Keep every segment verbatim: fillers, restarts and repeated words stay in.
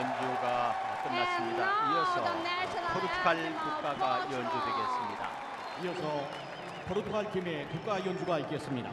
연주가 끝났습니다. 이어서 포르투갈 국가가 연주되겠습니다. 이어서 포르투갈 팀의 국가 연주가 있겠습니다.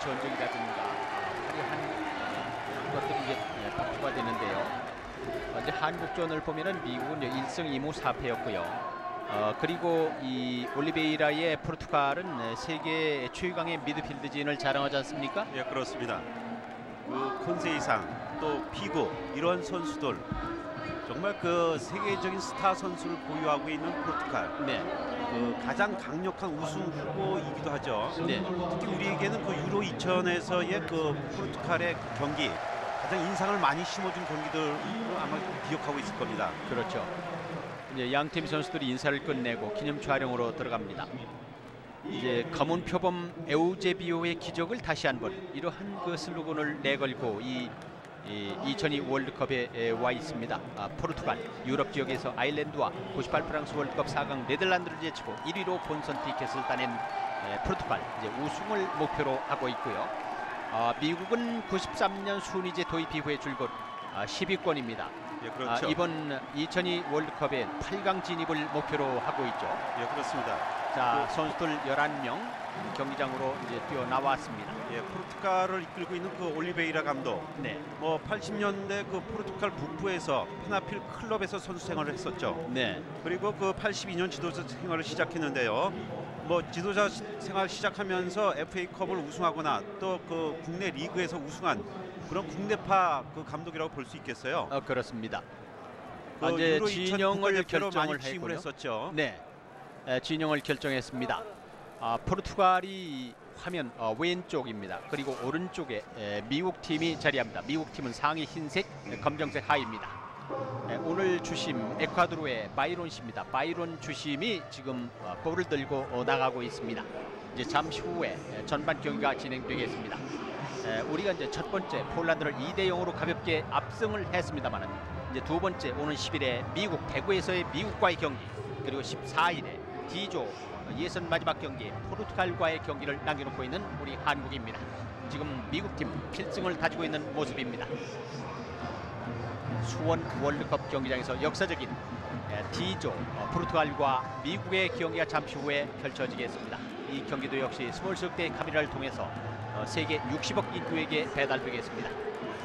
전쟁이라든가 한 것들이 이제 다투가 되는데요. 먼저 한국전을 보면은 미국은 일 승 이 무 사 패였고요. 어, 그리고 이 올리베이라의 포르투갈은 세계 최강의 미드필드진을 자랑하지 않습니까? 예, 그렇습니다. 그 콘세이상 또 피고 이런 선수들 정말 그 세계적인 스타 선수를 보유하고 있는 포르투갈. 네. 그 가장 강력한 우승 후보이기도 하죠. 네. 특히 우리에게는 그 유로 이천에서의 그 포르투갈의 경기 가장 인상을 많이 심어준 경기들 아마 기억하고 있을 겁니다. 그렇죠. 이제 양팀 선수들이 인사를 끝내고 기념 촬영으로 들어갑니다. 이제 검은 표범 에우제비오의 기적을 다시 한번 이러한 그 슬로건을 내걸고 이, 이 이천이 월드컵에 와 있습니다. 아, 포르투갈 유럽 지역에서 아일랜드와 구십팔 프랑스 월드컵 사 강 네덜란드를 제치고 일 위로 본선 티켓을 따낸 에, 포르투갈 이제 우승을 목표로 하고 있고요. 아, 미국은 구십삼 년 순위제 도입 이후에 줄곧 아, 십 위권입니다. 예, 그렇죠. 아, 이번 이천이 월드컵에 팔 강 진입을 목표로 하고 있죠. 예, 그렇습니다. 자, 그, 선수들 열한 명 경기장으로 이제 뛰어나왔습니다. 예, 포르투갈을 이끌고 있는 그 올리베이라 감독. 네. 뭐 팔십 년대 그 포르투갈 북부에서 페나필 클럽에서 선수 생활을 했었죠. 네. 그리고 그 팔십이 년 지도자 생활을 시작했는데요. 뭐 지도자 생활 시작하면서 에프에이컵을 우승하거나 또 그 국내 리그에서 우승한 그런 국내파 그 감독이라고 볼 수 있겠어요. 어, 그렇습니다. 그 아, 이제 진영을 결정을 했고요. 했었죠. 네. 에, 진영을 결정했습니다. 아, 포르투갈이 화면 어, 왼쪽입니다. 그리고 오른쪽에 에, 미국 팀이 자리합니다. 미국 팀은 상의 흰색, 에, 검정색 하입니다. 에, 오늘 주심 에콰도르의 바이론 씨입니다. 바이론 주심이 지금 어, 볼을 들고 어, 나가고 있습니다. 이제 잠시 후에 에, 전반 경기가 진행되겠습니다. 에, 우리가 이제 첫 번째 폴란드를 이 대 영으로 가볍게 압승을 했습니다만은 이제 두 번째 오는 십 일에 미국 대구에서의 미국과의 경기 그리고 십사 일에 D조 예선 마지막 경기 포르투갈과의 경기를 남겨놓고 있는 우리 한국입니다. 지금 미국팀 필승을 다지고 있는 모습입니다. 수원 월드컵 경기장에서 역사적인 D조 포르투갈과 미국의 경기가 잠시 후에 펼쳐지겠습니다. 이 경기도 역시 스몰스흑대의 카메라를 통해서 세계 육십억 인구에게 배달되겠습니다.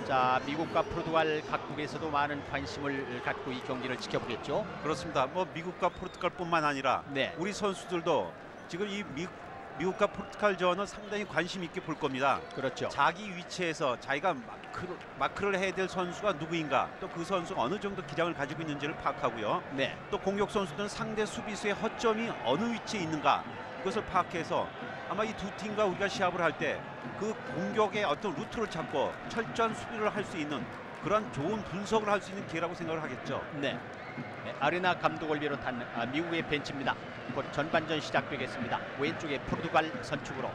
자, 미국과 포르투갈 각국에서도 많은 관심을 갖고 이 경기를 지켜보겠죠. 그렇습니다. 뭐 미국과 포르투갈뿐만 아니라 네. 우리 선수들도 지금 이 미, 미국과 포르투갈전은 상당히 관심 있게 볼 겁니다. 그렇죠. 자기 위치에서 자기가 마크를, 마크를 해야 될 선수가 누구인가, 또 그 선수가 어느 정도 기량을 가지고 있는지를 파악하고요. 네. 또 공격 선수들은 상대 수비수의 허점이 어느 위치에 있는가 그것을 파악해서 아마 이 두 팀과 우리가 시합을 할 때 그 공격의 어떤 루트를 찾고 철저한 수비를 할 수 있는 그런 좋은 분석을 할 수 있는 기회라고 생각을 하겠죠. 네. 네, 아레나 감독을 비롯한 아, 미국의 벤치입니다. 곧 전반전 시작되겠습니다. 왼쪽에 포르투갈 선축으로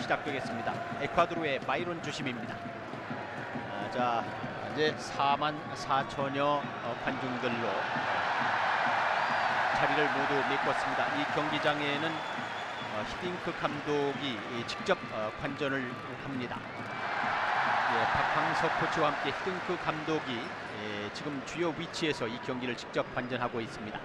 시작되겠습니다. 에콰도르의 바이론 주심입니다. 아, 자, 이제 사만 사천여 관중들로 자리를 모두 메꿨습니다. 이 경기장에는 히딩크 감독이 직접 관전을 합니다. 예, 박항석 코치와 함께 히딩크 감독이 예, 지금 주요 위치에서 이 경기를 직접 관전하고 있습니다.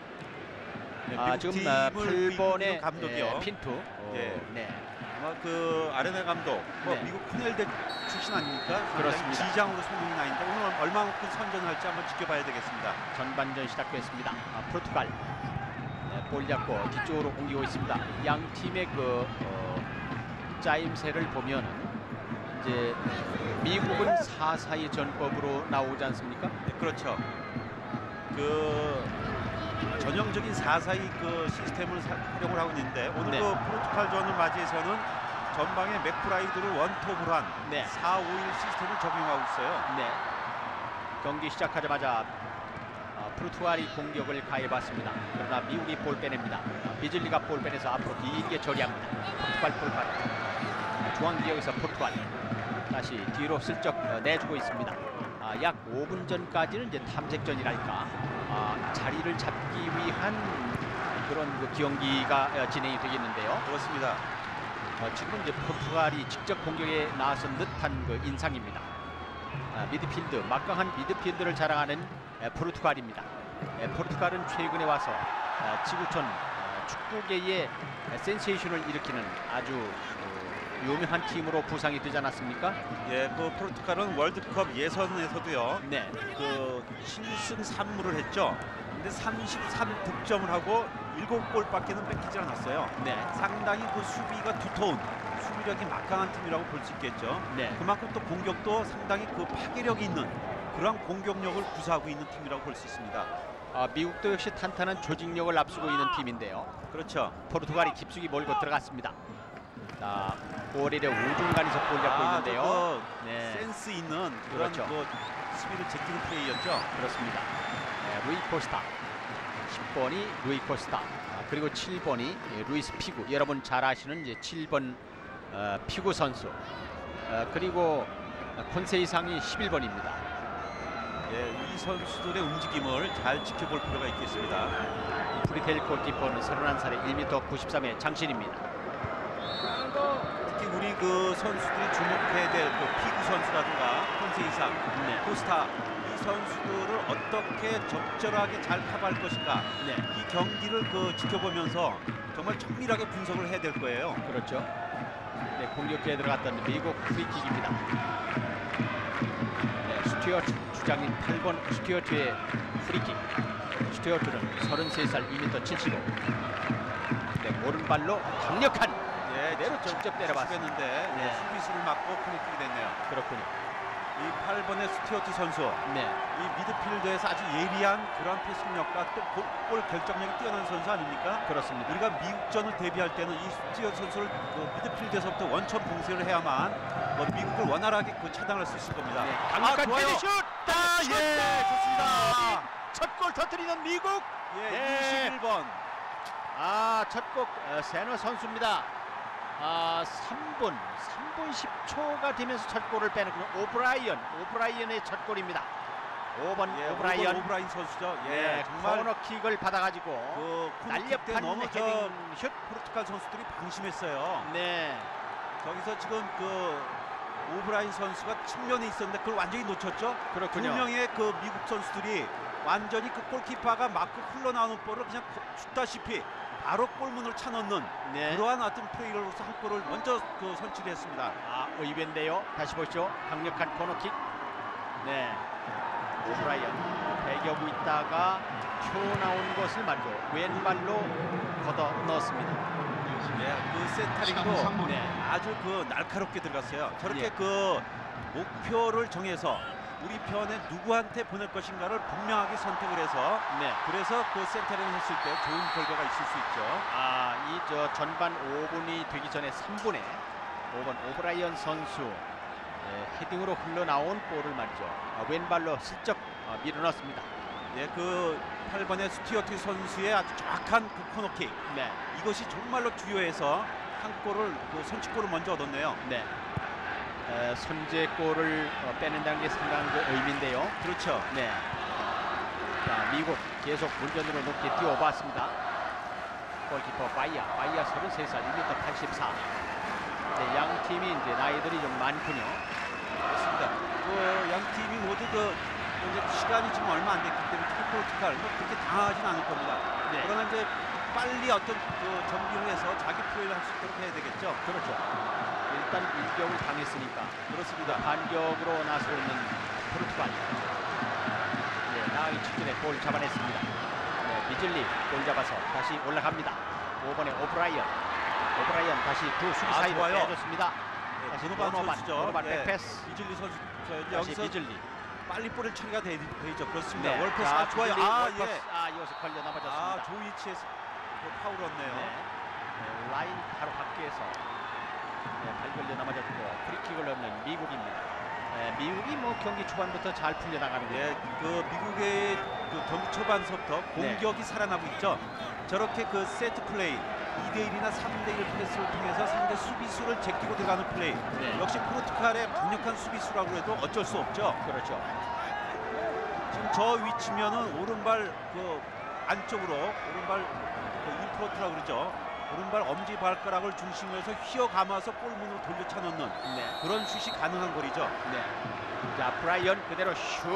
네, 아, 지금 아, 팔 번의 감독이요. 예, 핀토. 오, 예. 네. 아마 그 아레나 감독, 뭐 네. 미국 코넬대 출신 아닙니까? 그렇습니다. 지장으로 소문이 나 있는데 오늘 얼마만큼 선전을 할지 한번 지켜봐야 되겠습니다. 전반전 시작됐습니다. 아, 포르투갈. 네, 볼 잡고 뒤쪽으로 옮기고 있습니다. 양 팀의 그 어, 짜임새를 보면 이제 미국은 사 사 이 전법으로 나오지 않습니까? 네, 그렇죠. 그 전형적인 사 사 이 그 시스템을 사, 활용을 하고 있는데 오늘 네. 그 포르투갈전을 맞이해서는 전방에 맥브라이드를 원톱으로 한 네. 사 오 일 시스템을 적용하고 있어요. 네. 경기 시작하자마자 어, 포르투갈이 공격을 가해봤습니다. 그러나 미국이 볼 빼냅니다. 비즐리가 볼 빼내서 앞으로 길게 처리합니다. 포르투갈 포르투갈. 중앙지역에서 포르투갈. 다시 뒤로 슬쩍 어, 내주고 있습니다. 아, 약 오 분 전까지는 이제 탐색전이라니까. 아, 자리를 잡기 위한 그런 그 경기가 진행이 되겠는데요. 그렇습니다. 어, 지금 이제 포르투갈이 직접 공격에 나선 듯한 그 인상입니다. 아, 미드필드, 막강한 미드필드를 자랑하는 에, 포르투갈입니다. 에, 포르투갈은 최근에 와서 에, 지구촌 에, 축구계의 에, 센세이션을 일으키는 아주 어, 유명한 팀으로 부상이 되지 않았습니까? 예, 그 포르투갈은 월드컵 예선에서도요. 네. 그 칠 승 삼 무를 했죠. 근데 삼십삼 득점을 하고 일곱 골밖에는 뺏기지 않았어요. 네. 상당히 그 수비가 두터운, 수비력이 막강한 팀이라고 볼 수 있겠죠. 네. 그만큼 또 공격도 상당히 그 파괴력이 있는 그러한 공격력을 구사하고 있는 팀이라고 볼 수 있습니다. 아, 미국도 역시 탄탄한 조직력을 앞서고 있는 팀인데요. 그렇죠. 포르투갈이 깊숙이 몰고 들어갔습니다. 자, 오히려 우중간에서 볼 잡고 아, 있는데요. 네. 센스 있는 그런 그렇죠. 그 수비를 제끼는 플레이였죠. 그렇습니다. 네, 루이 코스타. 십 번이 루이 코스타. 아, 그리고 칠 번이 예, 루이스 피구. 여러분 잘 아시는 이제 칠 번 어, 피구 선수. 어, 그리고 콘세이상이 십일 번입니다. 예, 이 선수들의 움직임을 잘 지켜볼 필요가 있겠습니다. 프리델 골키퍼는 서른한 살의 일 미터 구십삼의 장신입니다. 특히 우리 그 선수들이 주목해야 될 그 피구 선수라든가 콘세이상, 네. 코스타 이 선수들을 어떻게 적절하게 잘 커버할 것인가 네. 이 경기를 그 지켜보면서 정말 정밀하게 분석을 해야 될 거예요. 그렇죠. 네, 공격기에 들어갔던 미국 프리킥입니다. 네, 스튜어트 주장인 팔 번 스튜어트의 프리킥. 스튜어트는 서른세 살 이 미터 칠십오. 네, 오른발로 강력한 그대로 직접 때려봤는데 네. 수비수를 맞고 코너킥이 됐네요. 그렇군요. 이 팔 번의 스튜어트 선수, 네. 이 미드필더에서 아주 예리한 그런 패스력과 또 골 결정력이 뛰어난 선수 아닙니까? 그렇습니다. 우리가 미국전을 대비할 때는 이 스튜어트 선수를 그 미드필드에서부터 원천 봉쇄를 해야만 뭐 미국을 원활하게 그 차단할 수 있을 겁니다. 네. 강력한 피니슛! 아, 예, 좋습니다. 첫 골 터뜨리는 미국. 예, 네. 이십일 번. 아, 첫 골 세너 선수입니다. 아, 삼 분, 삼 분 십 초가 되면서 첫 골을 빼는군요. 오브라이언, 오브라이언의 첫 골입니다. 오 번 예, 오브라이언. 오브라인 선수죠. 예, 예, 정말 코너킥을 받아가지고 그 날렵한 헤딩 슛. 포르투갈 선수들이 방심했어요. 네. 거기서 지금 그 오브라인 선수가 측면에 있었는데 그걸 완전히 놓쳤죠. 그렇군요. 두 명의 그 미국 선수들이 완전히 그 골키퍼가 맞고 흘러나오는 볼을 그냥 줍다시피 바로 골문을 차넣는 네. 그러한 어떤 플레이로서 한 골을 먼저 그 선취했습니다. 아, 의외인데요. 다시 보시죠. 강력한 코너킥. 네. 오브라이언 배겨고 있다가 튀어나온 것을 말고 왼발로 걷어 넣었습니다. 네, 그 세타링도 네. 아주 그 날카롭게 들어갔어요. 저렇게 네. 그 목표를 정해서 우리 편에 누구한테 보낼 것인가를 분명하게 선택을 해서 네. 그래서 그 센터링을 했을 때 좋은 결과가 있을 수 있죠. 아, 이 저 전반 오 분이 되기 전에 삼 분에 오 번 오브라이언 선수 예, 헤딩으로 흘러나온 볼을 말이죠. 아, 왼발로 슬쩍 아, 밀어넣습니다. 예, 그 팔 번의 스튜어트 선수의 아주 정확한 그 코너킥. 네. 이것이 정말로 주요해서 한 골을 그 선취골을 먼저 얻었네요. 네. 에, 선제골을 어, 빼낸다는 게 상당한 그 의미인데요. 그렇죠. 네. 자, 미국 계속 문전으로 높게 뛰어봤습니다. 골키퍼 바이아, 바이아 서른세 살, 일 미터 팔십사. 네, 양 팀이 이제 나이들이 좀 많군요. 그렇습니다. 그 양 팀이 모두 그 이제 시간이 지금 얼마 안 됐기 때문에 특히 포르투갈 뭐 그렇게 당황하진 않을 겁니다. 네. 그러나 이제 빨리 어떤 그 정비를 해서 자기 표현을 할 수 있도록 해야 되겠죠. 그렇죠. 일단 일격을 당했으니까. 그렇습니다. 반격으로 나서고 있는 포르투갈. 네, 나이 직전에 볼 잡아냈습니다. 네, 비즐리 볼 잡아서 다시 올라갑니다. 오 번에 오브라이언. 오브라이언 다시 두 수비 사이로 빼줬습니다. 아, 네, 도노반, 도노반 백패스. 비즐리 선수. 다시 비즐리. 빨리 볼을 처리가 되죠. 그렇습니다. 네. 월패스 아, 좋아요. 아, 월패스. 예. 아, 이것이 걸려 넘어졌습니다. 아, 조이치에서 파울 얻네요. 네. 네, 라인 바로 밖에서 네, 발 걸려 넘어졌고 프리킥을 얻는 미국입니다. 네, 미국이 뭐 경기 초반부터 잘 풀려나가는데 네, 그 미국의 그 경기 초반서부터 공격이 네. 살아나고 있죠. 저렇게 그 세트 플레이 이 대 일이나 삼 대 일 패스를 통해서 상대 수비수를 제끼고 들어가는 플레이 네. 역시 포르투갈의 강력한 수비수라고 해도 어쩔 수 없죠. 그렇죠. 지금 저 위치면은 오른발 그 안쪽으로 오른발 그 인프로트라고 그러죠. 오른발 엄지발가락을 중심으로 해서 휘어감아서 골문으로 돌려차 넣는 네. 그런 슛이 가능한 거리죠. 네. 자, 브라이언 그대로 슛.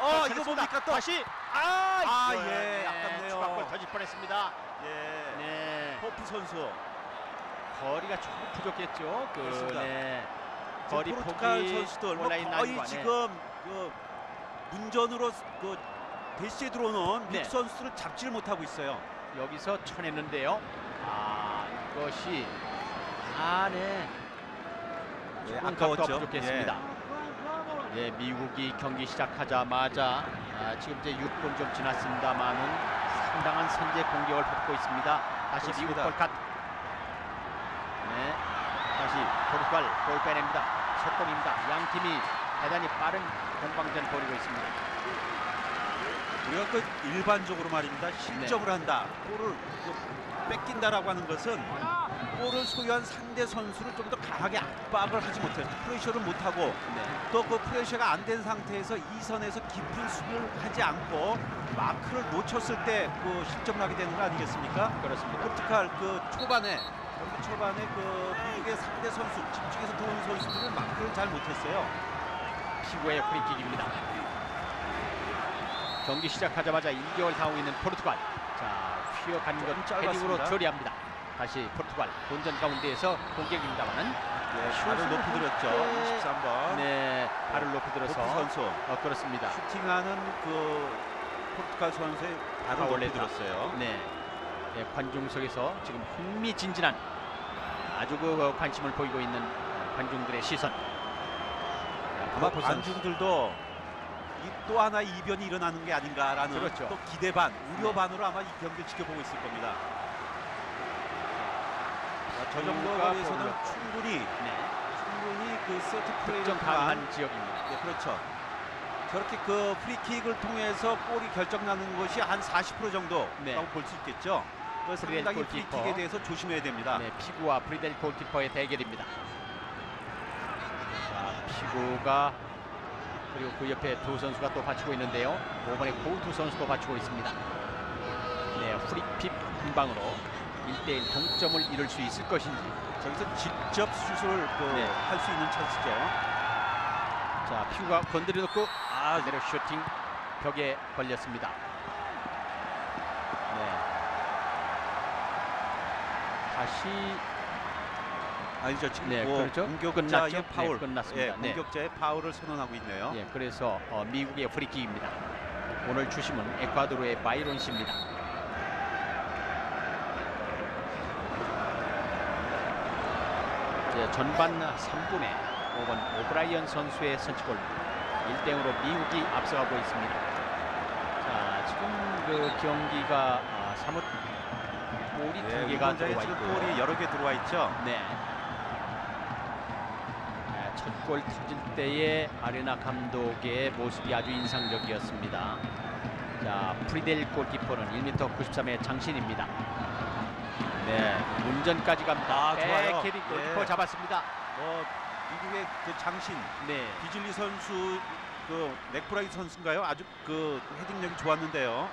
어, 이거 뭡니까 또? 다시. 아, 아 예. 아깝네요. 추가골 터질 뻔했습니다. 예. 네. 포프 선수 거리가 조금 부족했죠. 그 네. 거리 포기 선수도 얼마 거의 지금 그 문전으로 그 대시에 들어오는 네. 믹 선수를 잡지를 못하고 있어요. 여기서 쳐냈는데요. 아, 이것이 아, 네. 네 아까웠죠. 부족했습니다. 예. 네, 미국이 경기 시작하자마자 아, 지금 이제 육 분 좀 지났습니다만은 상당한 선제 공격을 받고 있습니다. 다시 미국 볼카. 네, 다시 포르투갈 볼 빼냅니다. 속공입니다. 양 팀이 대단히 빠른 공방전 벌이고 있습니다. 우리가 그 일반적으로 말입니다. 실점을 네. 한다, 골을 뺏긴다라고 하는 것은 골을 소유한 상대 선수를 좀 더 강하게 압박을 하지 못해요. 프레셔를 못하고 네. 또 그 프레셔가 안 된 상태에서 이 선에서 깊은 수비를 하지 않고 마크를 놓쳤을 때 그 실점을 하게 되는 거 아니겠습니까? 그렇습니다. 포르투갈 그 초반에 경기 초반에 그 미국의 상대 선수 집중해서 도는 선수들은 마크를 잘 못했어요. 피고의 프리킥입니다. 경기 시작하자마자 이 개월 당하고 있는 포르투갈. 자, 휘어간 것 헤딩으로 처리합니다. 다시 포르투갈 본전 가운데에서 공격입니다만은 네, 발을 높이 들었죠. 이십삼 번. 네, 발을 높이 들어서 선수. 어, 그렇습니다. 슈팅하는 그 포르투갈 선수의 발을 올려 들었어요. 네. 네, 관중석에서 지금 흥미진진한 아주 그 관심을 보이고 있는 관중들의 시선. 아마 관중들도 또 하나 이변이 일어나는 게 아닌가라는 그렇죠. 또 기대 반, 우려 네. 반으로 아마 이 경기를 지켜보고 있을 겁니다. 저 정도 거리에서는 충분히 네. 충분히 그 세트 플레이를 가능한 지역입니다. 네, 그렇죠. 저렇게 그 프리킥을 통해서 골이 결정나는 것이 한 사십 퍼센트 정도라고 네. 볼 수 있겠죠. 그래서 상당히 프리킥에 대해서 조심해야 됩니다. 네, 피구와 프리델 골키퍼의 대결입니다. 자, 피구가 그리고 그 옆에 두 선수가 또 받치고 있는데요. 오 번에 고우투 선수도 받치고 있습니다. 네, 프리킥 공방으로 일 대 일 동점을 이룰 수 있을 것인지 저기서 직접 슛을 그 네. 할 수 있는 찬스죠. 자, 피구가 건드려놓고 아, 내려 슈팅 벽에 걸렸습니다. 네. 다시 아니죠. 지금 네, 뭐 그렇죠. 공격자의 파울. 네, 끝났습니다. 네, 공격자의 네. 파울을 선언하고 있네요. 네, 그래서 어, 미국의 프리킥입니다. 오늘 주심은 에콰도르의 바이론 씨입니다. 전반 삼 분에 오 번 오브라이언 선수의 선취골 일 대 영으로 미국이 앞서가고 있습니다. 자, 지금 그 경기가 아, 사뭇 골이 네, 두 개가 들어와 있고 골이 여러 개 들어와 있죠. 네. 네, 첫 골 터질 때의 아레나 감독의 모습이 아주 인상적이었습니다. 자, 프리델 골키퍼는 일 미터 구십삼의 장신입니다. 네, 운전까지 갑니다. 아, 좋아요. 캐리 골키퍼 네. 잡았습니다. 어, 미국의 그 장신, 네. 비즐리 선수, 그 맥브라이드 선수인가요? 아주 그 헤딩력이 좋았는데요.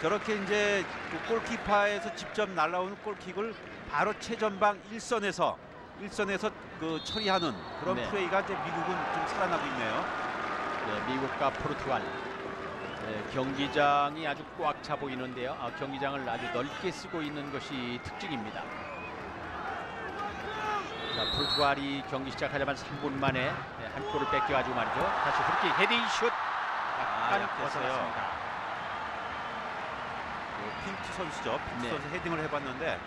저렇게 이제 그 골키퍼에서 직접 날아오는 골킥을 바로 최전방 일선에서 일선에서 그 처리하는 그런 네. 플레이가 이제 미국은 좀 살아나고 있네요. 네, 미국과 포르투갈. 네, 경기장이 아주 꽉 차 보이는데요. 아, 경기장을 아주 넓게 쓰고 있는 것이 특징입니다. 자, 포르투갈이 경기 시작하자마자 삼 분 만에 네, 한 골을 뺏겨가지고 말이죠. 다시 후르킥 헤딩 슛. 약간 아, 벗어났습니다. 네, 핀트 선수죠. 핀트 네. 선수 헤딩을 해봤는데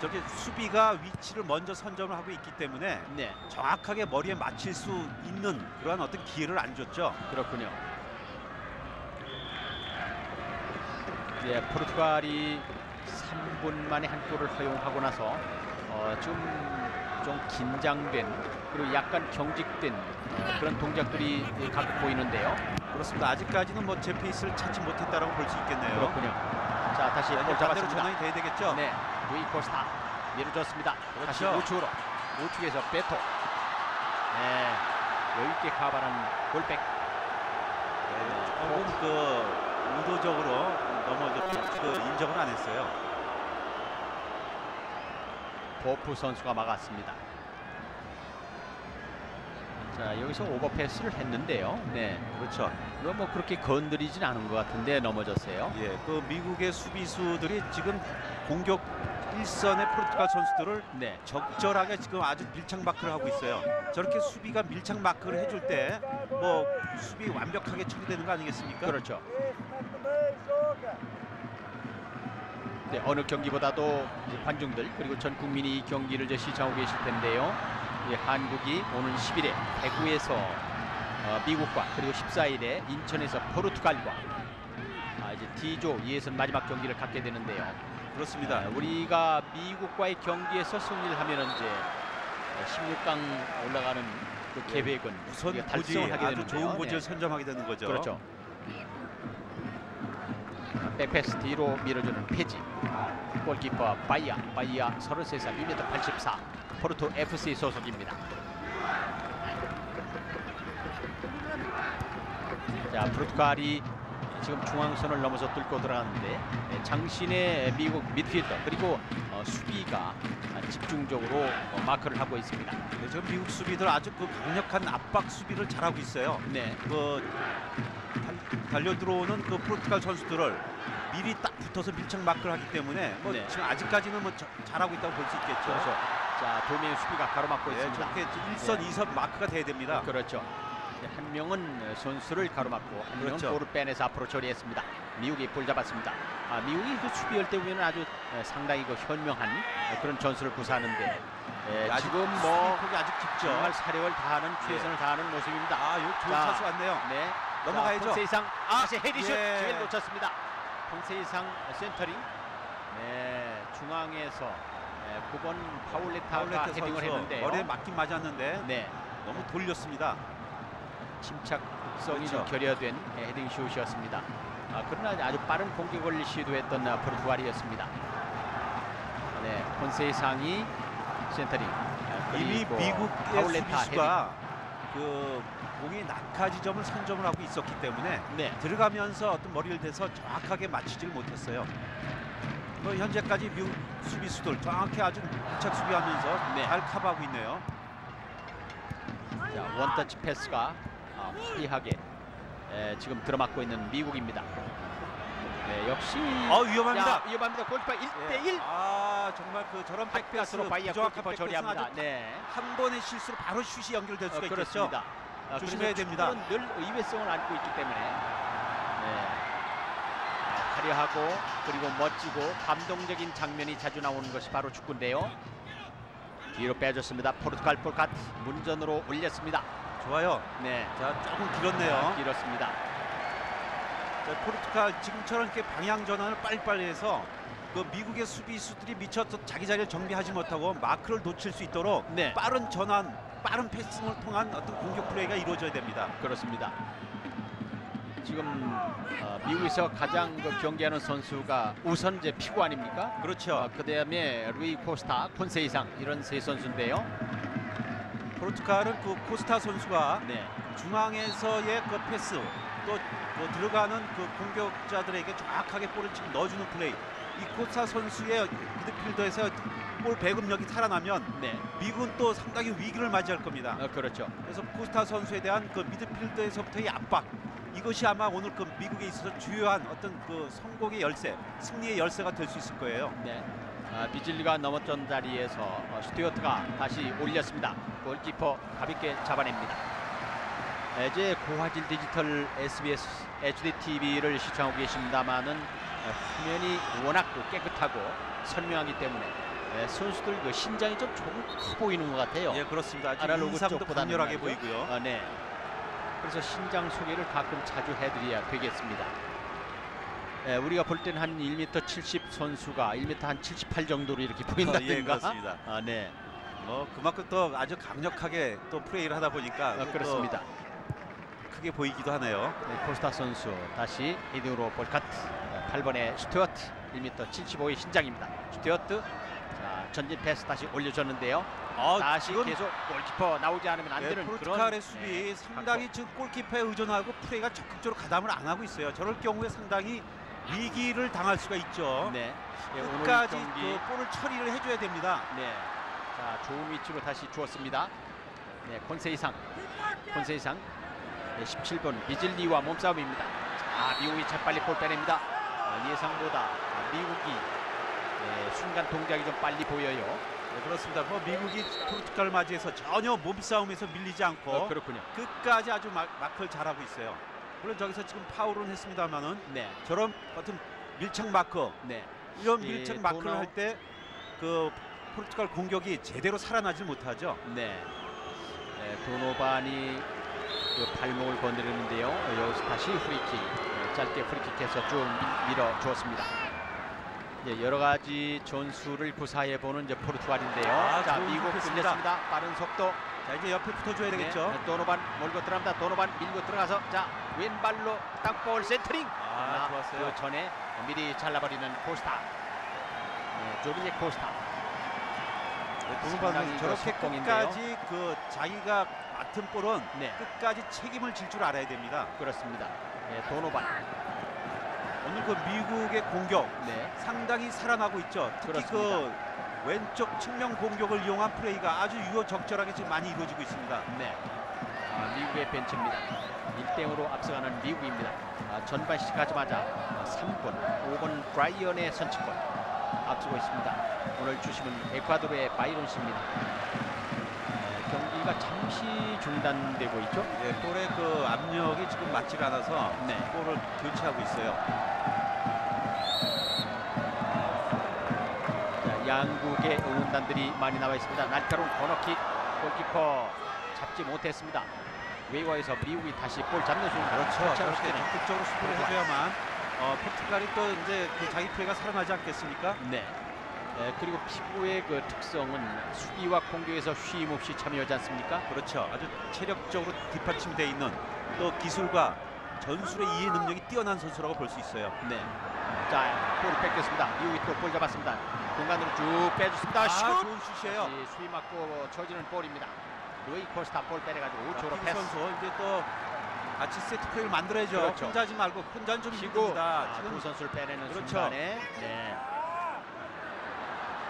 저게 수비가 위치를 먼저 선점을 하고 있기 때문에 네. 정확하게 머리에 맞힐 수 있는 그러한 어떤 기회를 안 줬죠. 그렇군요. 네, 포르투갈이 삼 분 만에 한 골을 허용하고 나서 어, 좀, 좀 긴장된 그리고 약간 경직된 그런 동작들이 가끔 보이는데요. 그렇습니다. 아직까지는 뭐 제 페이스를 찾지 못했다라고 볼 수 있겠네요. 그렇군요. 자, 다시 골 잡았습니다. 전환이 돼야 되겠죠. 네, 루이 코스타 밀어줬습니다. 그렇죠. 다시 우측으로, 우측에서 베토. 네, 여유 있게 커버한 골백. 네, 조금 그 의도적으로 넘어졌죠. 그 인정을 안 했어요. 보프 선수가 막았습니다. 자, 여기서 오버패스를 했는데요. 네, 그렇죠. 이건 뭐 그렇게 건드리진 않은 것 같은데 넘어졌어요. 예, 그 미국의 수비수들이 지금 공격 일선의 포르투갈 선수들을 네. 적절하게 지금 아주 밀착 마크를 하고 있어요. 저렇게 수비가 밀착 마크를 해줄 때 뭐 수비 완벽하게 처리되는 거 아니겠습니까? 그렇죠. 네, 어느 경기보다도 관중들 그리고 전 국민이 이 경기를 이제 시청하고 계실 텐데요. 예, 한국이 오는 십일에 대구에서 어, 미국과 그리고 십사일에 인천에서 포르투갈과 아, 이제 D조 이에선 마지막 경기를 갖게 되는데요. 그렇습니다. 아, 우리가 미국과의 경기에서 승리를 하면 이제 십육 강 올라가는 그 계획은 우선 예, 달성을 하게 되는 좋은 고지를 네. 선점하게 되는 거죠. 그렇죠. 백패스 뒤로 밀어주는 페지. 골키퍼 바이아. 바이아 서른세 살, 일 미터 팔십사. 포르투 에프씨 소속입니다. 자, 포르투갈이 지금 중앙선을 넘어서 뚫고 들어갔는데 장신의 미국 미드필더 그리고 어, 수비가 집중적으로 어, 마크를 하고 있습니다. 네, 지금 미국 수비들 아주 그 강력한 압박 수비를 잘하고 있어요. 네. 그 달려 들어오는 그 포르투갈 선수들을 미리 딱 붙어서 밀착 마크를 하기 때문에 뭐 네. 지금 아직까지는 뭐 저, 잘하고 있다고 볼 수 있겠죠. 그렇죠. 자, 도미의 수비가 가로막고 네, 있습니다. 이렇게 일선, 네. 이선 마크가 돼야 됩니다. 그렇죠. 한 명은 선수를 가로막고 한 명은 그렇죠. 볼을 빼내서 앞으로 처리했습니다. 미국이 볼 잡았습니다. 아, 미국이 그 수비할 때 보면 아주 상당히 그 현명한 그런 전술을 구사하는데 예, 지금 뭐 폭이 아주 깊죠. 정말 사력을 다하는 최선을 예. 다하는 모습입니다. 아, 요 좋은 찬스 왔네요. 네. 넘어가야죠. 콘세이상 아, 다시 헤디슛 예. 기회를 놓쳤습니다. 콘세이상 센터링. 네, 중앙에서 네, 구 번 파울레타가 헤딩을 했는데 머리에 맞긴 맞았는데 네. 너무 돌렸습니다. 침착성이 그렇죠. 결여된 헤딩 슛이었습니다. 아, 그러나 아주 빠른 공격을 시도했던 포르투갈이었습니다. 네, 콘세이상이 센터링. 이미 미국의 수비수가 그 공이 낙하지점을 선점을 하고 있었기 때문에 네. 들어가면서 어떤 머리를 대서 정확하게 맞히질 못했어요. 뭐 현재까지 미국 수비수들 정확히 아주 부착 수비하면서 네. 잘 커버하고 있네요. 자, 원터치 패스가 아, 화려하게 에, 지금 들어맞고 있는 미국입니다. 네, 역시 어, 위험합니다. 야, 위험합니다. 골키퍼 일 대 일. 예. 아, 정말 그 저런 백패스로 바이아 골키퍼 처리합니다. 네. 한 번의 실수로 바로 슛이 연결될 수가 어, 있겠죠. 아, 조심해야 됩니다. 늘 의외성을 안고 있기 때문에 네. 화려하고 그리고 멋지고 감동적인 장면이 자주 나오는 것이 바로 축구인데요. 뒤로 빼줬습니다. 포르투갈 볼갓 문전으로 올렸습니다. 좋아요. 네, 자, 조금 길었네요. 아, 길었습니다. 자, 포르투갈 지금처럼 이렇게 방향 전환을 빨리빨리 해서 그 미국의 수비수들이 미처 자기 자리를 정비하지 못하고 마크를 놓칠 수 있도록 네. 빠른 전환, 빠른 패싱을 통한 어떤 공격 플레이가 이루어져야 됩니다. 그렇습니다. 지금 어, 미국에서 가장 그 경기하는 선수가 우선 이제 피고 아닙니까? 그렇죠. 어, 그다음에 루이 코스타, 콘세이상 이런 세 선수인데요. 포르투갈은 그 코스타 선수가 네. 중앙에서의 그 패스 또 뭐 들어가는 그 공격자들에게 정확하게 볼을 지금 넣어주는 플레이 이코차 선수의 미드필더에서 골 배급력이 살아나면 네. 미국은 또 상당히 위기를 맞이할 겁니다. 어, 그렇죠. 그래서 코스타 선수에 대한 그 미드필더에서부터의 압박, 이것이 아마 오늘 그 미국에 있어서 주요한 어떤 그 성공의 열쇠, 승리의 열쇠가 될 수 있을 거예요. 네. 아, 비즐리가 넘었던 자리에서 어, 스튜어트가 다시 올렸습니다. 골키퍼 가볍게 잡아냅니다. 네, 이제 고화질 디지털 에스비에스 에이치디 티비를 시청하고 계십니다만은 화면이 워낙 깨끗하고 선명하기 때문에 네, 선수들 그 신장이 좀 조금 커 보이는 것 같아요. 예, 그렇습니다. 아날로그 쪽보다 강렬하게 보이고요. 아, 네. 그래서 신장 소개를 가끔 자주 해드려야 되겠습니다. 예, 우리가 볼 때는 한 일 미터 칠십 선수가 일 미터 한 칠십팔 정도로 이렇게 보인다든가. 어, 예, 그렇습니다. 아, 네. 어, 그만큼 또 아주 강력하게 또 플레이를 하다 보니까 어, 그렇습니다. 크게 보이기도 하네요. 네, 코스타 선수 다시 헤딩으로 볼카트. 팔 번의 스튜어트 일 미터 칠십오의 신장입니다. 스튜어트 전진 패스 다시 올려줬는데요. 아, 다시 계속 골키퍼 나오지 않으면 안 네, 되는 포르투갈의 그런 수비 네, 상당히 지금 골키퍼에 의존하고 플레이가 적극적으로 가담을 안 하고 있어요. 저럴 경우에 상당히 위기를 당할 수가 있죠. 네. 네, 끝까지 그 볼을 처리를 해줘야 됩니다. 네. 자, 좋은 위치로 다시 주었습니다. 네, 콘세이상, 콘세이상 네, 십칠 번 비즐리와 몸싸움입니다. 자, 미국이 재빨리 볼 빼냅니다. 아, 예상보다 미국이 네, 순간 동작이 좀 빨리 보여요. 네, 그렇습니다. 뭐 미국이 포르투갈을 맞이해서 전혀 몸싸움에서 밀리지 않고 어, 그렇군요. 끝까지 아주 막, 마크를 잘하고 있어요. 물론 저기서 지금 파울은 했습니다만은 네. 저런 같은 밀착 마크, 네. 이런 밀착 예, 마크를 도나... 할 때 그 포르투갈 공격이 제대로 살아나질 못하죠. 네. 네, 도노반이 그 발목을 건드렸는데요. 여기서 다시 프리킥, 네, 짧게 프리킥해서 쭉 밀어 주었습니다. 예, 여러 가지 전술을 구사해 보는 이제 포르투갈인데요. 아, 자, 미국 끝냈습니다. 빠른 속도. 자, 이제 옆에 붙어줘야 되겠죠. 네, 도노반 몰고 들어갑니다. 도노반 밀고 들어가서 자 왼발로 땅볼 센터링. 아, 좋았어요. 그 전에 미리 잘라버리는 코스타. 네, 조기의 코스타. 도노반은 네, 저렇게 끝까지 그 자기가 맡은 볼은 네. 끝까지 책임을 질 줄 알아야 됩니다. 그렇습니다. 네, 도노반. 오늘 그 미국의 공격 네. 상당히 살아나고 있죠. 특히 그렇습니다. 그 왼쪽 측면 공격을 이용한 플레이가 아주 유효적절하게 지금 많이 이루어지고 있습니다. 네, 아, 미국의 벤치입니다. 일 대 영으로 앞서가는 미국입니다. 아, 전반 시작하자마자 삼 번, 오 번 브라이언의 선취골 앞서고 있습니다. 오늘 주심은 에콰도르의 바이론 씨입니다. 네, 경기가 잠시 중단되고 있죠. 네, 볼의 그 압력이 지금 맞지가 않아서 네. 볼을 교체하고 있어요. 양국의 응원단들이 많이 나와 있습니다. 날카로운 코너킥, 골키퍼 잡지 못했습니다. 웨이와에서 미국이 다시 볼 잡는 순간. 그렇죠. 적극적으로 수비를 해줘야만 어, 포르투갈이 또 이제 그 자기 플레이가 살아나지 않겠습니까? 네. 네. 그리고 피구의 그 특성은 수비와 공격에서 쉼 없이 참여하지 않습니까? 그렇죠. 아주 체력적으로 뒷받침되어 있는 또 기술과 전술의 이해 능력이 뛰어난 선수라고 볼 수 있어요. 네. 자, 골을 뺏겼습니다. 미국이 또 볼 잡았습니다. 공간으로 쭉 빼줬습니다. 아, 슛! 좋은 슛이에요. 수위 맞고 쳐지는 볼입니다. 루이 코스타 볼 빼내가지고 오초로 패스. 선수 이제 또 같이 세트 플레이를 만들어야죠. 그렇죠. 혼자 하지 말고 혼자는 좀 힘듭니다. 지금 두 선수를 빼내는 그렇죠. 순간에 네.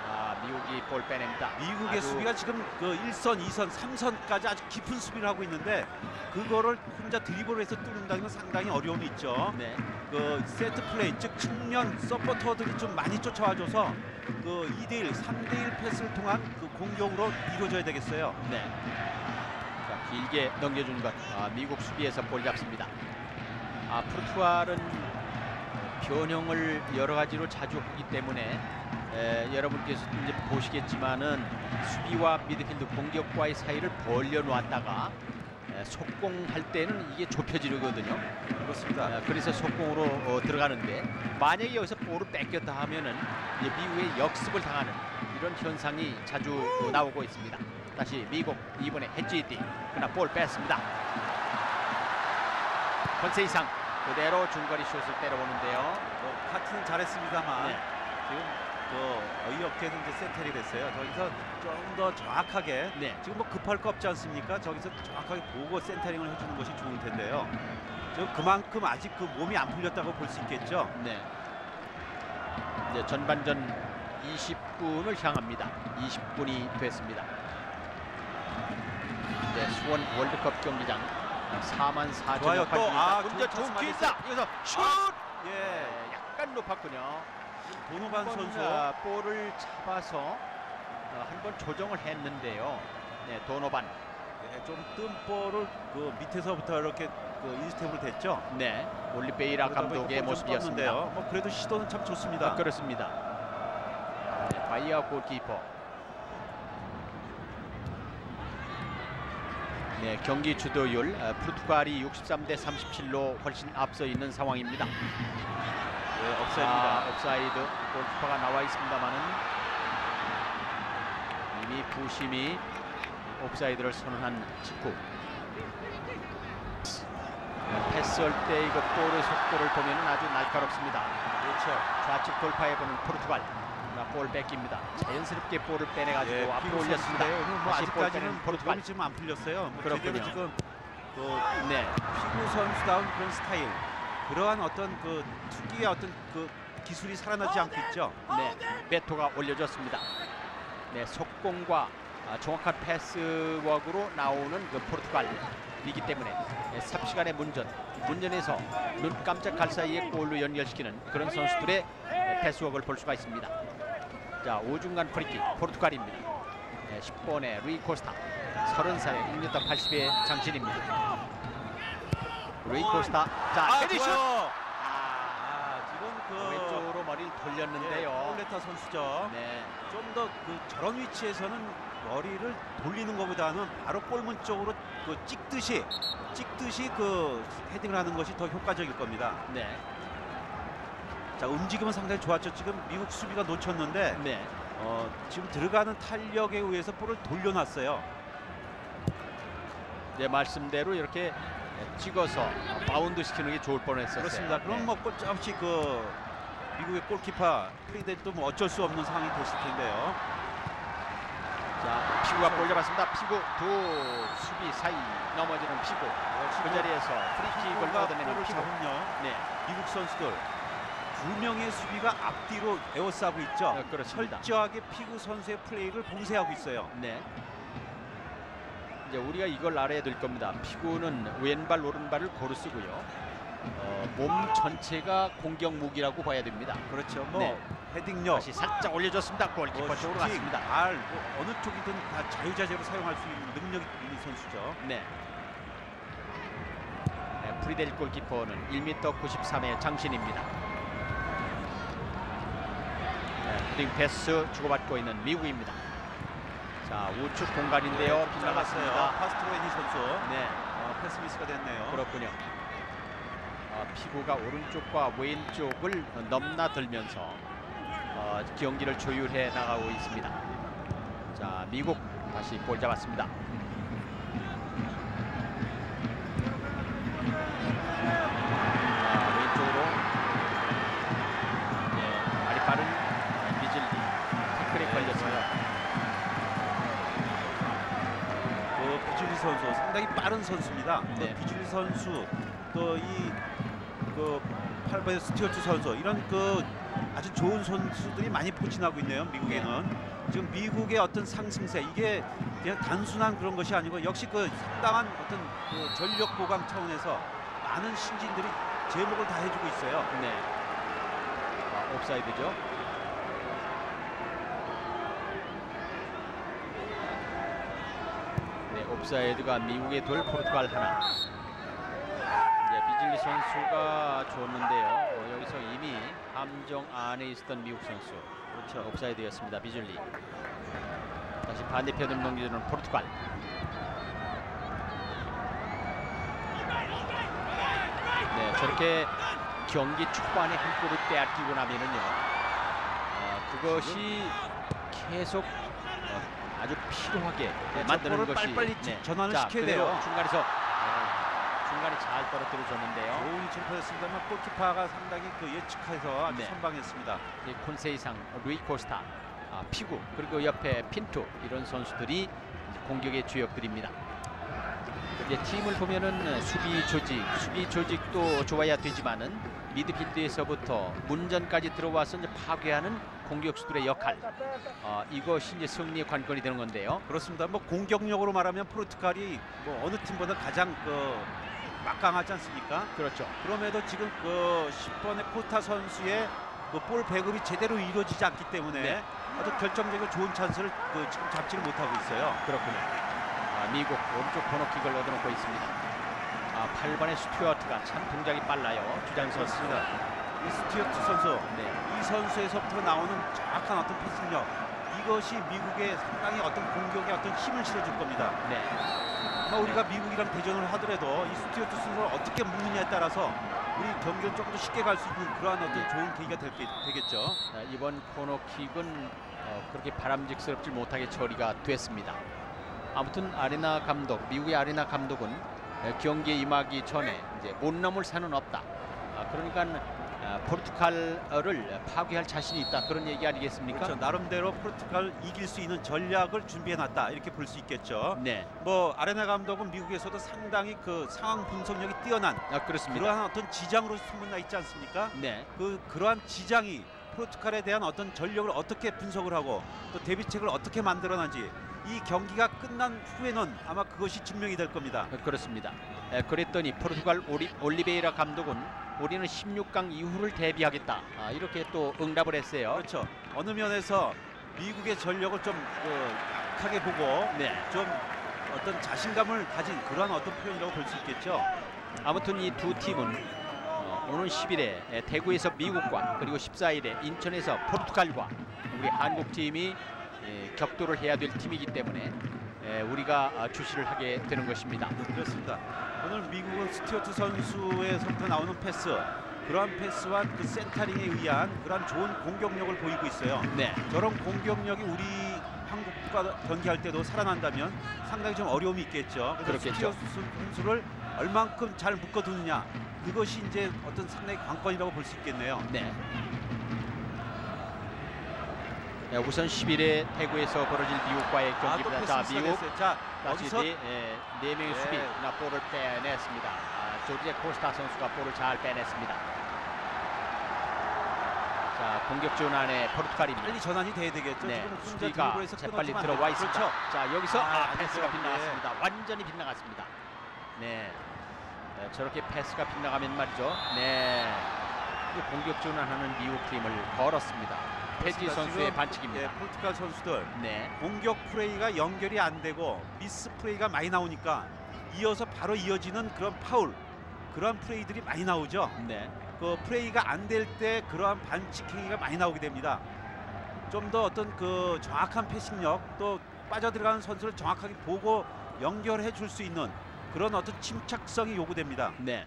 아, 미국이 볼 빼냅니다. 미국의 수비가 지금 그 일 선, 이 선, 삼 선까지 아주 깊은 수비를 하고 있는데 그거를 혼자 드리블을 해서 뚫는다는 건 상당히 어려움이 있죠. 네. 그 세트 플레이, 즉 측면 서포터들이 좀 많이 쫓아와줘서 그 이 대 일, 삼 대 일 패스를 통한 그 공격으로 이루어져야 되겠어요. 네. 자, 길게 넘겨주는 것. 아, 미국 수비에서 볼 잡습니다. 아, 포르투갈은 변형을 여러 가지로 자주 하기 때문에 에, 여러분께서 이제 보시겠지만은 수비와 미드필드 공격과의 사이를 벌려 놓았다가 에, 속공할 때는 이게 좁혀지거든요. 그렇습니다. 에, 그래서 속공으로 어, 들어가는데 만약에 여기서 볼을 뺏겼다 하면은 이제 미국의 역습을 당하는 이런 현상이 자주 어, 나오고 있습니다. 다시 미국 이번에 헤지디 그러나 볼 뺐습니다. 컨세이상 그대로 중거리 슛을 때려보는데요. 어, 카트는 잘했습니다만 네. 지금. 그 어이없게 이제 센터링 됐어요. 저기서 좀 더 정확하게 네. 지금 뭐 급할 거 없지 않습니까? 저기서 정확하게 보고 센터링을 해주는 것이 좋을 텐데요. 지금 그만큼 아직 그 몸이 안 풀렸다고 볼 수 있겠죠. 네. 이제 전반전 이십 분을 향합니다. 이십 분이 됐습니다. 이제 수원 월드컵 경기장 사만 사천. 또 아, 근데 좋은 기회 있다. 여기서 슛. 아, 예, 약간 높았군요. 도노반 선수 볼을 잡아서 어, 한번 조정을 했는데요. 네, 도노반. 네, 좀 뜬 볼을 그 밑에서부터 이렇게 그 인스텝으로 됐죠. 네, 올리베이라 감독의 모습이었는데요. 뭐 그래도 시도는 참 좋습니다. 아, 그렇습니다. 네, 바이아 골키퍼. 네, 경기 주도율 어, 포르투갈이 육십삼 대 삼십칠로 훨씬 앞서 있는 상황입니다. 네, 옵사이드입니다. 아, 옵사이드 골키퍼가 나와 있습니다만은 이미 부심이 옵사이드를 선언한 직후. 패스할 때 이거 볼의 속도를 보면 아주 날카롭습니다. 그렇죠. 좌측 돌파해보는 포르투갈. 볼 뺏깁니다. 자연스럽게 볼을 빼내가지고 예, 앞으로 올렸습니다. 뭐 아직까지는 포르투갈이 지금 안 풀렸어요. 뭐 그렇군요. 지금 그 네. 피구 선수다운 그런 스타일, 그러한 어떤 그 특유의 어떤 그 기술이 살아나지 않고 있죠. 네, 베토가 올려줬습니다. 네, 속공과 아, 정확한 패스웍으로 나오는 그 포르투갈이기 때문에 삽시간의 문전, 문전에서 눈 깜짝할 사이에 골로 연결시키는 그런 선수들의 패스웍을 볼 수가 있습니다. 자, 오중간 프리킥 포르투갈입니다. 네, 십 번의 루이 코스타, 서른 살의 일 미터 팔십의 장신입니다. 루이 코스타, 자 헤디슛! 아, 아, 지금 그 왼쪽으로 머리를 돌렸는데요. 파울레타 예, 선수죠. 네. 좀 더 그 저런 위치에서는 머리를 돌리는 것보다는 바로 골문 쪽으로 그 찍듯이 찍듯이 그 헤딩을 하는 것이 더 효과적일 겁니다. 네. 자, 움직임은 상당히 좋았죠. 지금 미국 수비가 놓쳤는데 네. 어, 지금 들어가는 탄력에 의해서 볼을 돌려놨어요. 네, 말씀대로 이렇게 찍어서 바운드 시키는 게 좋을 뻔했었어요. 그렇습니다. 그럼 네. 뭐 꼼짝없이 그 미국의 골키퍼 프리델도 뭐 어쩔 수 없는 상황이 됐을 텐데요. 자, 피구가 볼 잡았습니다. 피구 두 수비 사이 넘어지는 피구. 그 자리에서 프리킥을 얻어내는 피구. 네. 미국 선수들 두 명의 수비가 앞뒤로 에워싸고 있죠. 네, 그렇습니다. 철저하게 피구 선수의 플레이를 봉쇄하고 있어요. 네. 이제 우리가 이걸 알아야 될 겁니다. 피구는 왼발 오른발을 고루 쓰고요. 어, 몸 전체가 공격 무기라고 봐야 됩니다. 그렇죠. 뭐 네. 헤딩력 다시 살짝 올려줬습니다. 골키퍼 쪽으로 갔습니다. 알, 뭐 어느 쪽이든 다 자유자재로 사용할 수 있는 능력이 있는 선수죠. 네. 네, 프리델 골키퍼는 일 미터 구십삼의 장신입니다. 네, 헤딩 패스 주고받고 있는 미국입니다. 자, 우측 공간인데요. 네, 빗나갔습니다. 파스트로에니 선수. 네. 어, 패스 미스가 됐네요. 그렇군요. 어, 피구가 오른쪽과 왼쪽을 넘나들면서 어, 경기를 조율해 나가고 있습니다. 자, 미국 다시 볼 잡았습니다. 자, 왼쪽으로 예, 발이 빠른 비즐리 태클에 걸렸어요. 그 비즐리 선수 상당히 빠른 선수입니다. 네. 그 비즐리 선수 또 이 그 팔 번의 스튜어트 선수 이런 그 아주 좋은 선수들이 많이 포진하고 있네요. 미국에는 지금 미국의 어떤 상승세, 이게 그냥 단순한 그런 것이 아니고 역시 그 상당한 어떤 그 전력 보강 차원에서 많은 신진들이 제목을 다 해주고 있어요. 네. 아, 옵사이드죠. 네, 옵사이드가 미국의 돌, 포르투갈 하나. 이제 비즐리 선수가 줬는데요. 여기서 이미 함정 안에 있었던 미국 선수. 그렇죠. 옵사이드였습니다. 비즐리. 다시 반대편으로 넘기는 포르투갈. 네, 저렇게 경기 초반에 한 골을 빼앗기고 나면은요. 어, 그것이 계속 어, 아주 필요하게 네, 만드는 것이. 빨리빨리 네. 전환을 자, 시켜야 돼요. 중간에서. 중간에 잘 떨어뜨려줬는데요. 좋은 점프였습니다만 골키퍼가 상당히 그 예측해서 아주 네. 선방했습니다. 이 콘세이상, 루이 코스타, 아, 피구 그리고 옆에 핀토 이런 선수들이 공격의 주역들입니다. 이제 팀을 보면은 수비 조직, 수비 조직도 좋아야 되지만은 미드필드에서부터 문전까지 들어와서 이제 파괴하는 공격수들의 역할, 어, 이것이 이제 승리의 관건이 되는 건데요. 그렇습니다. 뭐 공격력으로 말하면 포르투갈이 뭐 어느 팀보다 가장 그 막강하지 않습니까? 그렇죠. 그럼에도 지금 그 십 번의 코타 선수의 그 볼 배급이 제대로 이루어지지 않기 때문에 네. 아주 결정적이고 좋은 찬스를 그 지금 잡지를 못하고 있어요. 그렇군요. 미국 오른쪽 코너킥을 얻어놓고 있습니다. 아, 팔 번의 스튜어트가 참 동작이 빨라요. 주장 선수입니다. 이 스튜어트 선수, 네. 이 선수에서부터 나오는 정확한 어떤 패스력, 이것이 미국의 상당히 어떤 공격에 어떤 힘을 실어줄 겁니다. 네. 뭐 우리가 네. 미국이랑 대전을 하더라도 이 스튜어트 선수를 어떻게 묶느냐에 따라서 우리 경기는 조금 더 쉽게 갈 수 있는 그러한 어떤 좋은 계기가 될, 되겠죠. 아, 이번 코너킥은 어, 그렇게 바람직스럽지 못하게 처리가 됐습니다. 아무튼 아레나 감독, 미국의 아레나 감독은 경기에 임하기 전에 이제 못 넘을 산은 없다. 그러니까 포르투갈을 파괴할 자신이 있다. 그런 얘기 아니겠습니까? 그렇죠. 나름대로 포르투갈 이길 수 있는 전략을 준비해놨다. 이렇게 볼 수 있겠죠. 네. 뭐 아레나 감독은 미국에서도 상당히 그 상황 분석력이 뛰어난 아, 그렇습니다. 그러한 어떤 지장으로 소문나 있지 않습니까? 네. 그 그러한 지장이 포르투갈에 대한 어떤 전력을 어떻게 분석을 하고 또 대비책을 어떻게 만들어놨는지. 이 경기가 끝난 후에는 아마 그것이 증명이 될 겁니다. 그렇습니다. 에, 그랬더니 포르투갈 오리, 올리베이라 감독은 우리는 십육 강 이후를 대비하겠다. 아, 이렇게 또 응답을 했어요. 그렇죠. 어느 면에서 미국의 전력을 좀 그, 약하게 보고 네. 좀 어떤 자신감을 가진 그러한 어떤 표현이라고 볼 수 있겠죠. 아무튼 이 두 팀은 오는 십 일에 대구에서 미국과 그리고 십사 일에 인천에서 포르투갈과 우리 한국팀이 예, 격돌을 해야 될 팀이기 때문에 예, 우리가 주시를 하게 되는 것입니다. 그렇습니다. 오늘 미국은 스튜어트 선수에서부터 나오는 패스, 그러한 패스와 그 센터링에 의한 그러한 좋은 공격력을 보이고 있어요. 네. 저런 공격력이 우리 한국과 경기할 때도 살아난다면 상당히 좀 어려움이 있겠죠. 그렇겠죠. 스튜어트 선수를 얼만큼 잘 묶어두느냐, 그것이 이제 어떤 상당히 관건이라고 볼 수 있겠네요. 네. 예, 우선 십 일에 대구에서 벌어질 미국과의 경기입니다. 아, 자, 미국 자, 어디서 네 예, 명의 예. 수비 나 볼을 빼냈습니다. 아, 조지 코스타 선수가 볼을 잘 빼냈습니다. 자, 공격 지원 안에 포르투갈입니다. 빨리 전환이 돼야 되겠죠. 네, 지금 수비가 재빨리 들어와 있습니다. 그렇죠. 자, 여기서 아, 아, 패스가 빗나갔습니다. 예. 완전히 빗나갔습니다. 네. 네, 저렇게 패스가 빗나가면 말이죠. 네, 공격 지원하는 미국 팀을 걸었습니다. 페지 선수의 반칙입니다. 예, 포르투갈 선수들 네. 공격 플레이가 연결이 안 되고 미스 플레이가 많이 나오니까 이어서 바로 이어지는 그런 파울, 그런 플레이들이 많이 나오죠. 네. 그 플레이가 안 될 때 그러한 반칙 행위가 많이 나오게 됩니다. 좀 더 어떤 그 정확한 패싱력, 또 빠져들어가는 선수를 정확하게 보고 연결해 줄 수 있는 그런 어떤 침착성이 요구됩니다. 네.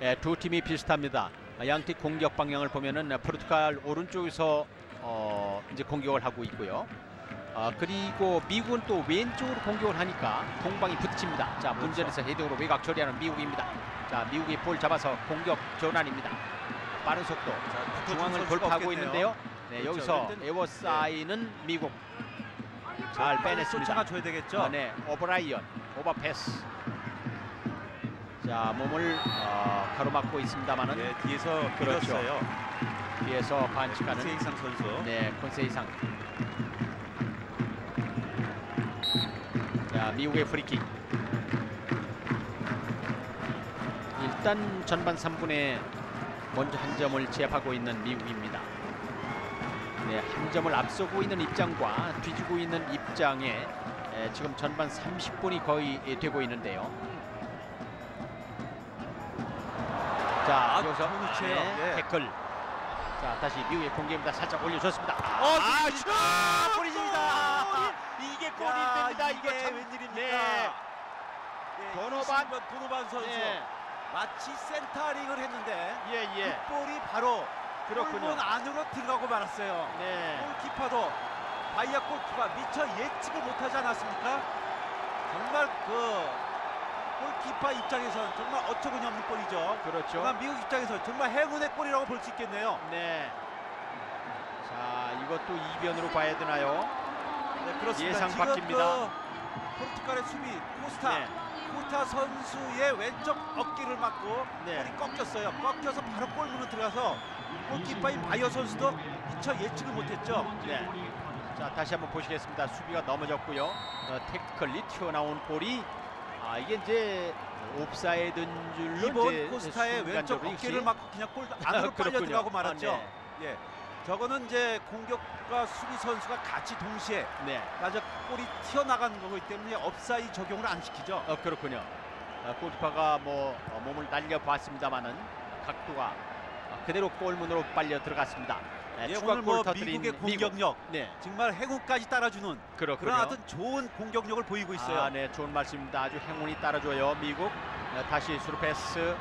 예, 두 팀이 비슷합니다. 양팀 공격 방향을 보면은 포르투갈 오른쪽에서 어 이제 공격을 하고 있고요. 아 그리고 미국은 또 왼쪽으로 공격을 하니까 공방이 붙입니다. 자, 문전에서 헤딩으로 외곽 처리하는 미국입니다. 자, 미국이 볼 잡아서 공격 전환입니다. 빠른 속도. 자, 중앙을 돌파하고 있는데요. 네, 그렇죠. 여기서 에워싸이는 네. 미국. 잘 빼냈습니다. 쫓아가 줘야 되겠죠. 아, 네, 오브라이언 오버패스. 자, 몸을 어, 가로막고 있습니다만은 네, 뒤에서 그렇죠. 밀었어요. 뒤에서 반칙하는 네, 콘세이상 선수. 네, 콘세이상. 자, 미국의 프리킥. 일단 전반 삼 분에 먼저 한 점을 제압하고 있는 미국입니다. 네, 한 점을 앞서고 있는 입장과 뒤지고 있는 입장에 예, 지금 전반 삼십 분이 거의 예, 되고 있는데요. 자, 여기서 아, 네. 태클. 자, 다시 미국의 공격입니다. 살짝 올려줬습니다. 어, 아, 슛! 골입니다. 아, 이게 골이 됩니다. 이게, 이게 참... 웬일입니까? 네. 네, 도노반, 도노반 선수. 네. 마치 센터링을 했는데 예, 예. 그 볼이 바로 골문 안으로 들어가고 말았어요. 네. 골키퍼도 바이아 골키퍼가 미처 예측을 못하지 않았습니까? 정말 그... 골키퍼 입장에서는 정말 어처구니 없는 골이죠. 그렇죠. 미국 입장에서 정말 행운의 골이라고 볼 수 있겠네요. 네. 자, 이것도 이변으로 봐야 되나요? 네, 그렇습니다. 예상 바뀝니다. 그 포르투갈의 수비 코스타 네. 코스타 선수의 왼쪽 어깨를 맞고 네. 볼이 꺾였어요. 꺾여서 바로 골문으로 들어가서 골키퍼인 바이어 선수도 미처 예측을 못했죠. 네. 자 다시 한번 보시겠습니다. 수비가 넘어졌고요. 어, 테크컬리 튀어나온 볼이 아 이게 이제 옵사이드인 줄로 이번 코스타의 왼쪽 어깨를 맞고 그냥 골 안으로 빨려 들어가고 말았죠. 아, 네. 예. 저거는 이제 공격과 수비 선수가 같이 동시에 네. 맞아 골이 튀어나간 거기 때문에 옵사이드 적용을 안 시키죠. 어, 그렇군요. 어, 골키퍼가 뭐 어, 몸을 날려봤습니다만은 각도가 어, 그대로 골문으로 빨려 들어갔습니다. 네, 예, 오늘 뭐 미국의 공격력, 미국. 네. 정말 행운까지 따라주는 그렇군요. 그런 하여튼 좋은 공격력을 보이고 있어요. 아, 네, 좋은 말씀입니다. 아주 행운이 따라줘요, 미국. 어, 다시 수루패스.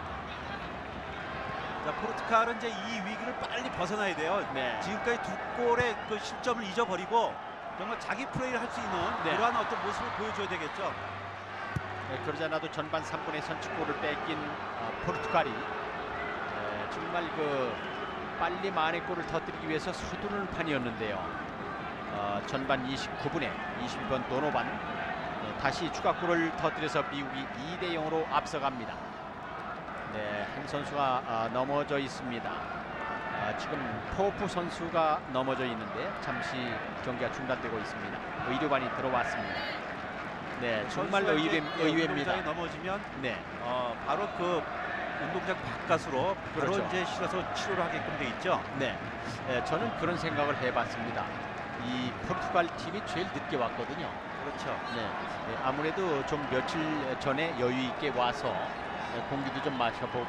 자, 포르투갈은 이제 이 위기를 빨리 벗어나야 돼요. 네. 지금까지 두 골의 그 실점을 잊어버리고 정말 자기 플레이를 할 수 있는 네. 그러한 어떤 모습을 보여줘야 되겠죠. 네, 그러지 않아도 전반 삼 분에 선취골을 뺏긴 어, 포르투갈이 네, 정말 그 빨리 만의 골을 터뜨리기 위해서 서두르는 판이었는데요. 어, 전반 이십구 분에 이십 번 도노반 네, 다시 추가골을 터뜨려서 미국이 이 대 영으로 앞서갑니다. 네, 한 선수가 아, 넘어져 있습니다. 아, 지금 포프 선수가 넘어져 있는데 잠시 경기가 중단되고 있습니다. 의료반이 들어왔습니다. 네, 정말 의외, 의외입니다. 운동장에 넘어지면 네, 어, 바로 그 운동장 바깥으로 바로 그렇죠. 이제 실어서 치료를 하게끔 돼 있죠. 네, 네, 저는 그런 생각을 해봤습니다. 이 포르투갈 팀이 제일 늦게 왔거든요. 그렇죠. 네, 네, 아무래도 좀 며칠 전에 여유 있게 와서. 공기도 좀 마셔보고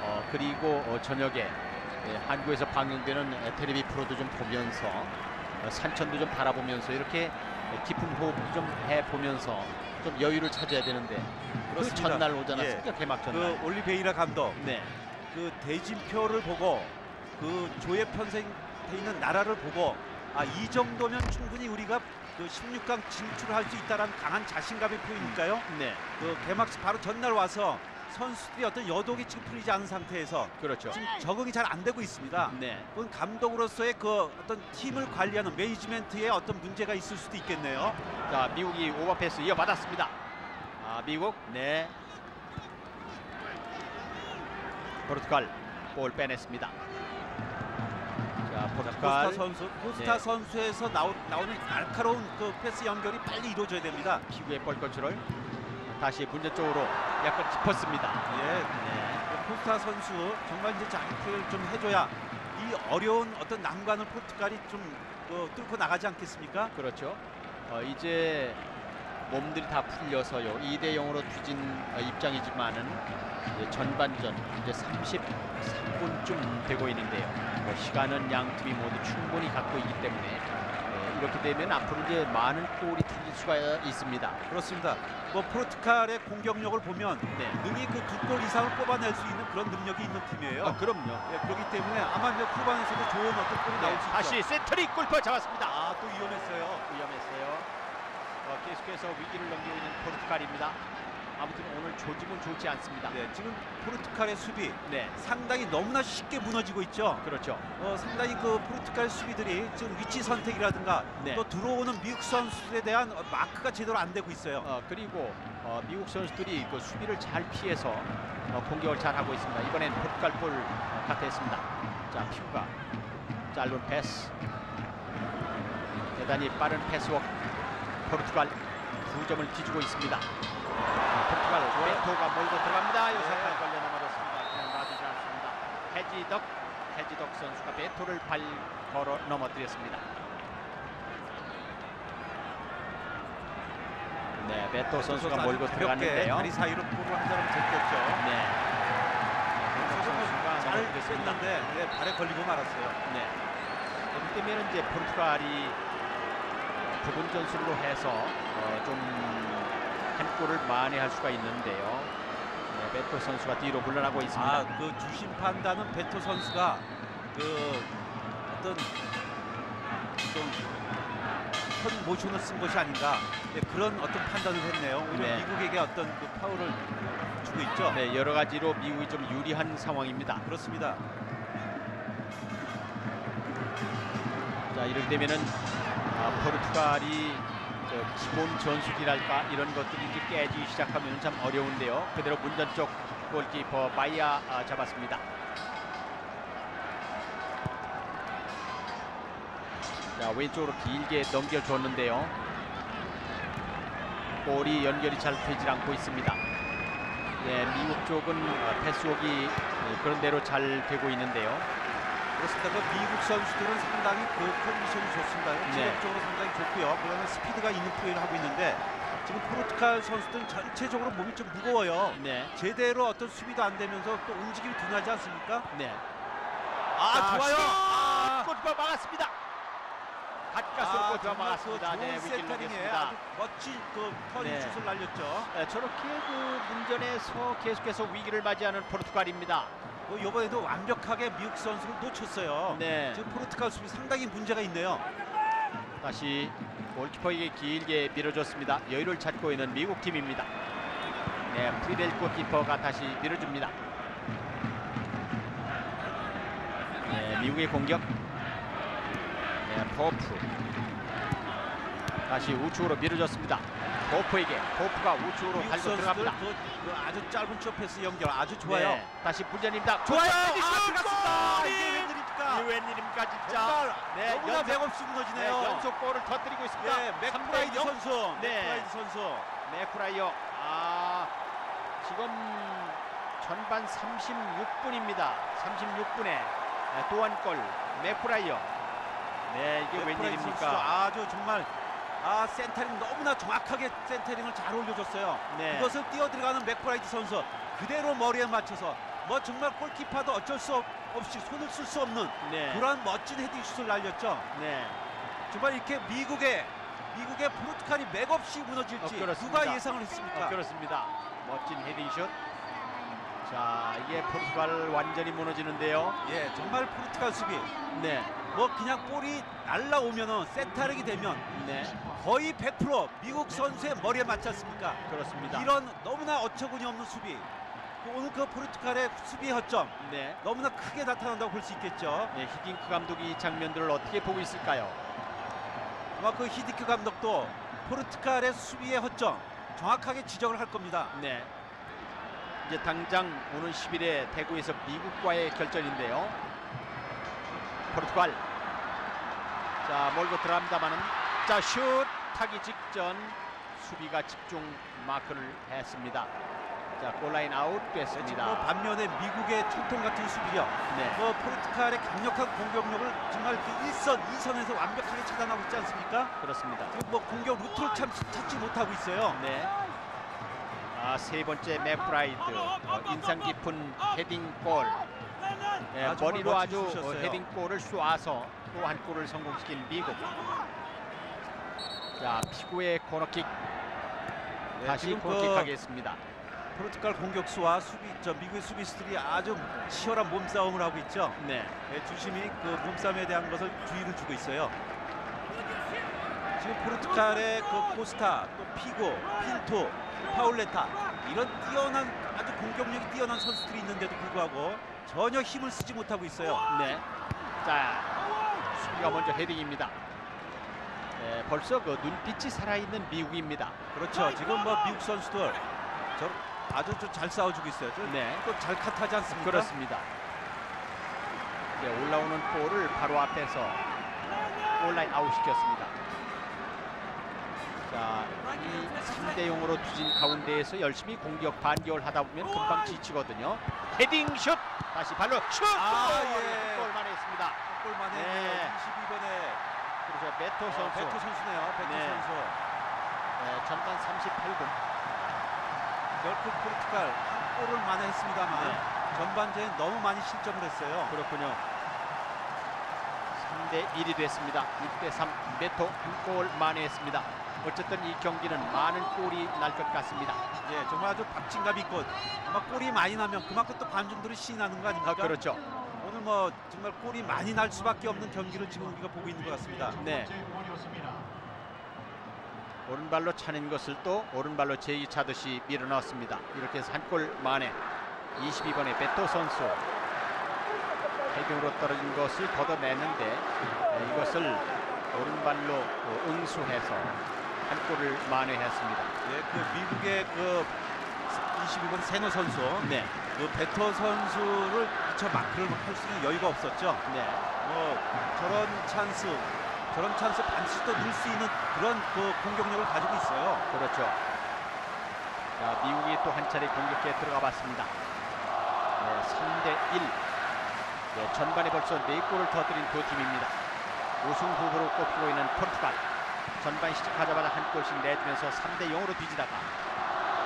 어, 그리고 어, 저녁에 예, 한국에서 방영되는 텔레비 프로도 좀 보면서 어, 산천도 좀 바라보면서 이렇게 깊은 호흡도 좀 해보면서 좀 여유를 찾아야 되는데 그렇습니다. 그 전날 오잖아요. 예. 개막 전날 그 올리베이라 감독 네. 그 대진표를 보고 그 조에 편성돼 있는 나라를 보고 아, 이 정도면 충분히 우리가 그 십육 강 진출할 수 있다는 강한 자신감의 표현이니까요. 네. 그 개막식 바로 전날 와서 선수들이 어떤 여독이 지금 풀리지 않은 상태에서 그렇죠. 지금 적응이 잘 안 되고 있습니다. 네. 그건 감독으로서의 그 어떤 팀을 관리하는 매니지먼트에 어떤 문제가 있을 수도 있겠네요. 자, 미국이 오버패스 이어받았습니다. 아, 미국 네. 포르투갈 볼 빼냈습니다. 자, 포르투갈. 코스타 선수, 코스타 네. 선수에서 나오, 나오는 날카로운 그 패스 연결이 빨리 이루어져야 됩니다. 피구의 볼 컨트롤 다시 문제 쪽으로 약간 깊었습니다. 예, 네. 코스타 선수 정말 이제 장기를 좀 해줘야 이 어려운 어떤 난관을 포르투갈이 좀 어, 뚫고 나가지 않겠습니까? 그렇죠. 어, 이제 몸들이 다 풀려서요. 이 대 영으로 뒤진 어, 입장이지만은 이제 전반전 이제 삼십삼 분쯤 되고 있는데요. 어, 시간은 양 팀이 모두 충분히 갖고 있기 때문에 네, 이렇게 되면 앞으로 이제 많은 골이 터질 수가 있습니다. 그렇습니다. 뭐 포르투갈의 공격력을 보면 네. 능히 그 두 골 이상을 뽑아낼 수 있는 그런 능력이 있는 팀이에요. 아, 그럼요. 네, 그렇기 때문에 아마 이제 후반에서도 좋은 어떤 골이 네, 나올 수 있죠. 다시 세트릭 골파 잡았습니다. 아, 또 위험했어요. 위험했어요. 어, 계속해서 위기를 넘기고 있는 포르투갈입니다. 아무튼 오늘 조직은 좋지 않습니다. 네, 지금 포르투갈의 수비 네. 상당히 너무나 쉽게 무너지고 있죠. 그렇죠. 어, 상당히 그 포르투갈 수비들이 지금 위치 선택이라든가 네. 또 들어오는 미국 선수들에 대한 마크가 제대로 안 되고 있어요. 어, 그리고 어, 미국 선수들이 그 수비를 잘 피해서 어, 공격을 잘 하고 있습니다. 이번엔 포르투갈 볼 같았습니다. 자, 피구가 짧은 패스 대단히 빠른 패스워크. 포르투갈 두 점을 뒤지고 있습니다. 포르투갈 왼토가 몰고 들어갑니다. 요사카 네. 걸려 넘어졌습니다. 그냥 놔두지 않습니다. 해지덕, 해지덕 선수가 벤토를 발 걸어 넘어뜨렸습니다. 네, 벤토 선수가 몰고 들어갔는데요. 다리 사이로 볼을 한 사람 제꼈죠. 네. 벤토 선수가 잘 됐었는데 네, 발에 걸리고 말았어요. 네. 그렇기 때문에 이제 포르투갈이 부분 전술로 해서 어, 좀 한 골을 만회할 수가 있는데요. 네, 베토 선수가 뒤로 물러나고 있습니다. 아, 그 주심 판단은 베토 선수가 그 어떤 선 모션을 쓴 것이 아닌가 네, 그런 어떤 판단을 했네요. 오히려 네. 미국에게 어떤 그 파울을 주고 있죠. 네, 여러 가지로 미국이 좀 유리한 상황입니다. 그렇습니다. 자, 이럴 때면은. 아, 포르투갈이 몸 전술이랄까 이런 것들이 이제 깨지기 시작하면 참 어려운데요. 그대로 문전 쪽 골키퍼 바이아 아, 잡았습니다. 자, 왼쪽으로 길게 넘겨줬는데요. 골이 연결이 잘 되질 않고 있습니다. 예, 미국 쪽은 패스웍이 그런 대로 잘 되고 있는데요. 그렇습니다. 미국 선수들은 상당히 그 컨디션이 좋습니다. 체력적으로 네. 상당히 좋고요. 그러면 스피드가 있는 플레이를 하고 있는데 지금 포르투갈 선수들은 전체적으로 몸이 좀 무거워요. 네. 제대로 어떤 수비도 안 되면서 또 움직임이 둔하지 않습니까? 네. 아, 아 좋아요. 아, 골키퍼 막았습니다. 갓가스로 아, 골키퍼 막았습니다. 네, 세터링에 아주 멋진 그 턴 슛을 네. 날렸죠. 네, 저렇게 그 문전에서 계속해서 위기를 맞이하는 포르투갈입니다. 뭐 이번에도 완벽하게 미국 선수를 놓쳤어요. 네. 지금 포르투갈 수비 상당히 문제가 있네요. 다시 골키퍼에게 길게 밀어줬습니다. 여유를 찾고 있는 미국 팀입니다. 네, 프리델 골키퍼가 다시 밀어줍니다. 네, 미국의 공격. 네, 포프. 다시 우측으로 밀어줬습니다. 포프에게, 포프가 우측으로 발로 들어갑니다. 그, 그 아주 짧은 쪽 패스 연결 아주 좋아요. 네, 다시 불전입니다. 좋아요. 아, 들어갔습니다. 이게 웬일입니까? 이게 웬일입니까 진짜. 네, 너무나 백없이 무너지네요. 네, 연속 골을 터뜨리고 있습니다. 네, 맥브라이드 선수. 네, 맥브라이드 선수. 맥브라이어. 아, 지금 전반 삼십육 분입니다. 삼십육 분에 또 한 골. 맥브라이어. 네, 이게 웬일입니까? 아주 정말. 아, 센터링 너무나 정확하게 센터링을 잘 올려줬어요. 네. 그것을 뛰어들어가는 맥브라이드 선수 그대로 머리에 맞춰서 뭐 정말 골키퍼도 어쩔 수 없이 손을 쓸 수 없는 네. 그러한 멋진 헤딩슛을 날렸죠. 네. 정말 이렇게 미국의 미국의 포르투갈이 맥없이 무너질지 어, 누가 예상을 했습니까? 어, 그렇습니다. 멋진 헤딩슛. 자, 이게 포르투갈 완전히 무너지는데요. 예, 정말 포르투갈 수비. 네. 뭐 그냥 볼이 날라오면은 센터링이 되면 네. 거의 백 퍼센트 미국 선수의 머리에 맞지 않습니까? 그렇습니다. 이런 너무나 어처구니 없는 수비. 오늘 그 포르투갈의 수비 허점 네. 너무나 크게 나타난다고 볼 수 있겠죠. 네, 히딩크 감독이 이 장면들을 어떻게 보고 있을까요? 아마 그 히딩크 감독도 포르투갈의 수비의 허점 정확하게 지적을 할 겁니다. 네. 이제 당장 오는 십일에 대구에서 미국과의 결전인데요. 포르투갈. 자, 몰고 들어갑니다만은 자, 슛 타기 직전 수비가 집중 마크를 했습니다. 자, 골라인 아웃 됐습니다. 네, 반면에 미국의 초통 같은 수비력. 네. 뭐 포르투갈의 강력한 공격력을 정말 그 일선, 이선에서 완벽하게 차단하고 있지 않습니까? 그렇습니다. 뭐 공격 루트를 참 찾지 못하고 있어요. 네. 아, 세 번째 맥브라이드. 어, 인상 깊은 헤딩골. 예, 아, 머리로 아주 어, 헤딩골을 쏘아서 또 한 골을 성공시킨 미국. 자, 피고의 코너킥. 네, 다시 코너킥하겠습니다. 그 포르투갈 공격수와 수비, 저 미국의 수비수들이 아주 치열한 몸싸움을 하고 있죠. 네. 네, 주심이 그 몸싸움에 대한 것을 주의를 주고 있어요. 지금 포르투갈의 그 코스타, 또 피고, 핀토, 파울레타 이런 뛰어난 아주 공격력이 뛰어난 선수들이 있는데도 불구하고 전혀 힘을 쓰지 못하고 있어요. 네. 자, 수비가 먼저 헤딩입니다. 네, 벌써 그 눈빛이 살아있는 미국입니다. 그렇죠. 지금 뭐 미국 선수들 저 아주 좀 잘 싸워주고 있어요. 네. 또 잘 컷하지 않습니까? 그렇습니다. 네, 올라오는 볼을 바로 앞에서 온라인 아웃 시켰습니다. 자, 이 삼 대 영으로 뒤진 가운데에서 열심히 공격 반격을 하다 보면 금방 지치거든요. 헤딩 슛! 다시 발로 슛! 아, 골! 예. 골만 했습니다. 골만 했네요. 네. 이십이 번에. 그렇죠. 베토 선수. 베토 선수네요. 베토 네. 선수. 네, 전반 삼십팔 분. 열두 포르투갈 한 골을 만회했습니다만 네. 전반전에 너무 많이 실점을 했어요. 그렇군요. 삼 대 일이 됐습니다. 육 대 삼. 베토 한 골 만회했습니다. 어쨌든 이 경기는 많은 골이 날 것 같습니다. 예, 정말 아주 박진감 있고 아마 골이 많이 나면 그만큼 또 관중들이 신이 나는 거 아닙니까? 아, 그렇죠. 오늘 뭐 정말 골이 많이 날 수밖에 없는 경기를 지금 우리가 보고 있는 것 같습니다. 네. 오른발로 차는 것을 또 오른발로 제이 차듯이 밀어넣었습니다. 이렇게 해서 한 골 만에 이십이 번의 베토 선수 헤딩으로 떨어진 것을 걷어내는데 이것을 오른발로 응수해서 한 골을 만회했습니다. 네, 그 미국의 그 이십이 번 세노 선수, 네, 그 베터 선수를 미처 마크를 할 수 있는 여유가 없었죠. 네, 뭐 저런 찬스, 저런 찬스 반칙도 넣을 수 있는 그런 그 공격력을 가지고 있어요. 그렇죠. 자, 미국이 또 한 차례 공격에 들어가봤습니다. 네, 삼 대 일. 네, 전반에 벌써 네 골을 터뜨린 두 팀입니다. 우승 후보로 꼽히고 있는 포르투갈. 전반 시작하자마자 한 골씩 내주면서 삼 대 영으로 뒤지다가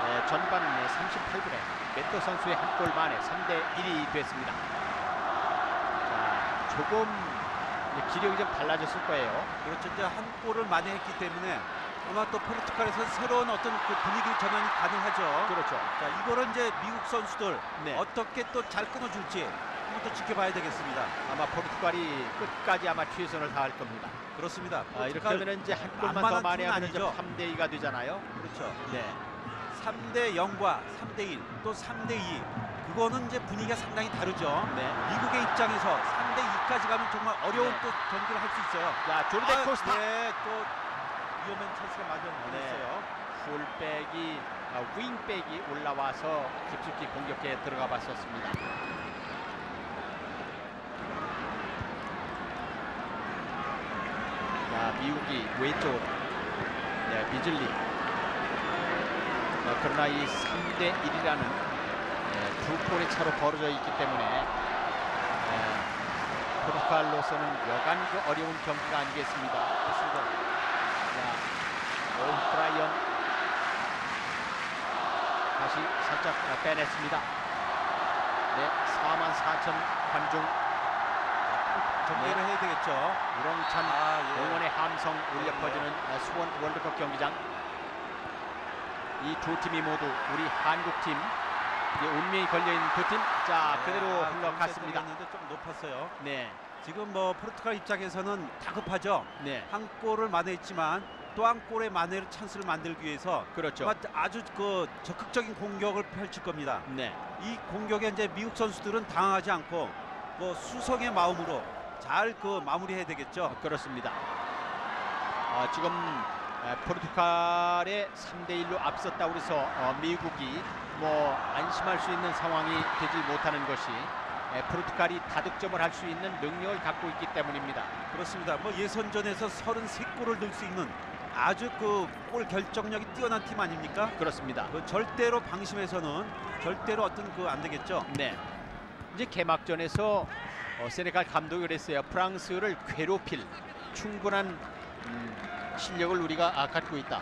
네, 전반 삼십팔 분에 메토 선수의 한 골 만에 삼 대 일이 됐습니다. 자, 조금 기력이 좀 달라졌을 거예요. 그렇죠. 이제 한 골을 만회했기 때문에 아마 또 포르투갈에서 새로운 어떤 그 분위기 전환이 가능하죠. 그렇죠. 자, 이거를 이제 미국 선수들 네. 어떻게 또 잘 끊어줄지 한번 또 지켜봐야 되겠습니다. 아마 포르투갈이 끝까지 아마 최선을 다할 겁니다. 그렇습니다. 아, 이렇게 하면 이제 한 골만 더 만회하면 이제 삼 대 이가 되잖아요. 그렇죠. 네. 삼 대 영과 삼 대 일 또 삼 대 이 그거는 이제 분위기가 상당히 다르죠. 네. 미국의 입장에서 삼 대 이까지 가면 정말 어려운 네. 또 경기를 할 수 있어요. 자, 조르데 아, 코스타. 네, 또 위험한 찬스가 맞았어요. 풀백이, 아, 윙백이 올라와서 깊숙이 공격에 들어가 봤었습니다. 자, 미국이 왼쪽으로. 네, 비즐리. 어, 그러나 이 삼 대 일이라는 네, 두 골의 차로 벌어져 있기 때문에 네, 포르투갈로서는 여간 그 어려운 경기가 아니겠습니다. 그렇습니다. 브라이언 다시 살짝 빼냈습니다. 네, 사만 사천 관중 정리를 네. 해야 되겠죠. 우렁찬 아, 예. 응원의 함성 울려 네. 퍼지는 수원 월드컵 경기장. 이 두 팀이 모두 우리 한국팀 운명이 걸려있는 두 팀. 자, 네. 그대로 아, 흘러갔습니다. 좀 높았어요. 네, 지금 뭐 포르투갈 입장에서는 다급하죠. 네, 한 골을 만회했지만 또 한 골의 만회를 찬스를 만들기 위해서 그렇죠. 아주 그 적극적인 공격을 펼칠 겁니다. 네. 이 공격에 이제 미국 선수들은 당황하지 않고 뭐 수성의 마음으로 잘 그 마무리해야 되겠죠. 그렇습니다. 아, 지금 포르투갈에 삼 대 일로 앞섰다고 해서 미국이 뭐 안심할 수 있는 상황이 되지 못하는 것이 포르투갈이 다득점을 할 수 있는 능력을 갖고 있기 때문입니다. 그렇습니다. 뭐 예선전에서 삼십삼 골을 넣을 수 있는 아주 그 골 결정력이 뛰어난 팀 아닙니까? 그렇습니다. 그 절대로 방심해서는 절대로 어떤 그 안 되겠죠. 네. 이제 개막전에서 어, 세네갈 감독이 그랬어요. 프랑스를 괴롭힐 충분한 음, 실력을 우리가 아, 갖고 있다.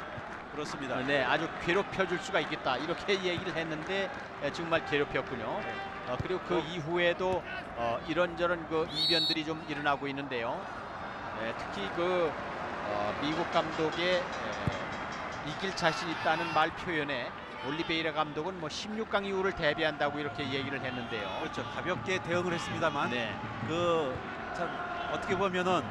그렇습니다. 네, 아주 괴롭혀줄 수가 있겠다. 이렇게 얘기를 했는데 예, 정말 괴롭혔군요. 네. 어, 그리고 그 어. 이후에도 어, 이런저런 그 이변들이 좀 일어나고 있는데요. 네, 특히 그 어, 미국 감독의 에, 이길 자신 있다는 말 표현에 올리베이라 감독은 뭐 십육 강 이후를 대비한다고 이렇게 얘기를 했는데요. 그렇죠. 가볍게 대응을 했습니다만 네. 그 참 어떻게 보면은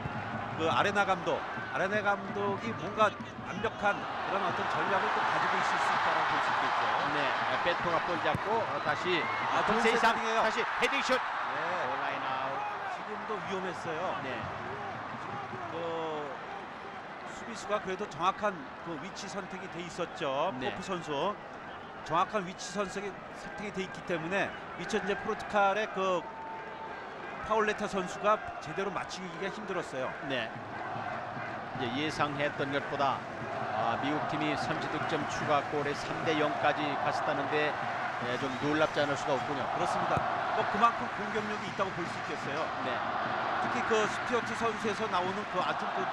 그 아레나 감독, 아레나 감독이 뭔가 완벽한 그런 어떤 전략을 또 가지고 있을 수 있다고 볼 수 있겠죠. 네, 베토가 볼 잡고 어, 다시 아, 아, 세상이에요. 다시 헤딩슛. 네, 온라인 아웃. 지금도 위험했어요. 네. 수가 그래도 정확한 그 위치 선택이 돼 있었죠. 네. 포프 선수 정확한 위치 선택이 선택이 돼 있기 때문에 미처 이제 포르투갈의 그 파울레타 선수가 제대로 맞추기가 힘들었어요. 네. 이제 예상했던 것보다 아, 미국 팀이 삼십 득점 추가 골에 삼 대 영까지 갔었다는데 네, 좀 놀랍지 않을 수가 없군요. 그렇습니다. 뭐 그만큼 공격력이 있다고 볼 수 있겠어요. 네. 특히 그 스튜어트 선수에서 나오는 그 아주 그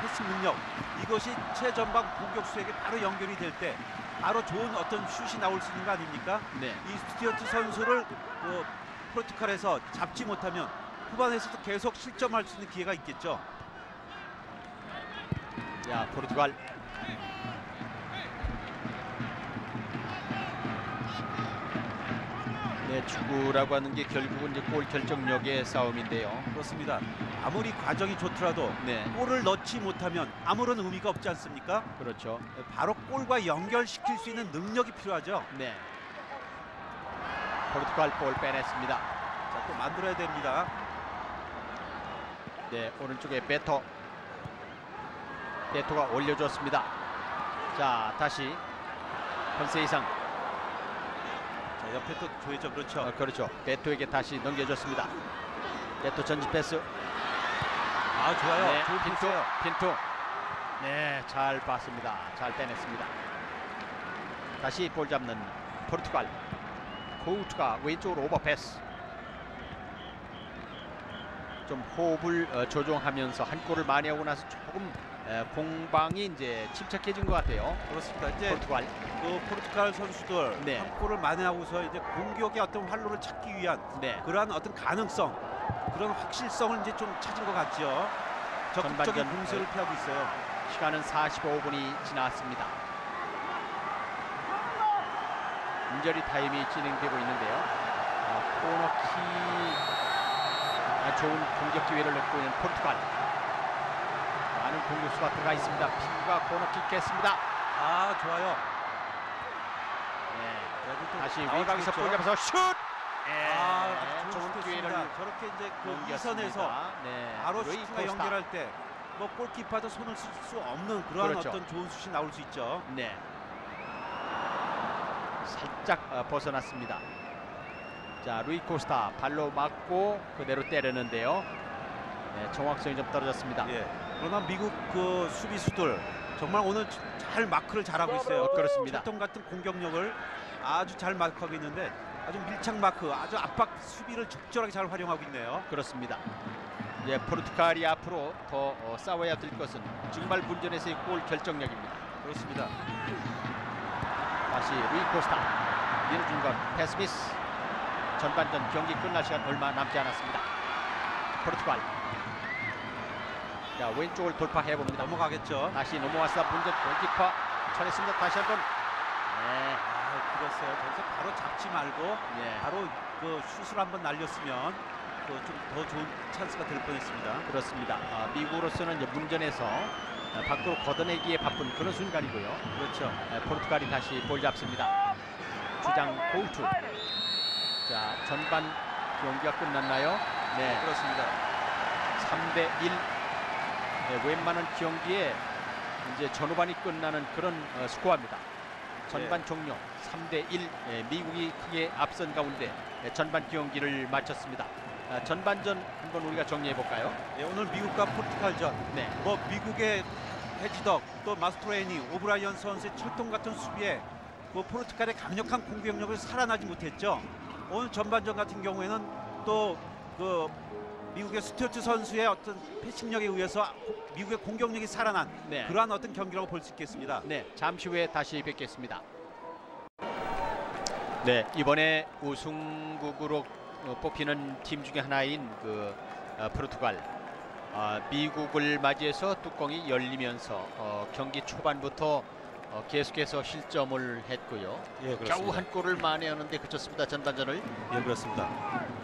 패스 능력, 이것이 최전방 공격수에게 바로 연결이 될 때 바로 좋은 어떤 슛이 나올 수 있는 거 아닙니까? 네. 이 스튜어트 선수를 어, 포르투갈에서 잡지 못하면 후반에서도 계속 실점할 수 있는 기회가 있겠죠. 야, 포르투갈 네, 축구라고 하는 게 결국은 이제 골 결정력의 싸움인데요. 그렇습니다. 아무리 과정이 좋더라도 네. 골을 넣지 못하면 아무런 의미가 없지 않습니까? 그렇죠. 바로 골과 연결시킬 수 있는 능력이 필요하죠. 네. 포르투갈 볼 빼냈습니다. 자, 또 만들어야 됩니다. 네, 오른쪽에 베토. 베토가 올려줬습니다. 자, 다시 컨세이상. 자, 옆에 또 조이죠. 그렇죠. 어, 그렇죠. 베토에게 다시 넘겨줬습니다. 베토 전지 패스. 아, 좋아요. 네, 핀토, 핀토. 네, 잘 봤습니다. 잘 빼냈습니다. 다시 볼 잡는 포르투갈. 코우트가 왼쪽으로 오버패스. 좀 호흡을 어, 조정하면서 한 골을 많이 하고 나서 조금 에, 공방이 이제 침착해진 것 같아요. 그렇습니다. 이제 포르투갈, 그 포르투갈 선수들 네. 한 골을 많이 하고서 이제 공격의 어떤 활로를 찾기 위한 네. 그러한 어떤 가능성, 그런 확실성을 이제 좀 찾은 것 같죠. 적극적인 공세를 피하고 있어요. 시간은 사십오 분이 지났습니다. 인저리 타임이 진행되고 있는데요. 아, 코너킥. 좋은 공격 기회를 얻고 있는 포르투갈. 많은 공격수가 들어가 있습니다. 피구가 코너킥 깼습니다. 아, 좋아요. 네. 다시 위방에서 볼 잡아서 슛! 네. 아, 네. 좋은 기회를 저렇게 이제 그 이선에서 네. 바로 슛과 연결할 때 뭐 골키퍼도 손을 쓸 수 없는 그러한 그렇죠. 어떤 좋은 슛이 나올 수 있죠. 네. 살짝 어, 벗어났습니다. 자, 루이 코스타 발로 맞고 그대로 때렸는데요. 네, 정확성이 좀 떨어졌습니다. 예. 그러나 미국 그 수비수들 정말 오늘 잘 마크를 잘하고 있어요. 어, 그렇습니다. 철통 같은 공격력을 아주 잘 마크하고 있는데 아주 밀착 마크, 아주 압박 수비를 적절하게 잘 활용하고 있네요. 그렇습니다. 예, 포르투갈이 앞으로 더 어, 싸워야 될 것은 중발 분전에서의 골 결정력입니다. 그렇습니다. 다시 루이 코스타 밀어준 것 패스 미스. 전반전 경기 끝날 시간 얼마 남지 않았습니다. 포르투갈. 자, 왼쪽을 돌파해 봅니다. 넘어가겠죠. 다시 넘어왔어. 문제 골키퍼 쳐냈습니다. 다시 한번. 네. 아, 그랬어요. 그래서 바로 잡지 말고 네. 바로 그 슛을 한번 날렸으면 그 좀 더 좋은 찬스가 될 뻔했습니다. 그렇습니다. 아, 미국으로서는 이제 문전에서 밖으로 걷어내기에 바쁜 그런 순간이고요. 그렇죠. 네, 포르투갈이 다시 볼 잡습니다. 주장 고우투. 자, 전반 경기가 끝났나요? 네, 그렇습니다. 삼 대 일. 네, 웬만한 경기에 이제 전후반이 끝나는 그런 어, 스코어입니다. 전반 네. 종료 삼 대 일. 예, 미국이 크게 앞선 가운데 예, 전반 경기를 마쳤습니다. 아, 전반전 한번 우리가 정리해 볼까요? 예, 오늘 미국과 포르투갈전. 네. 뭐 미국의 헤지덕, 또 마스트로에니, 오브라이언 선수의 철통 같은 수비에 뭐 포르투갈의 강력한 공격력을 살아나지 못했죠. 오늘 전반전 같은 경우에는 또 그 미국의 스튜어트 선수의 어떤 패싱력에 의해서 미국의 공격력이 살아난 네. 그러한 어떤 경기라고 볼 수 있겠습니다. 네, 잠시 후에 다시 뵙겠습니다. 네, 이번에 우승국으로 뽑히는 팀 중에 하나인 그 어, 포르투갈, 어, 미국을 맞이해서 뚜껑이 열리면서 어, 경기 초반부터 어, 계속해서 실점을 했고요. 예, 그렇습니다. 겨우 한 골을 만회하는데 그쳤습니다. 전반전을. 예, 그렇습니다.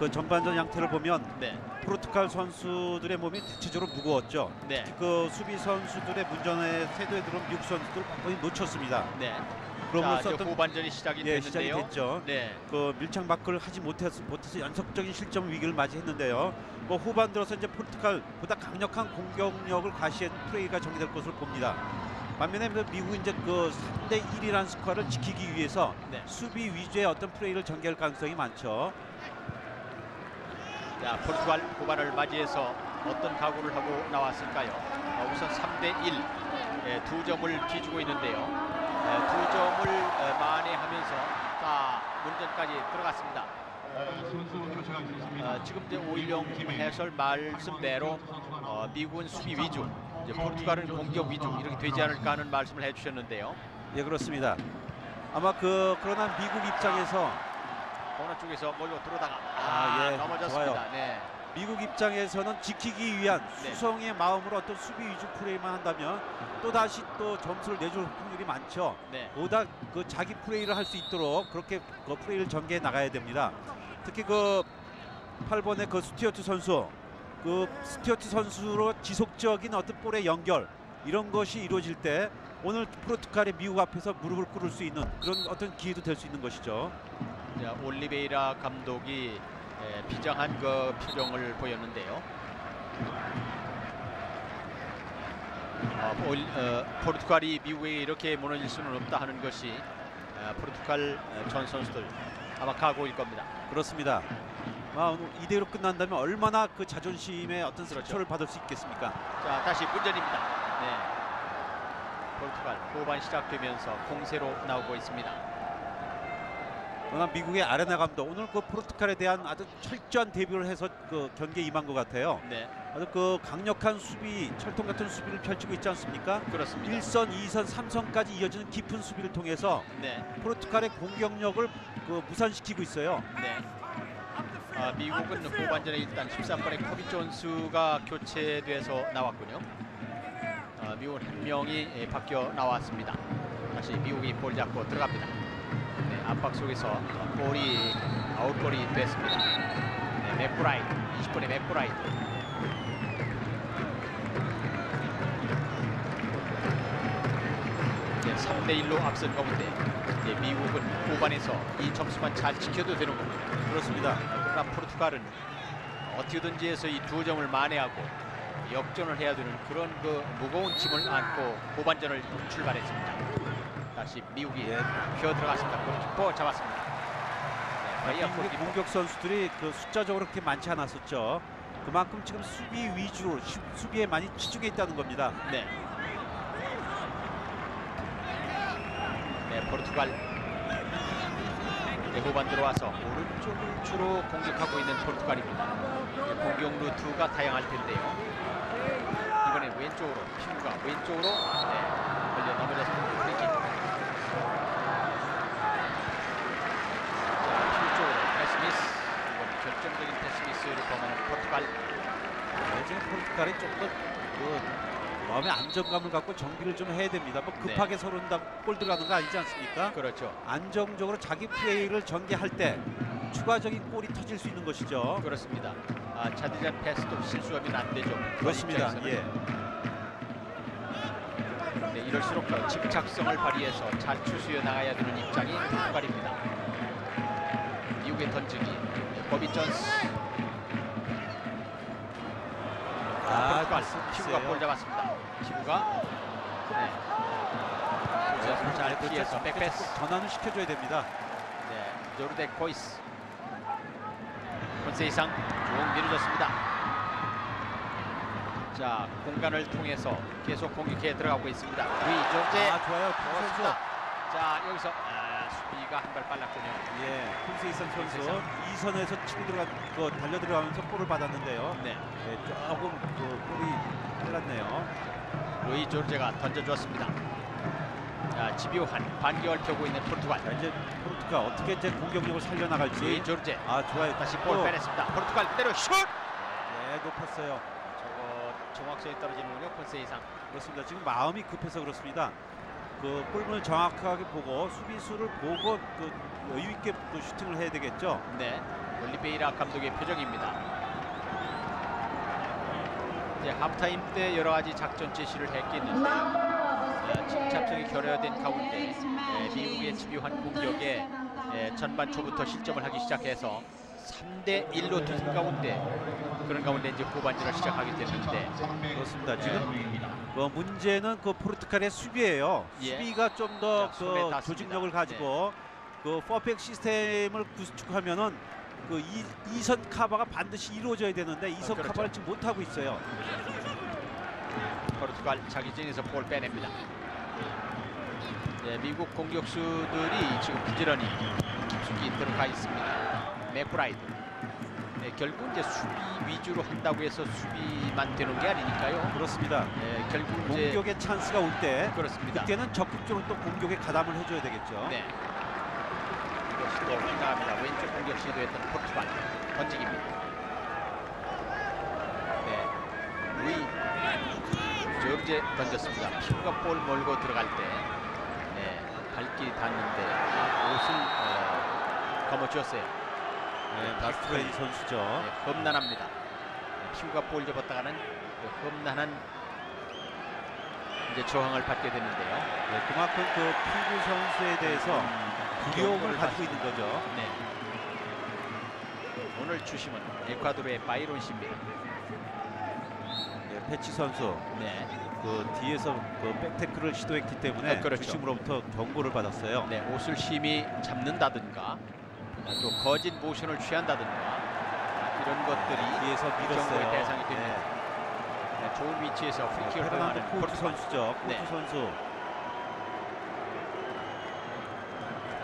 그 전반전 양태를 보면 네. 포르투갈 선수들의 몸이 대체적으로 무거웠죠. 네. 특히 그 수비 선수들의 문전의 세도에 들어온 미국 선수들 거의 놓쳤습니다. 네. 그러면서 자, 어떤 후반전이 시작이 예, 됐는데요. 시작이 됐죠. 네. 그 밀착 마크를 하지 못해서, 못해서 연속적인 실점 위기를 맞이했는데요. 뭐 후반 들어서 이제 포르투갈보다 강력한 공격력을 과시한 플레이가 전개될 것을 봅니다. 반면에 미국은 이제 그 삼 대 일이라는 스코어를 지키기 위해서 네. 수비 위주의 어떤 플레이를 전개할 가능성이 많죠. 자, 포르투갈 후반을 맞이해서 어떤 각오를 하고 나왔을까요? 어, 우선 삼 대 일, 예, 두 점을 기주고 있는데요. 예, 두 점을 예, 만회하면서 다 문전까지 들어갔습니다. 어, 지금 이제 오일영 해설 말씀대로 어, 미국은 수비 위주, 이제 포르투갈은 공격 위주, 이렇게 되지 않을까 하는 말씀을 해주셨는데요. 예, 그렇습니다. 아마 그 그러나 미국 입장에서 코너 쪽에서 몰고 들어다가 아, 아, 예, 넘어졌습니다. 네. 미국 입장에서는 지키기 위한 수성의 네. 마음으로 어떤 수비 위주 플레이만 한다면 또 다시 또 점수를 내줄 확률이 많죠. 네. 보다 그 자기 플레이를 할 수 있도록 그렇게 그 플레이를 전개해 나가야 됩니다. 특히 그 팔 번의 그 스튜어트 선수. 그 스튜어트 선수로 지속적인 어떤 볼의 연결 이런 것이 이루어질 때 오늘 포르투갈이 미국 앞에서 무릎을 꿇을 수 있는 그런 어떤 기회도 될 수 있는 것이죠. 자, 올리베이라 감독이 예, 비장한 그 표정을 보였는데요. 어, 올, 어, 포르투갈이 미국에 이렇게 무너질 수는 없다 하는 것이 어, 포르투갈 전 선수들 아마 각오일 겁니다. 그렇습니다. 아, 이대로 끝난다면 얼마나 그 자존심에 어떤 상처를 그렇죠. 받을 수 있겠습니까? 자, 다시 문전입니다. 네. 포르투갈 후반 시작되면서 공세로 나오고 있습니다. 워낙 미국의 아레나 감독 오늘 그 포르투갈에 대한 아주 철저한 대비를 해서 그 경기에 임한 것 같아요. 네. 아주 그 강력한 수비, 철통 같은 수비를 펼치고 있지 않습니까? 그렇습니다. 일 선, 이 선, 삼 선까지 이어지는 깊은 수비를 통해서 네. 포르투갈의 공격력을 그 무산시키고 있어요. 네. 아, 미국은 후반전에 일단 십삼 번의 코비 존스가 교체돼서 나왔군요. 아, 미국 한 명이 바뀌어 나왔습니다. 다시 미국이 볼 잡고 들어갑니다. 압박 속에서 볼이 아웃볼이 됐습니다. 네, 맥브라이드, 이십 번의 맥브라이드. 네, 삼 대 일로 앞선 가운데 네, 미국은 후반에서 이 점수만 잘 지켜도 되는 겁니다. 그렇습니다. 그러나 포르투갈은 어떻게든지 해서 이 두 점을 만회하고 역전을 해야 되는 그런 그 무거운 짐을 안고 후반전을 출발했습니다. 다시 미국이 네. 휘어 들어갔습니다. 골키퍼 잡았습니다. 네, 바이아 미국의 공격 선수들이 그 숫자적으로 그렇게 많지 않았었죠. 그만큼 지금 수비 위주로 수비에 많이 치중해 있다는 겁니다. 네. 네, 포르투갈 네, 후반 들어와서 오른쪽을 주로 공격하고 있는 포르투갈입니다. 네, 공격 루트가 다양할 텐데요. 이번에 왼쪽으로 피부가 왼쪽으로 네, 걸려 넘어졌습니다. 결정적인 패스미스를 범하는 포르투갈. 요즘 포르투갈이 좀 더 그 마음의 안정감을 갖고 정비를 좀 해야 됩니다. 뭐 급하게 네. 서른다고 골 들어가는 거 아니지 않습니까? 그렇죠. 안정적으로 자기 플레이를 전개할 때 추가적인 골이 터질 수 있는 것이죠. 그렇습니다. 아, 자들의 패스도 실수하면 안 되죠. 그렇습니다. 예. 네, 이럴수록 집착성을 발휘해서 잘 추수해 나가야 되는 입장이 포르투갈입니다. 미국의 던지기. 버비 존스. 아, 피부가 볼 잡았습니다. 피부가. 네. 잘 피해서 백패스. 전환을 시켜줘야 됩니다. 네. 조르덱 보이스. 콘세이상 쭉 밀어줬습니다. 자, 공간을 통해서 계속 공격해 들어가고 있습니다. 루이 존재. 아, 좋아요. 좋았습니다. 자, 여기서. 수비가 한 발 빨랐군요. 예, 콘세이상 선수 이 선에서 치고 들어가, 그, 달려 들어가면서 골을 받았는데요. 네, 네 조금 그 골이 빨랐네요. 루이 조르제가 던져주었습니다. 자, 집요한 반격을 펴고 있는 포르투갈. 자, 이제 포르투갈 어떻게 제 공격력을 살려나갈지. 루이 조르제. 아, 좋아요. 다시 볼 또. 빼냈습니다. 포르투갈 그대로 슛. 네, 높았어요. 저거 정확성이 떨어지는군요, 콘세이상. 그렇습니다. 지금 마음이 급해서 그렇습니다. 그 골문을 정확하게 보고 수비수를 보고 그 여유 있게 그 슈팅을 해야 되겠죠. 네, 올리베이라 감독의 표정입니다. 이제 하프타임 때 여러 가지 작전 제시를 했겠는데 네, 침착성이 결여된 가운데 네, 미국의 집요한 공격에 네, 전반 초부터 실점을 하기 시작해서 삼 대 일로 둔 가운데 그런 가운데 이제 후반전을 시작하게 됐는데 그렇습니다. 지금 네. 그 문제는 그 포르투갈의 수비예요. 예. 수비가 좀 더 그 조직력을 가지고 네. 그 포백 시스템을 구축하면은 그 이 선 카바가 반드시 이루어져야 되는데 이 선 어, 그렇죠. 카바를 지금 못 하고 있어요. 포르투갈 자기진에서 볼 빼냅니다. 네, 미국 공격수들이 지금 부지런히 깊숙이 들어가 있습니다. 맥브라이드. 네, 결국 이제 수비 위주로 한다고 해서 수비만 되는 게 아니니까요. 그렇습니다. 네, 결국 공격의 찬스가 올 때 그렇습니다. 그때는 적극적으로 또 공격에 가담을 해줘야 되겠죠. 네. 시도를 나갑니다. 왼쪽 공격 시도했던 포르투갈 던지기입니다. 네, 루이 조르제 던졌습니다. 피부가 볼 몰고 들어갈 때 네, 발길이 닿는데 옷을 어, 거머쥐었어요. 네, 마스트레니 선수죠. 네, 험난합니다. 피우가 볼 접었다가는 그 험난한 이제 저항을 받게 되는데요. 네, 그만큼 그 피구 선수에 대해서 두려움을 갖고 있는 거죠. 네. 오늘 주심은 에콰도르의 바이론 씨입니다. 네, 패치 선수 네. 그 뒤에서 그 백테크를 시도했기 때문에 주심으로부터 아, 그렇죠. 경고를 받았어요. 네, 옷을 심히 잡는다든가 또 거짓 모션을 취한다든가 이런 것들이 뒤에서 밀었어요. 대상이 됩니다. 네. 네, 좋은 위치에서 프리킥을 허용하는 포르투 포르투 선수죠. 포르투 네. 선수.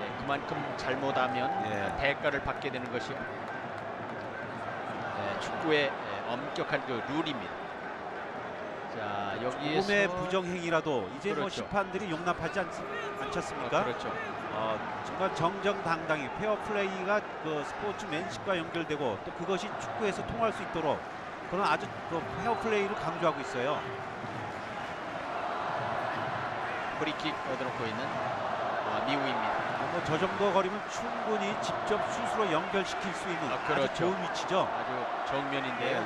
네, 그만큼 잘못하면 네. 대가를 받게 되는 것이 네, 축구의 엄격한 그 룰입니다. 자, 여기에서 조금의 부정행위라도 이제 그렇죠. 뭐 심판들이 용납하지 않, 않습니까? 어, 그렇죠. 어, 정말 정정당당히 페어플레이가 그 스포츠맨십과 연결되고 또 그것이 축구에서 통할 수 있도록 그런 아주 그 페어플레이를 강조하고 있어요. 프리킥 얻어놓고 있는 어, 미우입니다. 뭐 저 정도 거리면 충분히 직접 슛으로 연결시킬 수 있는 아, 그렇죠. 아주 좋은 위치죠. 아주 정면인데요.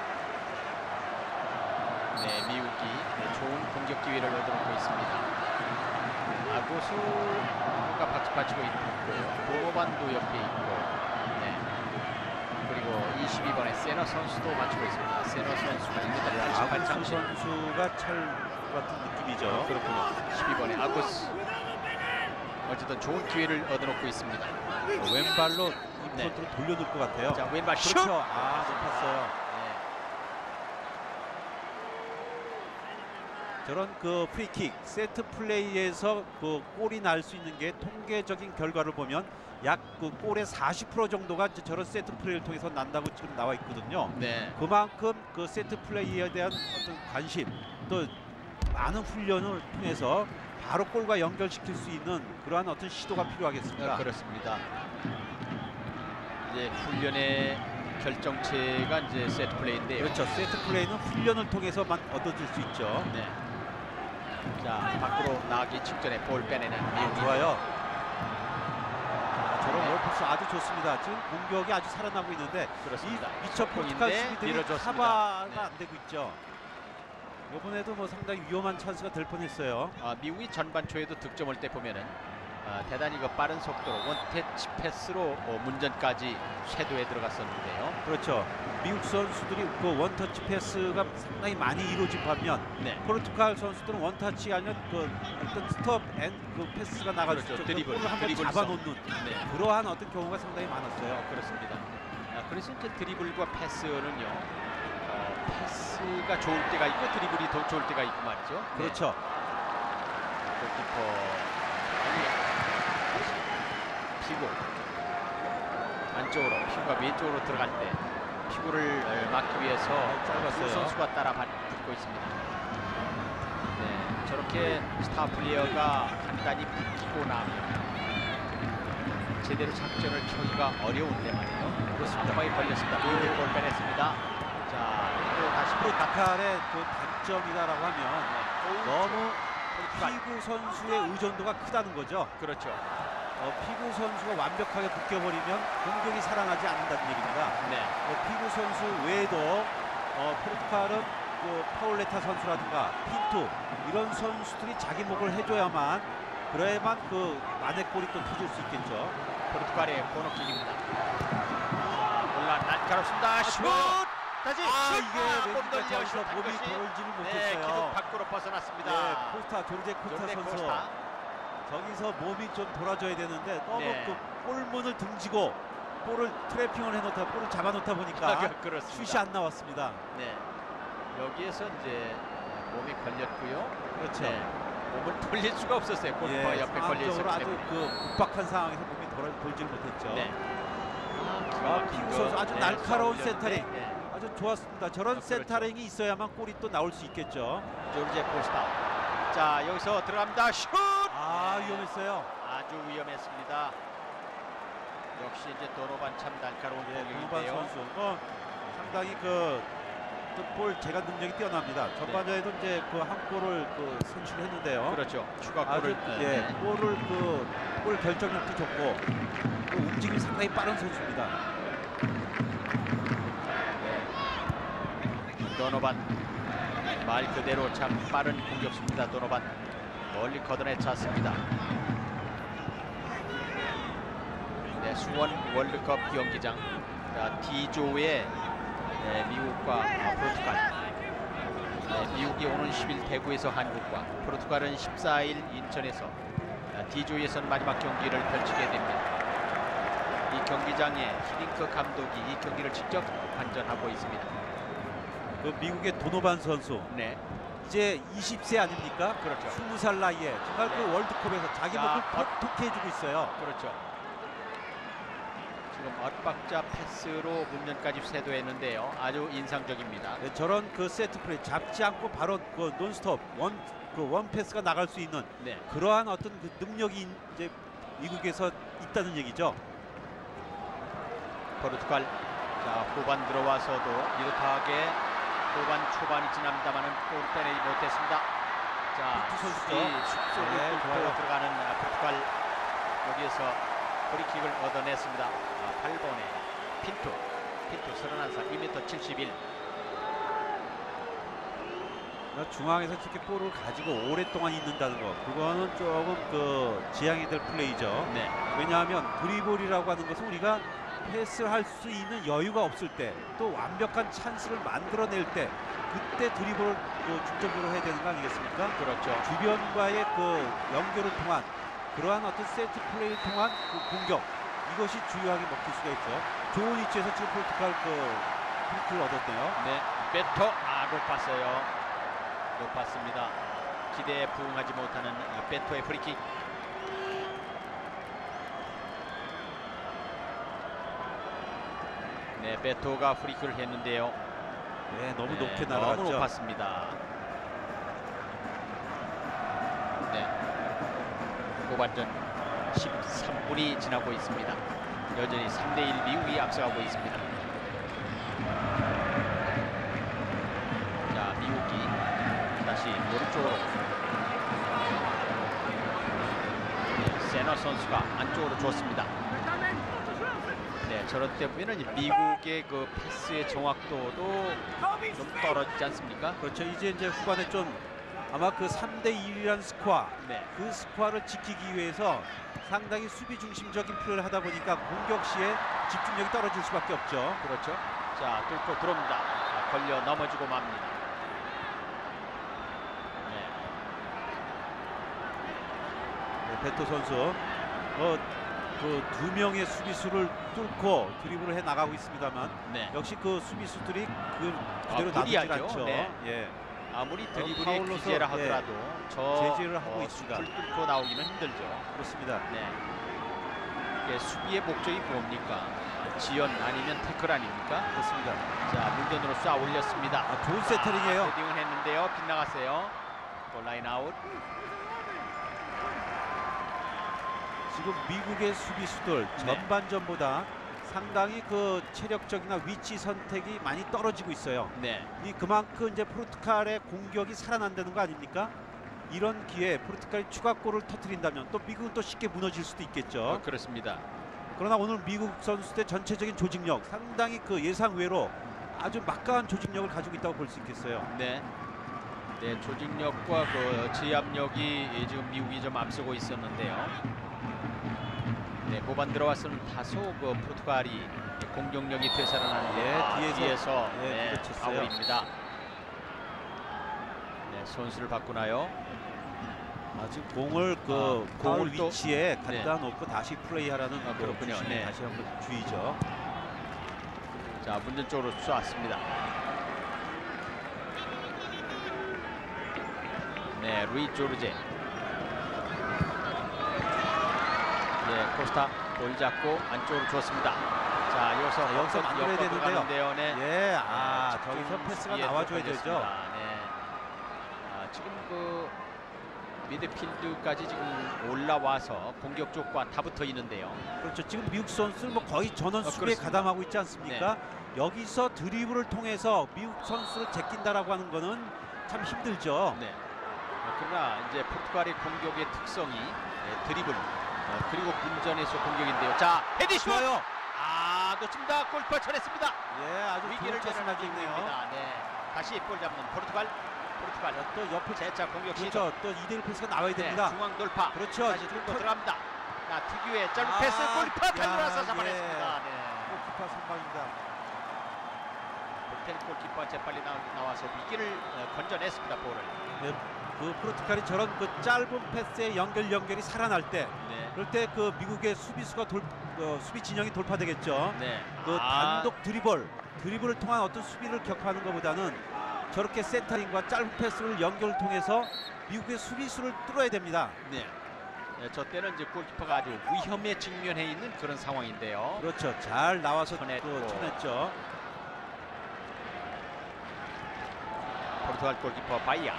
네, 네 미국이 네, 좋은 공격 기회를 얻어놓고 있습니다. 아고수가 받치고 있고요. 도노반도 옆에 있고, 네. 그리고 이십이 번의 세나 선수도 받치고 있습니다. 세나 선수가 일단 아고스 선수가 찰 같은 느낌이죠. 어, 그렇군요. 십이 번의 아고스. 어쨌든 좋은 기회를 얻어놓고 있습니다. 어, 왼발로 인프론트로 네. 돌려둘 것 같아요. 자, 왼발 슛! 그렇죠. 아, 높았어요. 네. 저런 그 프리킥, 세트 플레이에서 그 골이 날 수 있는 게 통계적인 결과를 보면 약 그 골의 사십 퍼센트 정도가 저런 세트 플레이를 통해서 난다고 지금 나와 있거든요. 네. 그만큼 그 세트 플레이에 대한 어떤 관심, 또 많은 훈련을 통해서 바로 골과 연결시킬 수 있는 그러한 어떤 시도가 필요하겠습니다. 아, 그렇습니다. 이제 훈련의 결정체가 이제 세트 플레이인데 그렇죠. 세트 플레이는 훈련을 통해서만 얻어질 수 있죠. 네. 자 밖으로 나가기 직전에 볼 빼내는 아, 좋아요. 아, 저런 네. 월급수 아주 좋습니다. 지금 공격이 아주 살아나고 있는데 그렇습니다. 이 미처 포착한 수비들이 커버가 네. 안 되고 있죠. 이번에도 뭐 상당히 위험한 찬스가 될 뻔했어요. 아, 미국이 전반 초에도 득점을 때 보면은 아, 대단히 그 빠른 속도로 원태치 패스로 어, 문전까지 쇄도에 들어갔었는데요. 그렇죠. 미국 선수들이 그 원터치 패스가 상당히 많이 이루어진 반면 네. 포르투갈 선수들은 원터치가 아니라 그 어떤 스톱 앤 그 패스가 나가죠. 그렇죠. 드리블, 그 한번 잡아놓는 네. 그러한 어떤 경우가 상당히 많았어요. 아, 그렇습니다. 아, 그래서 이제 드리블과 패스는요. 패스가 좋을 때가 있고 드리블이 더 좋을 때가 있고 말이죠. 네. 그렇죠. 골키퍼 피고 안쪽으로 피고가 왼쪽으로 들어갈 때 피고를 막기 위해서 두 선수가 따라 붙고 있습니다. 네, 저렇게 스타 플레이어가 간단히 붙고 나면 제대로 작전을 펴기가 어려운데 말이에요. 그렇습니다. 많이 걸렸습니다. 골을 빼냈습니다. 다칼의 그 단점이다라고 하면 네. 너무 피구 선수의 의존도가 크다는 거죠. 그렇죠. 어, 피구 선수가 완벽하게 묶여버리면 공격이 살아나지 않는다는 얘기입니다. 네. 어, 피구 선수 외에도 어, 포르투갈은 그 파울레타 선수라든가 핀토 이런 선수들이 자기 목을 해줘야만 그래야만 그 만회골이 또 터질 수 있겠죠. 포르투갈의 코너킥입니다. 올라 날카롭습니다. 슛! 다시 아, 이게 왼쪽에 잡아서 몸이 돌지는 못했어요. 네, 기둥 밖으로 벗어났습니다. 네, 코스타, 조르제 코스타 선수. 저기서 몸이 좀 돌아줘야 되는데 너무 네. 그 골문을 등지고 볼을 트래핑을 해놓다, 볼을 잡아놓다 보니까 슛이 안 나왔습니다. 네, 여기에서 이제 몸이 걸렸고요. 그렇죠. 네, 몸을 돌릴 수가 없었어요. 골문과 네, 옆에 걸려있었기 때문에. 아주 그 급박한 상황에서 몸이 돌아, 돌지를 못했죠. 네. 아, 피구 선수 아주 네, 날카로운 센터링. 네. 좋았습니다. 저런 아, 그렇죠. 센터링이 있어야만 골이 또 나올 수 있겠죠. 조르제 코스타. 자 여기서 들어갑니다. 슛! 아 네. 위험했어요. 아주 위험했습니다. 역시 이제 도노반 참 날카로운 공격인데요. 선수. 어, 상당히 그 볼 제가 능력이 뛰어납니다. 전반전에도 네. 이제 그 한 골을 그 선취했는데요. 그렇죠. 추가 골을. 아주, 네. 예, 골을 그 골 결정력도 좋고 그 움직임이 상당히 빠른 선수입니다. 도노반 말 그대로 참 빠른 공격수입니다. 도노반 멀리 걷어내찼습니다. 네, 수원 월드컵 경기장 D조의 네, 미국과 포르투갈 네, 미국이 오는 십일 대구에서 한국과 포르투갈은 십사일 인천에서 D조에선 마지막 경기를 펼치게 됩니다. 이 경기장에 히딩크 감독이 이 경기를 직접 관전하고 있습니다. 그 미국의 도노반 선수. 네. 이제 이십 세 아닙니까? 그렇죠. 스무 살 나이에 정말 네. 그 월드컵에서 자기 몸을 톡톡히 해주고 있어요. 그렇죠. 지금 엇박자 패스로 문면까지 쇄도했는데요. 아주 인상적입니다. 네, 저런 그 세트 플레이 잡지 않고 바로 그 논스톱 원, 그 원 패스가 나갈 수 있는 네. 그러한 어떤 그 능력이 이제 미국에서 있다는 얘기죠. 포르투갈 자 후반 들어와서도 이렇게 후반 초반이 지납니다만은 골을 빼내지 못했습니다. 자, 이 숲속으로 네, 들어가는 포르투갈 여기에서 프리킥을 얻어냈습니다. 아, 팔 번에 핀토, 핀토 서른한 살, 이 미터 칠십일. 중앙에서 이렇게 볼을 가지고 오랫동안 있는다는 거, 그거는 조금 그 지향이 될 플레이죠. 네. 왜냐하면 드리블이라고 하는 것은 우리가 패스할 수 있는 여유가 없을 때, 또 완벽한 찬스를 만들어낼 때, 그때 드리블을 그 중점적으로 해야 되는 거 아니겠습니까? 그렇죠. 주변과의 그 연결을 통한 그러한 어떤 세트 플레이를 통한 그 공격, 이것이 중요하게 먹힐 수가 있죠. 좋은 위치에서 지금 포르투갈 그 힐트를 얻었네요. 네, 베터 아 높았어요. 높았습니다. 기대에 부응하지 못하는 베터의 프리킥. 네, 베토가 프리킥을 했는데요. 네, 너무 네, 높게 날아갔죠. 너무 높았습니다. 네, 후반전 십삼 분이 지나고 있습니다. 여전히 삼 대 일 미국이 앞서가고 있습니다. 자, 미국이 다시 오른쪽으로 네, 세너 선수가 안쪽으로 줬습니다. 네, 저런 때보면 미국의 그 패스의 정확도도 좀 떨어지지 않습니까? 그렇죠. 이제 이제 후반에 좀 아마 그 삼 대 일이란 스코어, 네. 그 스코어를 지키기 위해서 상당히 수비 중심적인 플레이를 하다 보니까 공격 시에 집중력이 떨어질 수밖에 없죠. 그렇죠. 자, 뚫고 들어옵니다. 자, 걸려 넘어지고 맙니다. 네. 네, 베토 선수. 어, 그 두 명의 수비수를 뚫고 드리블을 해 나가고 있습니다만 네. 역시 그 수비수들이 그 그대로 아, 놔두질 않죠. 네. 예. 아무리 드리블의 어, 기재라 하더라도 예. 저 제재를 하고 어, 있습니다. 뚫고 나오기는 힘들죠. 그렇습니다. 네. 예, 수비의 목적이 뭡니까? 지연 아니면 태클 아닙니까? 그렇습니다. 자, 물건으로 쏴 올렸습니다. 아, 좋은 세터링이에요. 아, 헤딩을 했는데요. 빗나갔어요. 볼 라인 아웃. 지금 미국의 수비수들 네. 전반전보다 상당히 그 체력적이나 위치 선택이 많이 떨어지고 있어요. 네. 이 그만큼 이제 포르투갈의 공격이 살아난다는 거 아닙니까? 이런 기회에 포르투갈이 추가골을 터뜨린다면 또 미국은 또 쉽게 무너질 수도 있겠죠. 어, 그렇습니다. 그러나 오늘 미국 선수들의 전체적인 조직력 상당히 그 예상 외로 아주 막강한 조직력을 가지고 있다고 볼 수 있겠어요. 네. 네, 조직력과 그 제압력이 지금 미국이 좀 앞서고 있었는데요. 네, 후반 들어왔으면 다소 그 포르투갈이 공격력이 되살아나는 데 예, 뒤에서 아웃입니다. 네, 네, 선수를 바꾸나요? 아, 지금 공을 그 아, 공을 위치에 또, 갖다 네. 놓고 다시 플레이하라는 아, 그렇군요. 네. 다시 한번 주의죠. 자, 문전 쪽으로 쏘았습니다. 네, 루이 조르제. 네, 코스타 볼 잡고 안쪽으로 줬습니다. 자, 여기서 아, 여기서 만들어야 되는데요. 네. 예, 아, 네, 저기서 패스가 나와줘야 되죠. 네. 아, 지금 그 미드필드까지 지금 올라와서 공격 쪽과 다 붙어 있는데요. 그렇죠. 지금 미국 선수는 뭐 거의 전원 수비에 어, 가담하고 있지 않습니까? 네. 여기서 드리블을 통해서 미국 선수를 제낀다라고 하는 거는 참 힘들죠. 네. 아, 그러나 이제 포르투갈의 공격의 특성이 네, 드리블. 그리고 분전에서 공격인데요. 자, 헤디슛! 아, 놓칩니다. 골퍼 쳐냈습니다. 예, 아주 위기를 대단하게 있네요. 네, 다시 볼 잡는 포르투갈. 포르투갈. 자, 또 옆을 재차 공격 시도. 그렇죠. 또 이 대 일 패스가 나와야 됩니다. 네, 중앙 돌파. 그렇죠. 다시 뚫고 들어갑니다. 자, 특유의 짧은 아, 패스. 골퍼 달려와서 잡아냈습니다. 예. 네. 골키퍼 선방입니다. 벤트 골키퍼가 재빨리 나, 나와서 위기를 건져냈습니다. 볼을. 네, 그 프로트칼이 저런 그 짧은 패스의 연결 연결이 살아날 때, 네. 그럴 때 그 미국의 수비수가 돌, 그 수비 진영이 돌파되겠죠. 네. 그 아. 단독 드리블, 드리블을 통한 어떤 수비를 격파하는 것보다는 저렇게 센터링과 짧은 패스를 연결을 통해서 미국의 수비수를 뚫어야 됩니다. 네. 네, 저 때는 이제 골키퍼가 아주 위험에 직면해 있는 그런 상황인데요. 그렇죠. 잘 나와서 쳐냈고. 쳐냈죠. 포르투갈 골키퍼 바이아.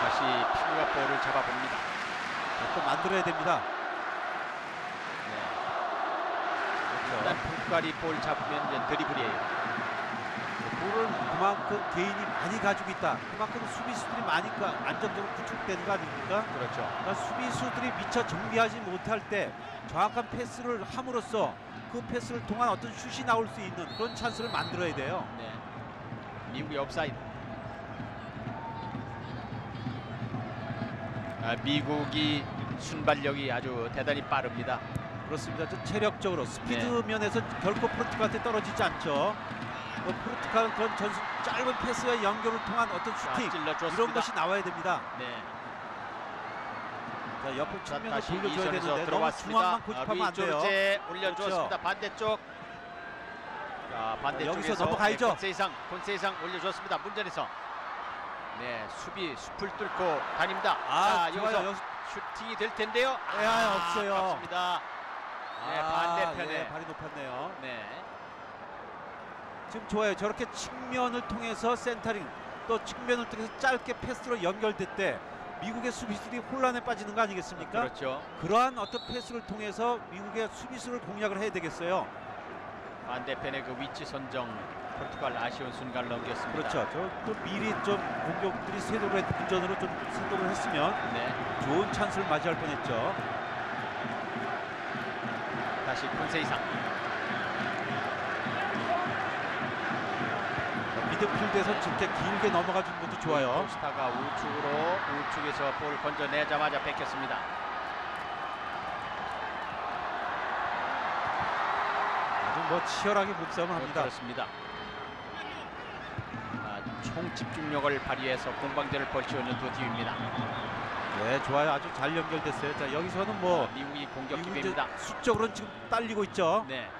다시 피구가 볼을 잡아봅니다. 또 만들어야 됩니다. 네. 그렇죠. 일단 포르투갈이 볼 잡으면 이제 드리블이에요. 볼을 그만큼 개인이 많이 가지고 있다. 그만큼 수비수들이 많이 안정적으로 구축되는 거 아닙니까? 그렇죠. 그러니까 수비수들이 미처 정비하지 못할 때 정확한 패스를 함으로써 그 패스를 통한 어떤 슛이 나올 수 있는 그런 찬스를 만들어야 돼요. 네. 미국의 옵사이드. 아, 미국이 순발력이 아주 대단히 빠릅니다. 그렇습니다. 저 체력적으로 스피드 네. 면에서 결코 포르투갈한테 떨어지지 않죠. 어, 포르투갈은 그런 전술 짧은 패스와 연결을 통한 어떤 슈팅 이런 것이 나와야 됩니다. 네. 자, 옆으로 측면을 돌려줘야 되는데 들어왔습니다. 너무 중앙만 고집하면 안 돼요. 올려줬습니다. 그렇죠. 반대쪽. 자, 반대쪽에서 여기서 넘어가야죠. 네, 콘세이상, 콘세이상 올려줬습니다. 문전에서. 네, 수비 숲을 뚫고 다닙니다. 아, 자, 여기서 여기... 슈팅이 될 텐데요. 아, 아 없어요. 없습니다. 네, 아, 반대편에 네, 발이 높았네요. 네. 지금 좋아요. 저렇게 측면을 통해서 센터링 또 측면을 통해서 짧게 패스로 연결될 때 미국의 수비수들이 혼란에 빠지는 거 아니겠습니까? 그렇죠. 그러한 어떤 패스를 통해서 미국의 수비수를 공략을 해야 되겠어요. 반대편의 그 위치 선정 포르투갈 아쉬운 순간을 넘겼습니다. 그렇죠. 저 또 미리 좀 공격들이 세도로 운전으로 좀 생각을 했으면 네. 좋은 찬스를 맞이할 뻔했죠. 다시 콘세이상. 미드필드에서 진짜 길게 넘어가 준 것도 좋아요. 스타가 우측으로 우측에서 볼을 건져내자마자 뺏겼습니다. 아주 뭐 치열하게 몸싸움을 합니다. 그렇습니다. 아, 총 집중력을 발휘해서 공방전을 벌치우는 두 팀입니다. 네, 좋아요. 아주 잘 연결됐어요. 자, 여기서는 뭐 아, 미국이 공격 기회입니다. 수적으로는 지금 딸리고 있죠. 네.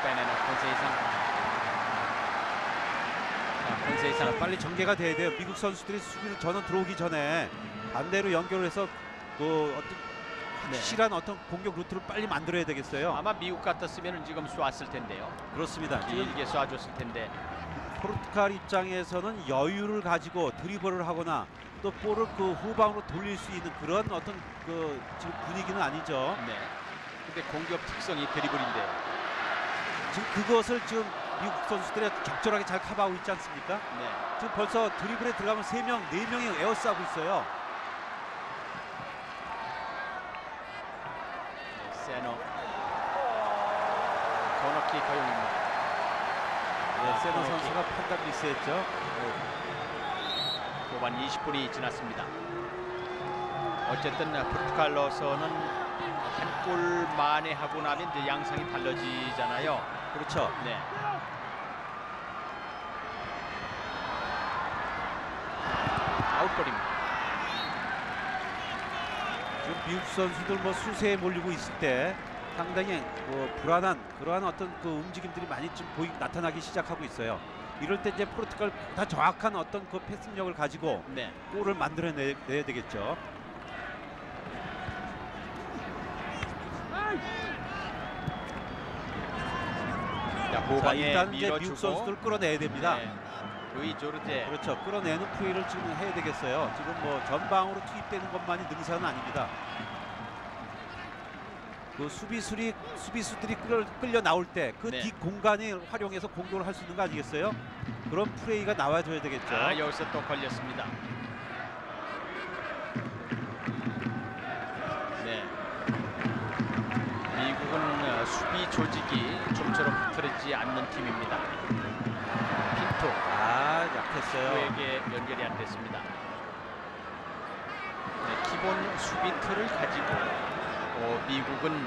빼내는 콘세이상. 자, 콘세이상 빨리 전개가 돼야 돼요. 미국 선수들이 수비를 전원 들어오기 전에 반대로 연결해서 그 어떤 확실한 네. 어떤 공격 루트를 빨리 만들어야 되겠어요. 아마 미국 같았으면 지금 쏘았을 텐데요. 그렇습니다. 길게 쏘아줬을 텐데. 포르투갈 입장에서는 여유를 가지고 드리블을 하거나 또 볼을 그 후방으로 돌릴 수 있는 그런 어떤 그 지금 분위기는 아니죠. 네. 근데 공격 특성이 드리블인데요. 지금 그것을 지금 미국 선수들이 적절하게 잘 커버하고 있지 않습니까? 네. 지금 벌써 드리블에 들어가면 세 명, 네 명이 에어싸고 있어요. 네, 세노. 코너킥 허용입니다. 네, 아, 세노 코너킥. 선수가 판단 미스했죠. 네. 후반 이십 분이 지났습니다. 어쨌든 포르투갈로서는 한 골 만에 하고 나면 이제 양상이 달라지잖아요. 그렇죠. 네. 아웃볼입니다. 지금 미국 선수들 뭐 수세에 몰리고 있을 때 상당히 뭐 불안한 그러한 어떤 그 움직임들이 많이 좀 보이 나타나기 시작하고 있어요. 이럴 때 이제 포르투갈 다 정확한 어떤 그 패스력을 가지고 네. 골을 만들어내야 되겠죠. 자, 일단 이제 미국 선수들을 끌어내야 됩니다. 네. 루이 조르제. 그렇죠. 끌어내는 플레이를 지금 해야 되겠어요. 지금 뭐 전방으로 투입되는 것만이 능사는 아닙니다. 그 수비수리, 수비수들이 끌려, 끌려 나올 때 그 네. 뒷 공간이 활용해서 공격을 할 수 있는 거 아니겠어요? 그런 플레이가 나와줘야 되겠죠. 아, 여기서 또 걸렸습니다. 수비 조직이 좀처럼 흐트러지지 않는 팀입니다. 벤토. 아, 약했어요. 에게 연결이 안 됐습니다. 네, 기본 수비 틀을 가지고 어, 미국은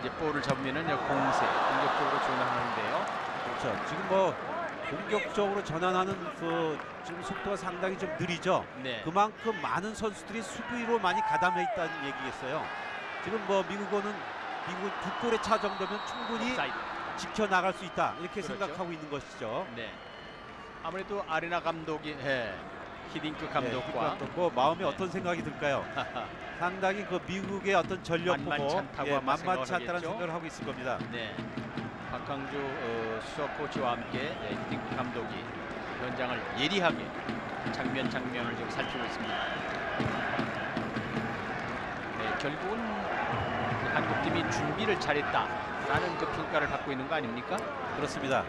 이제 볼을 잡으면은 공세, 공격적으로 전환하는데요. 그렇죠. 지금 뭐 공격적으로 전환하는 그 지금 속도가 상당히 좀 느리죠. 네. 그만큼 많은 선수들이 수비로 많이 가담해 있다는 얘기겠어요. 지금 뭐 미국어는 미국은 두 골의 차 정도면 충분히 업사이드. 지켜나갈 수 있다 이렇게 그렇죠. 생각하고 있는 것이죠. 네. 아무래도 아레나 감독이 네. 히딩크 감독과 네, 뭐 마음에 네. 어떤 생각이 들까요? 상당히 그 미국의 어떤 전력 보고 예, 만만치 않다는 생각을 하고 있을 겁니다. 네. 박항주 어, 수석 코치와 함께 네, 히딩크 감독이 현장을 예리하게 장면 장면을 좀 살피고 있습니다. 네, 결국은 한국팀이 준비를 잘했다. 라는 그 평가를 받고 있는 거 아닙니까? 그렇습니다.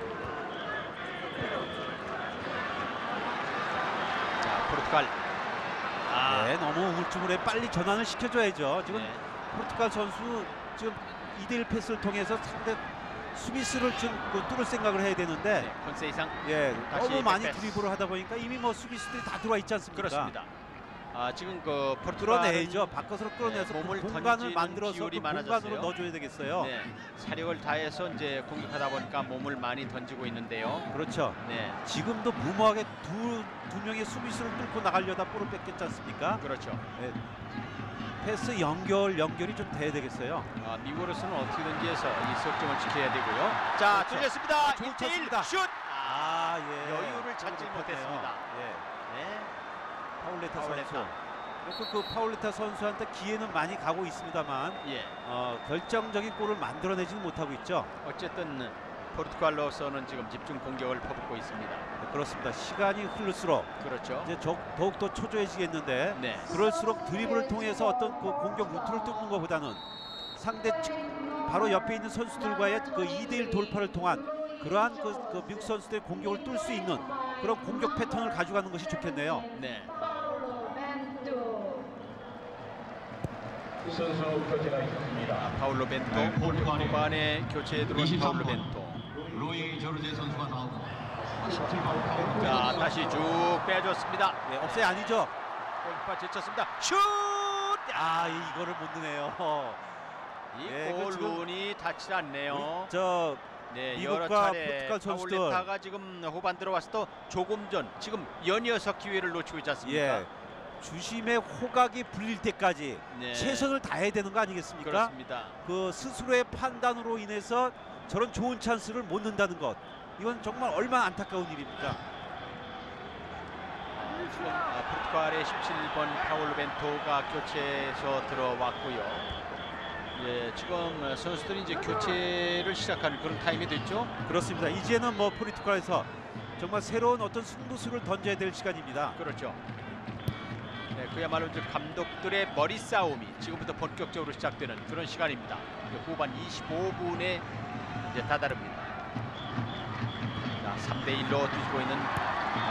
자, 포르투갈. 아. 네, 너무 우울증으로 빨리 전환을 시켜줘야죠. 지금 네. 포르투갈 선수 지금 이 대 일 패스를 통해서 상대 수비수를 지금 그 뚫을 생각을 해야 되는데 네, 컨세이상 예, 너무 많이 패스. 드리블을 하다 보니까 이미 뭐 수비수들이 다 들어와 있지 않습니까? 그렇습니다. 아, 지금 그 끌어내죠. 바깥으로 끌어내서 네, 몸을 그 공간을 만들어서 그 공간으로 넣어줘야 되겠어요. 네, 사력을 다해서 이제 공격하다 보니까 몸을 많이 던지고 있는데요. 그렇죠. 네, 지금도 무모하게 두, 두 명의 수비수를 뚫고 나가려다 볼을 뺏겼지 않습니까? 그렇죠. 네, 패스 연결 연결이 좀 돼야 되겠어요. 아, 미국으로서는 어떻게든지 해서 이 석점을 지켜야 되고요. 자, 뚫렸습니다. 일 대 일 슛. 아, 예. 여유를 찾지 못했습니다. 예. 네. 파울레타, 파울레타 선수. 그리고 그 파울레타 선수한테 기회는 많이 가고 있습니다만 예. 어, 결정적인 골을 만들어내지는 못하고 있죠. 어쨌든 포르투갈로서는 지금 집중 공격을 퍼붓고 있습니다. 네, 그렇습니다. 시간이 흐를수록 그렇죠. 이제 저, 더욱더 초조해지겠는데 네. 그럴수록 드리블을 통해서 어떤 그 공격 루트를 뚫는 것보다는 상대 바로 옆에 있는 선수들과의 그 이 대 일 돌파를 통한 그러한 그, 그 미국 선수들의 공격을 뚫을 수 있는 그런 공격 패턴을 가져가는 것이 좋겠네요. 네. 파울로 벤토. 이 선수 교체가 있습니다. 파울로 벤토. 포르투갈의 교체에 들어온 파울로 벤토. 로이 조르제 선수가 나오고. 자, 다시 쭉 빼줬습니다. 네, 없애 아니죠. 골파 제쳤습니다. 슛! 아, 이거를 못 넣네요. 이 네, 골 룬이 닿지 않네요. 저 네, 미국과 포르투갈 선수들 파울레타가 지금 후반 들어와서 또 조금 전 지금 연이어서 기회를 놓치고 있지 않습니까? 예, 주심의 호각이 불릴 때까지 네. 최선을 다해야 되는 거 아니겠습니까? 그렇습니다. 그 스스로의 판단으로 인해서 저런 좋은 찬스를 못 넣는다는 것 이건 정말 얼마나 안타까운 일입니까? 아, 포르투갈의 십칠 번 파울로 벤토가 교체해서 들어왔고요. 예, 지금 선수들이 이제 교체를 시작하는 그런 타임이 됐죠. 그렇습니다. 이제는 뭐 포르투갈에서 정말 새로운 어떤 승부수를 던져야 될 시간입니다. 그렇죠. 네, 그야말로 이제 감독들의 머리 싸움이 지금부터 본격적으로 시작되는 그런 시간입니다. 후반 이십오 분에 이제 다다릅니다. 자, 삼 대 일로 뒤지고 있는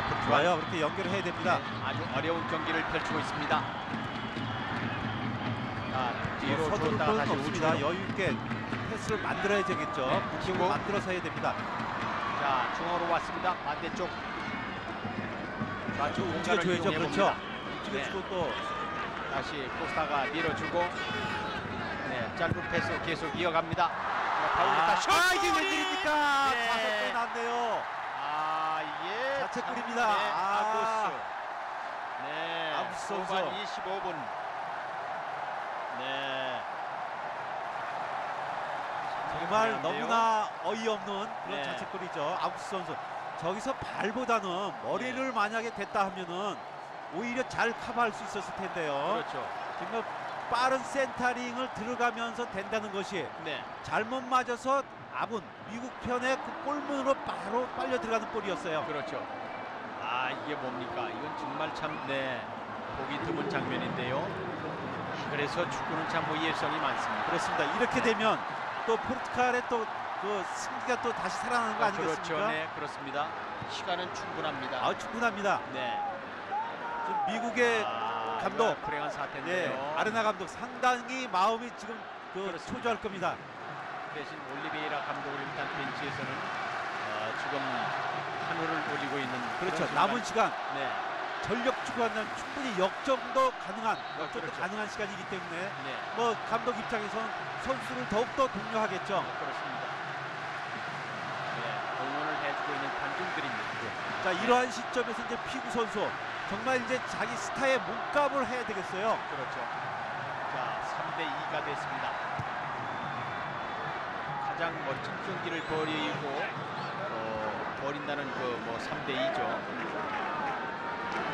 포르투갈. 아, 그렇게 연결해야 됩니다. 네, 아주 어려운 경기를 펼치고 있습니다. 서두를 건 없습니다. 여유 있게 패스를 만들어야 되겠죠. 네, 만들어서 해야 됩니다. 자, 중앙으로 왔습니다. 반대쪽. 자, 움직여줘야죠. 그렇죠. 움직여주고 네. 또 다시 코스타가 밀어주고. 네, 짧은 패스 계속 이어갑니다. 아, 슛! 아, 이게 웬일입니까? 다섯 번 났네요. 아, 이게 자책골입니다. 네, 아고스. 네, 아고스 후반 이십오 분. 네. 정말 어려운데요? 너무나 어이없는 그런 네. 자책골이죠. 아구스 선수 저기서 발보다는 머리를 네. 만약에 댔다 하면은 오히려 잘 커버할 수 있었을 텐데요. 그렇죠. 지금 빠른 센터링을 들어가면서 된다는 것이 네. 잘못 맞아서 아군 미국 편의 그 골문으로 바로 빨려 들어가는 볼이었어요. 그렇죠. 아, 이게 뭡니까? 이건 정말 참 네. 보기 드문 장면인데요. 그래서 축구는 참 위협성이 많습니다. 그렇습니다. 이렇게 네. 되면 또 포르투갈의 또 그 승기가 또 다시 살아나는 거 아, 아니겠습니까? 그렇죠. 네, 그렇습니다. 시간은 충분합니다. 아, 충분합니다. 네. 지금 미국의 아, 감독 불행한 사태인데요. 네, 아레나 감독 상당히 마음이 지금 그 초조할 겁니다. 대신 올리베이라 감독을 일단 벤치에서는 어, 지금 신호를 올리고 있는 그렇죠. 그런 남은 시간 네. 전력 추구하면 충분히 역전도 가능한 역전도 그렇죠. 가능한 시간이기 때문에 네. 뭐 감독 입장에서는 선수를 더욱더 독려하겠죠. 네, 그렇습니다. 네, 응원을 해주고 있는 관중들입니다. 네. 자 이러한 시점에서 이제 피구 선수 정말 이제 자기 스타의 몸값을 해야 되겠어요. 그렇죠. 자 삼 대 이가 됐습니다. 가장 멋진 경기를 벌이고 어, 벌인다는 그 뭐 삼 대 이죠.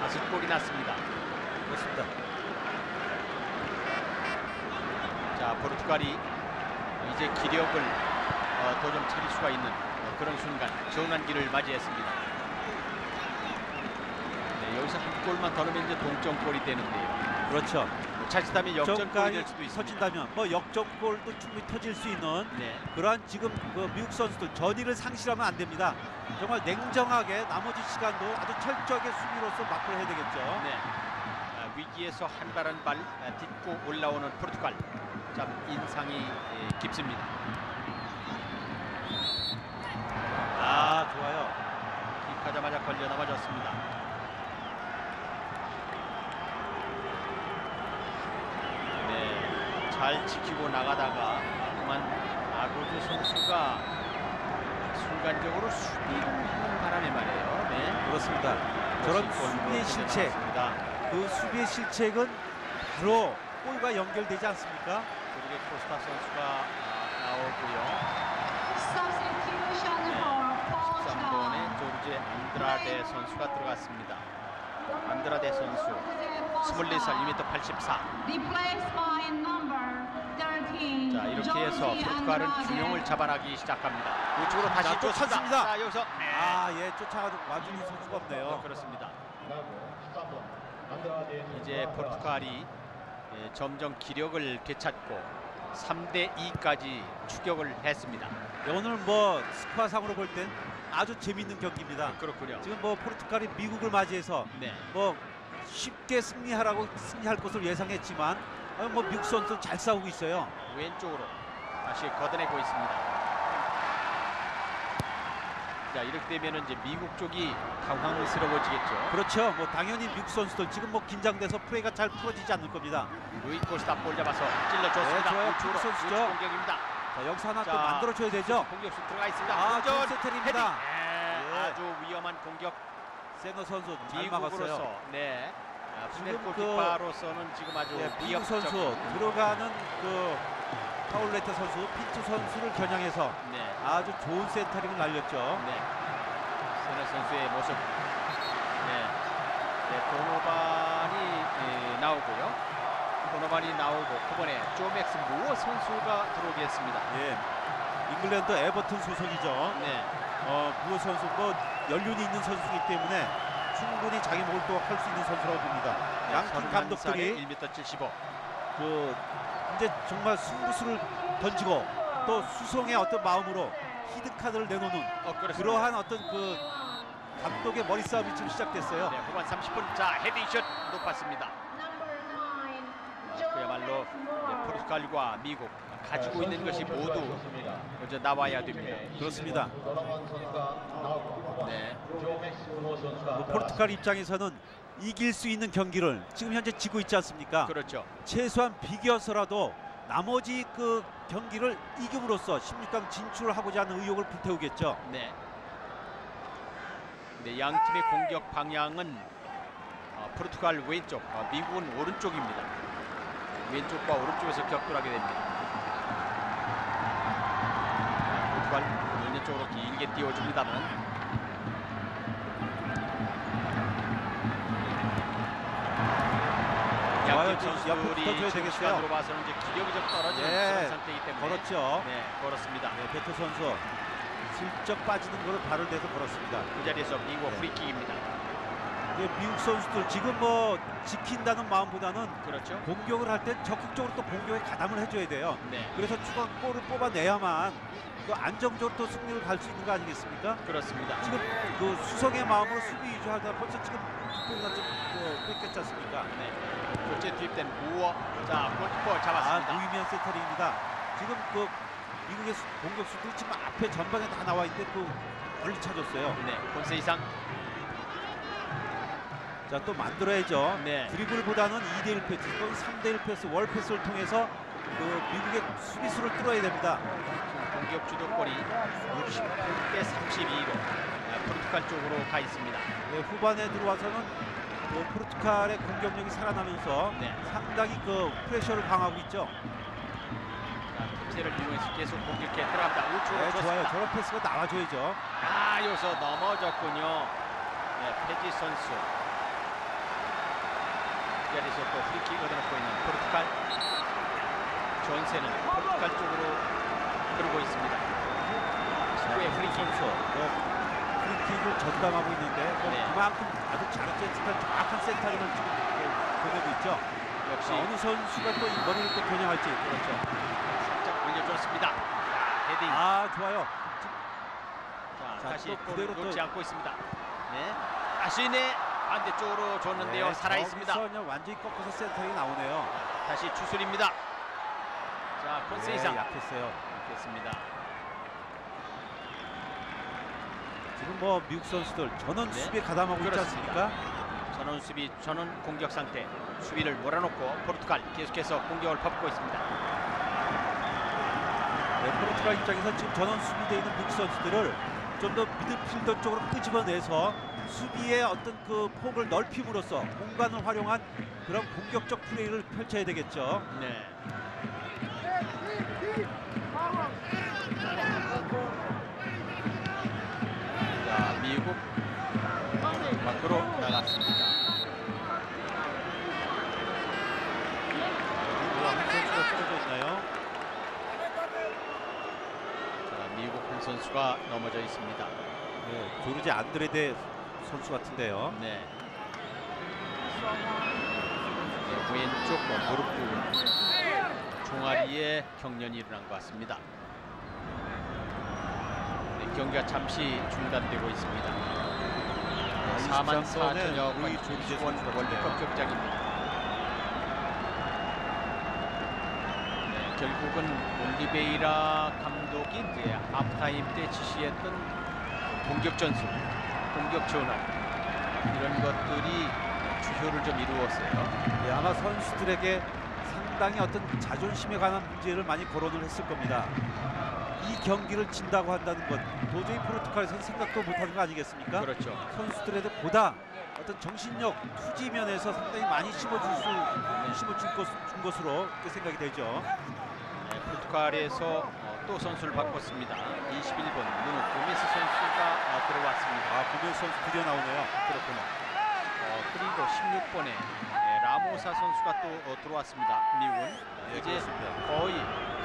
다섯 골이 났습니다. 그렇습니다. 자, 포르투갈이 이제 기력을 어, 더 좀 차릴 수가 있는 어, 그런 순간, 전환기를 맞이했습니다. 네, 여기서 한 골만 더 넣으면 이제 동점골이 되는데요. 그렇죠. 자칫하면 역전골이 될 수도 있습니다. 터진다면 뭐 역전골도 충분히 터질 수 있는 네. 그러한 지금 그 미국 선수들 전의를 상실하면 안 됩니다. 정말 냉정하게 나머지 시간도 아주 철저하게 수비로서 마크를 해야 되겠죠. 네. 아, 위기에서 한 발 한 발 딛고 올라오는 포르투갈. 참 인상이 깊습니다. 아, 좋아요. 킥하자마자 걸려 넘어졌습니다. 잘 지키고 나가다가 그만 아고즈 선수가 순간적으로 수비를 하는 바람에 말이에요. 네, 그렇습니다. 저런 수비의 실책, 그 수비의 실책은 바로 골과 연결되지 않습니까? 그리고 코스타 선수가 나오고요. 네, 십삼 번에 조르제 안드라데 선수가 들어갔습니다. 안드라데 선수 스물네 살 이 미터 팔십사. 자 이렇게 해서 포르투갈은 균형을 잡아나기 시작합니다. 우측으로 다시 자, 쫓았습니다. 자, 여기서 네. 아, 예, 쫓아가도 와주는 선수가 없네요. 네, 그렇습니다. 이제 포르투갈이 예, 점점 기력을 되찾고 삼 대 이까지 추격을 했습니다. 네, 오늘 뭐 스코어상으로 볼 땐 아주 재미있는 경기입니다. 네, 그렇군요. 지금 뭐 포르투갈이 미국을 맞이해서 네. 뭐 쉽게 승리하라고 승리할 것을 예상했지만 뭐 미국 선수 잘 싸우고 있어요. 왼쪽으로 다시 걷어내고 있습니다. 자 이렇게 되면 이제 미국 쪽이 당황스러워지겠죠. 그렇죠. 뭐 당연히 미국 선수들 지금 뭐 긴장돼서 플레이가 잘 풀어지지 않을 겁니다. 루이 코스타 볼 잡아서 찔러줬습니다. 네, 우측 선수죠. 우측 공격입니다. 자 여기서 하나 자, 또 만들어줘야 되죠. 공격수 들어가 있습니다. 아, 전 세트입니다. 네, 예. 아주 위험한 공격. 세너 선수 잘 막았어요. 네. 아, 지금 골키퍼로서는 그, 지금 아주 네, 미국 선수 들어가는 그 파울레타 선수, 핀트 선수를 겨냥해서 네. 아주 좋은 센터링을 날렸죠. 네. 세너 선수의 모습. 네. 네, 도노반이 네, 나오고요. 도노반이 나오고 이번에 조맥스 무어 선수가 들어오게 했습니다. 네. 잉글랜드 에버튼 소속이죠. 네. 어, 무어 선수 뭐 연륜이 있는 선수이기 때문에 충분히 자기 목을 또 할 수 있는 선수라고 봅니다. 네, 양팀 감독들이 일 미터 칠십오. 그 이제 정말 승부수를 던지고 또 수송의 어떤 마음으로 히든카드를 내놓는 어, 그러한 어떤 그 감독의 머리싸움이 지금 시작됐어요. 네, 후반 삼십 분 자 헤딩슛 높았습니다. 그야말로 네, 포르투갈과 미국 가지고 있는 것이 모두 먼저 나와야 됩니다. 그렇습니다. 네. 뭐 포르투갈 입장에서는 이길 수 있는 경기를 지금 현재 지고 있지 않습니까? 그렇죠. 최소한 비겨서라도 나머지 그 경기를 이김으로써 십육 강 진출을 하고자 하는 의욕을 불태우겠죠. 네. 네, 양 팀의 공격 방향은 어, 포르투갈 왼쪽, 어, 미국은 오른쪽입니다. 왼쪽과 오른쪽에서 격돌하게 됩니다. 오른 쪽으로 길게 띄워줍니다만 양팀 선수들이 지금 시간으로 봐서는 이제 기력이 좀 떨어지는 네. 상태이기 때문에 걸었죠. 네, 걸었습니다. 네, 베토 선수 슬쩍 빠지는 거를 발을 대서 걸었습니다. 그 자리에서 미국 네. 프리킥입니다. 네, 미국 선수들 지금 뭐 지킨다는 마음보다는 그렇죠. 공격을 할 때 적극적으로 또 공격에 가담을 해줘야 돼요. 네. 그래서 추가 골을 뽑아내야만 또 안정적으로 또 승리를 갈 수 있는 거 아니겠습니까? 그렇습니다. 지금 그 수성의 마음으로 수비 유지하다 벌써 지금 뒷골이나 좀 뺏겼지 않습니까? 네. 교체 투입된 무어. 자, 골키퍼 잡았습니다. 아, 무의미한 세터링입니다. 지금 그 미국의 공격수들이 지금 앞에 전방에 다 나와 있는데 그 빨리 찾았어요. 네, 콘세이상. 자, 또 만들어야죠. 네. 드리블보다는 이 대 일 패스 또는 삼 대 일 패스, 월 패스를 통해서 그 미국의 수비수를 뚫어야 됩니다. 공격 주도권이 육십팔 대 삼십이로 포르투갈 쪽으로 가 있습니다. 네, 후반에 들어와서는 그 포르투갈의 공격력이 살아나면서 네. 상당히 그 프레셔를 강하고 있죠. 를 이용해서 계속 공격해 들어갑니다. 우측으로 네, 좋아요. 저런 패스가 나와줘야죠. 아, 여기서 넘어졌군요. 네, 페지 선수. 자리에서 또 프리킥을 얻어놓고 있는 포르투갈. 존세는 포르투갈 쪽으로 흐르고 있습니다. 스코의 프리킥 선수. 프리킥을 전담하고 있는데 또 네. 그만큼 아주 잘했던 정확한 센터링을 지금 보내고 있죠. 역시 자, 어느 선수가 또 머리를 또 겨냥할지. 그렇죠. 좋습니다. 헤딩. 아, 좋아요. 자, 자 다시 그대로 놓지 또... 않고 있습니다. 네. 다시네 반대쪽으로 줬는데요. 네, 살아 있습니다. 완전히 꺾어서 센터에 나오네요. 다시 추술입니다. 자, 콘세이상. 네, 약했어요. 약했습니다. 지금 뭐 미국 선수들 전원 네. 수비에 가담하고 그렇습니다. 있지 않습니까? 전원 수비, 전원 공격 상태. 수비를 몰아놓고 포르투갈 계속해서 공격을 퍼붓고 있습니다. 네, 포르투갈 입장에서 지금 전원 수비되어 있는 미국 선수들을 좀 더 미드필더 쪽으로 끄집어내서 수비의 어떤 그 폭을 넓힘으로써 공간을 활용한 그런 공격적 플레이를 펼쳐야 되겠죠. 네. 자, 미국 밖으로 나갔습니다. 한 선수가 쓰러져 있나요? 선수가 넘어져 있습니다. 네, 조르지 안드레데 선수 같은데요. 네. 네, 왼쪽 무릎 부분 종아리에 경련이 일어난 것 같습니다. 네, 경기가 잠시 중단되고 있습니다. 네, 사만 사천여 원 수원 월드컵 격장입니다. 결국은 올리베이라 감독이 이제 하프타임 때 지시했던 공격 전술, 공격 전환 이런 것들이 주효를 좀 이루었어요. 네, 아마 선수들에게 상당히 어떤 자존심에 관한 문제를 많이 거론을 했을 겁니다. 이 경기를 진다고 한다는 것 도저히 포르투갈에서는 생각도 못하는 거 아니겠습니까? 그렇죠. 선수들에게 보다 어떤 정신력, 투지 면에서 상당히 많이 심어줄 수, 심어준 것, 준 것으로 생각이 되죠. 포르투갈에서 또 선수를 바꿨습니다. 이십일 번 누누 고메스 선수가 들어왔습니다. 아, 고메스 선수 드디어 나오네요. 그렇구나. 어, 그리고 십육 번에 네, 라모사 선수가 또 어, 들어왔습니다. 미운 네, 이제 그렇습니다. 거의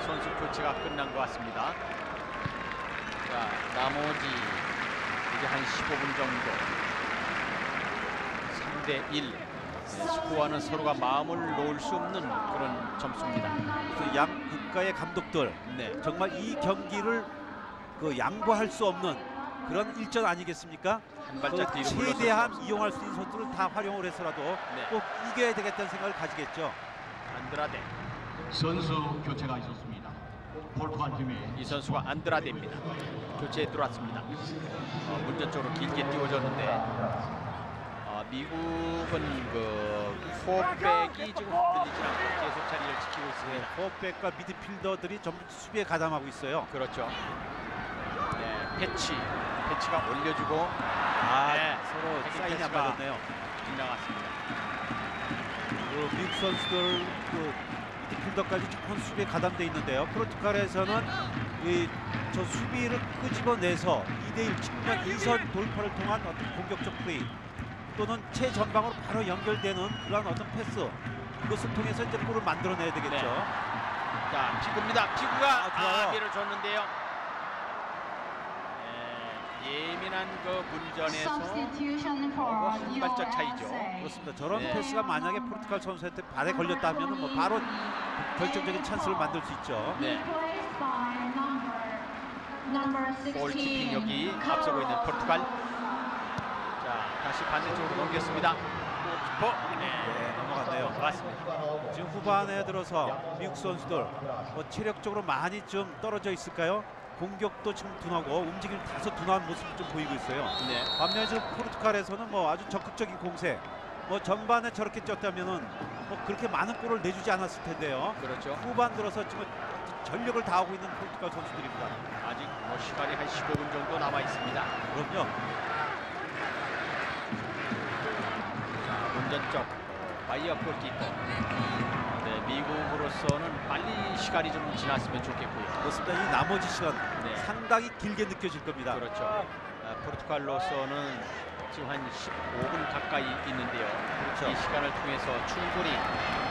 선수 교체가 끝난 것 같습니다. 자, 나머지 이제 한 십오 분 정도 삼 대 일. 네, 스코어는 서로가 마음을 놓을 수 없는 그런 점수입니다. 그래서 양 국가의 감독들 네. 정말 이 경기를 그 양보할 수 없는 그런 일전 아니겠습니까? 한 발짝 뒤로 최대한 이용할 수 있는 선수를 다 활용을 해서라도 네. 꼭 이겨야 되겠다는 생각을 가지겠죠. 안드라데 선수 교체가 있었습니다. 포르투갈 팀의 이 선수가 안드라데입니다. 교체에 들어왔습니다. 어, 문전적으로 길게 띄워졌는데. 미국은 그 포백이 지금 흔들리지 않고 계속 자리를 지키고 있습니다. 포백과 미드필더들이 전부 수비에 가담하고 있어요. 그렇죠. 네, 패치, 패치가 올려주고 아, 네, 서로 사인이 안 받았네요. 빗나갔습니다. 그 미국 선수들 그 미드필더까지 조금 수비에 가담돼 있는데요. 포르투갈에서는 이 저 수비를 끄집어내서 이 대 일 측면 이선 돌파를 통한 어떤 공격적 플레이. 또는 최전방으로 바로 연결되는 그러한 어떤 패스 이것을 통해서 이제 골을 만들어내야 되겠죠. 네. 자, 피구입니다. 피구가 아비를 아, 줬는데요. 네, 예민한 그 문전에서 어, 한 발짝 차이죠. 그렇습니다. 저런 네. 패스가 만약에 포르투갈 선수한테 발에 걸렸다면 뭐 바로 결정적인 찬스를 만들 수 있죠. 네. 골키핑력이 앞서고 있는 포르투갈. 다시 반대쪽으로 넘겼습니다. 골키퍼 네, 넘어갔네요. 맞습니다. 지금 후반에 들어서 미국 선수들 뭐 체력적으로 많이 좀 떨어져 있을까요? 공격도 지금 둔하고 움직임이 다소 둔한 모습을 좀 보이고 있어요. 네. 반면에 지금 포르투갈에서는 뭐 아주 적극적인 공세, 뭐 전반에 저렇게 뛰었다면은 뭐 그렇게 많은 골을 내주지 않았을 텐데요. 그렇죠. 후반 들어서 지금 전력을 다하고 있는 포르투갈 선수들입니다. 아직 뭐 시간이 한 십오 분 정도 남아 있습니다. 그럼요. 자, 운전쪽 바이어 골키퍼. 네, 미국으로서는 빨리 시간이 좀 지났으면 좋겠고요. 그렇습니다. 이 나머지 시간 네. 상당히 길게 느껴질 겁니다. 그렇죠. 아, 포르투갈로서는 지금 한 십오 분 가까이 있는데요. 그렇죠. 이 시간을 통해서 충분히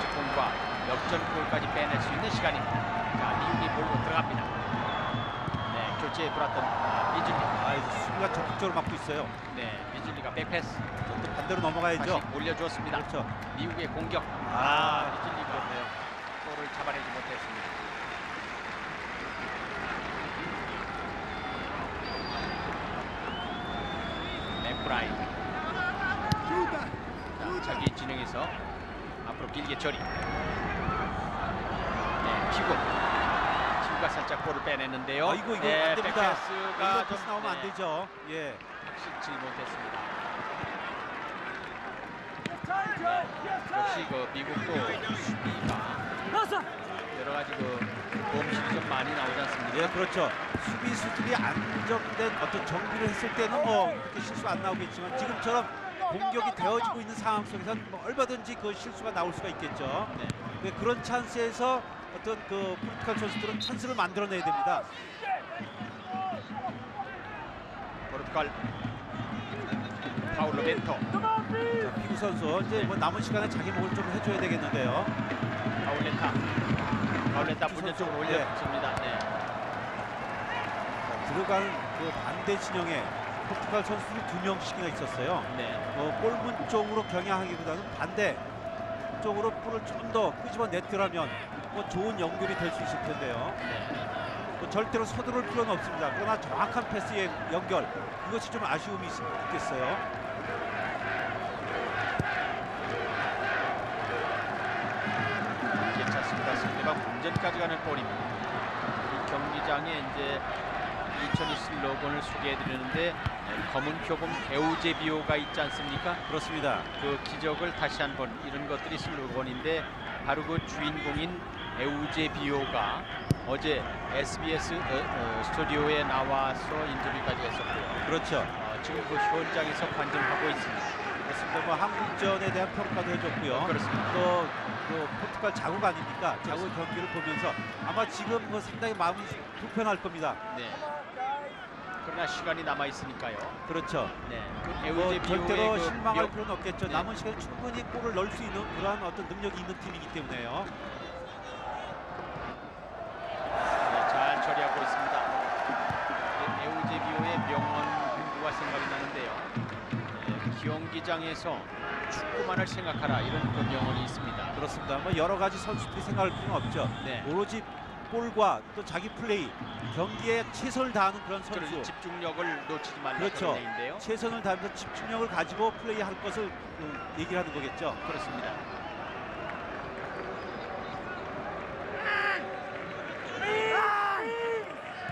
득점과 역전골까지 빼낼 수 있는 시간입니다. 자, 미국이 볼로 들어갑니다. 네, 교체에 돌았던 비즐리. 아, 이제 수비가 적극적으로 막고 있어요. 네, 비즐리가 백패스. 또 반대로 넘어가야죠. 다시 올려주었습니다. 그렇죠. 미국의 공격. 아, 아 비즐리가 그렇네요. 골을 잡아내지 못했습니다. 맥브라이드. 자, 자기 진영에서 앞으로 길게 처리. 네, 피고. 살짝 볼을 빼냈는데요. 아, 이거 이거 네, 안 됩니다. 백패스가 좀 나오면 네. 안 되죠. 예, 확실치 못했습니다. 네, 역시 그 미국도 수비가 여러 가지 그 몸실이 좀 많이 나오지 않습니까? 예, 그렇죠. 수비 수준이 안정된 어떤 정비를 했을 때는 뭐 그렇게 실수 안 나오겠지만 지금처럼 공격이 되어지고 있는 상황 속에서는 뭐 얼마든지 그 실수가 나올 수가 있겠죠. 네. 네, 그런 찬스에서 어떤 그 포르투갈 선수들은 찬스를 만들어내야 됩니다. 포르투갈 파울로 벤토. 자, 피구 선수 이제 뭐 남은 시간에 자기 목을 좀 해줘야 되겠는데요. 파울레타, 파울레타 분전 쪽으로 올렸습니다. 네. 네. 자, 들어간 그 반대 진영에 포르투갈 선수들이 두 명씩이나 있었어요. 네. 어, 골문 쪽으로 경향하기보다는 반대 쪽으로 볼을 좀 더 끄집어냈더라면 뭐 좋은 연결이 될 수 있을 텐데요. 네. 뭐 절대로 서두를 필요는 없습니다. 그러나 정확한 패스의 연결, 그것이 좀 아쉬움이 있겠어요. 괜찮습니다. 상대방 공전까지 가는 볼입니다. 이 경기장에 이제 이천이 슬로건을 소개해드리는데 검은 표범 에우제비오가 있지 않습니까? 그렇습니다. 그 기적을 다시 한번, 이런 것들이 슬로건인데 바로 그 주인공인 에우제비오가 어제 에스비에스 어, 어, 스튜디오에 나와서 인터뷰까지 했었고요. 그렇죠. 어, 지금 그 현장에서 관전하고 있습니다. 그렇습니다. 뭐 한국전에 대한 평가도 해줬고요. 어, 그렇습니다. 또 그 포르투갈 자국 아닙니까? 자국 경기를 보면서 아마 지금 뭐 상당히 마음이 불편할 겁니다. 네. 그러나 시간이 남아 있으니까요. 그렇죠. 네. 뭐 절대로 그 실망할 명... 필요는 없겠죠. 네. 남은 시간 충분히 골을 넣을 수 있는 그러한 어떤 능력이 있는 팀이기 때문에요. 네, 잘 처리하고 있습니다. 네, 에우제비오의 명언 누가 생각이 나는데요. 네, 경기장에서 축구만을 생각하라, 이런 그 명언이 있습니다. 그렇습니다. 뭐 여러 가지 선수들이 생각할 필요는 없죠. 네. 오로지 골과 또 자기 플레이, 경기에 최선을 다하는 그런 선수, 집중력을 놓치지 말라. 그렇죠. 인데요. 최선을 다하면서 집중력을 가지고 플레이할 것을 음, 얘기를 하는 거겠죠. 그렇습니다.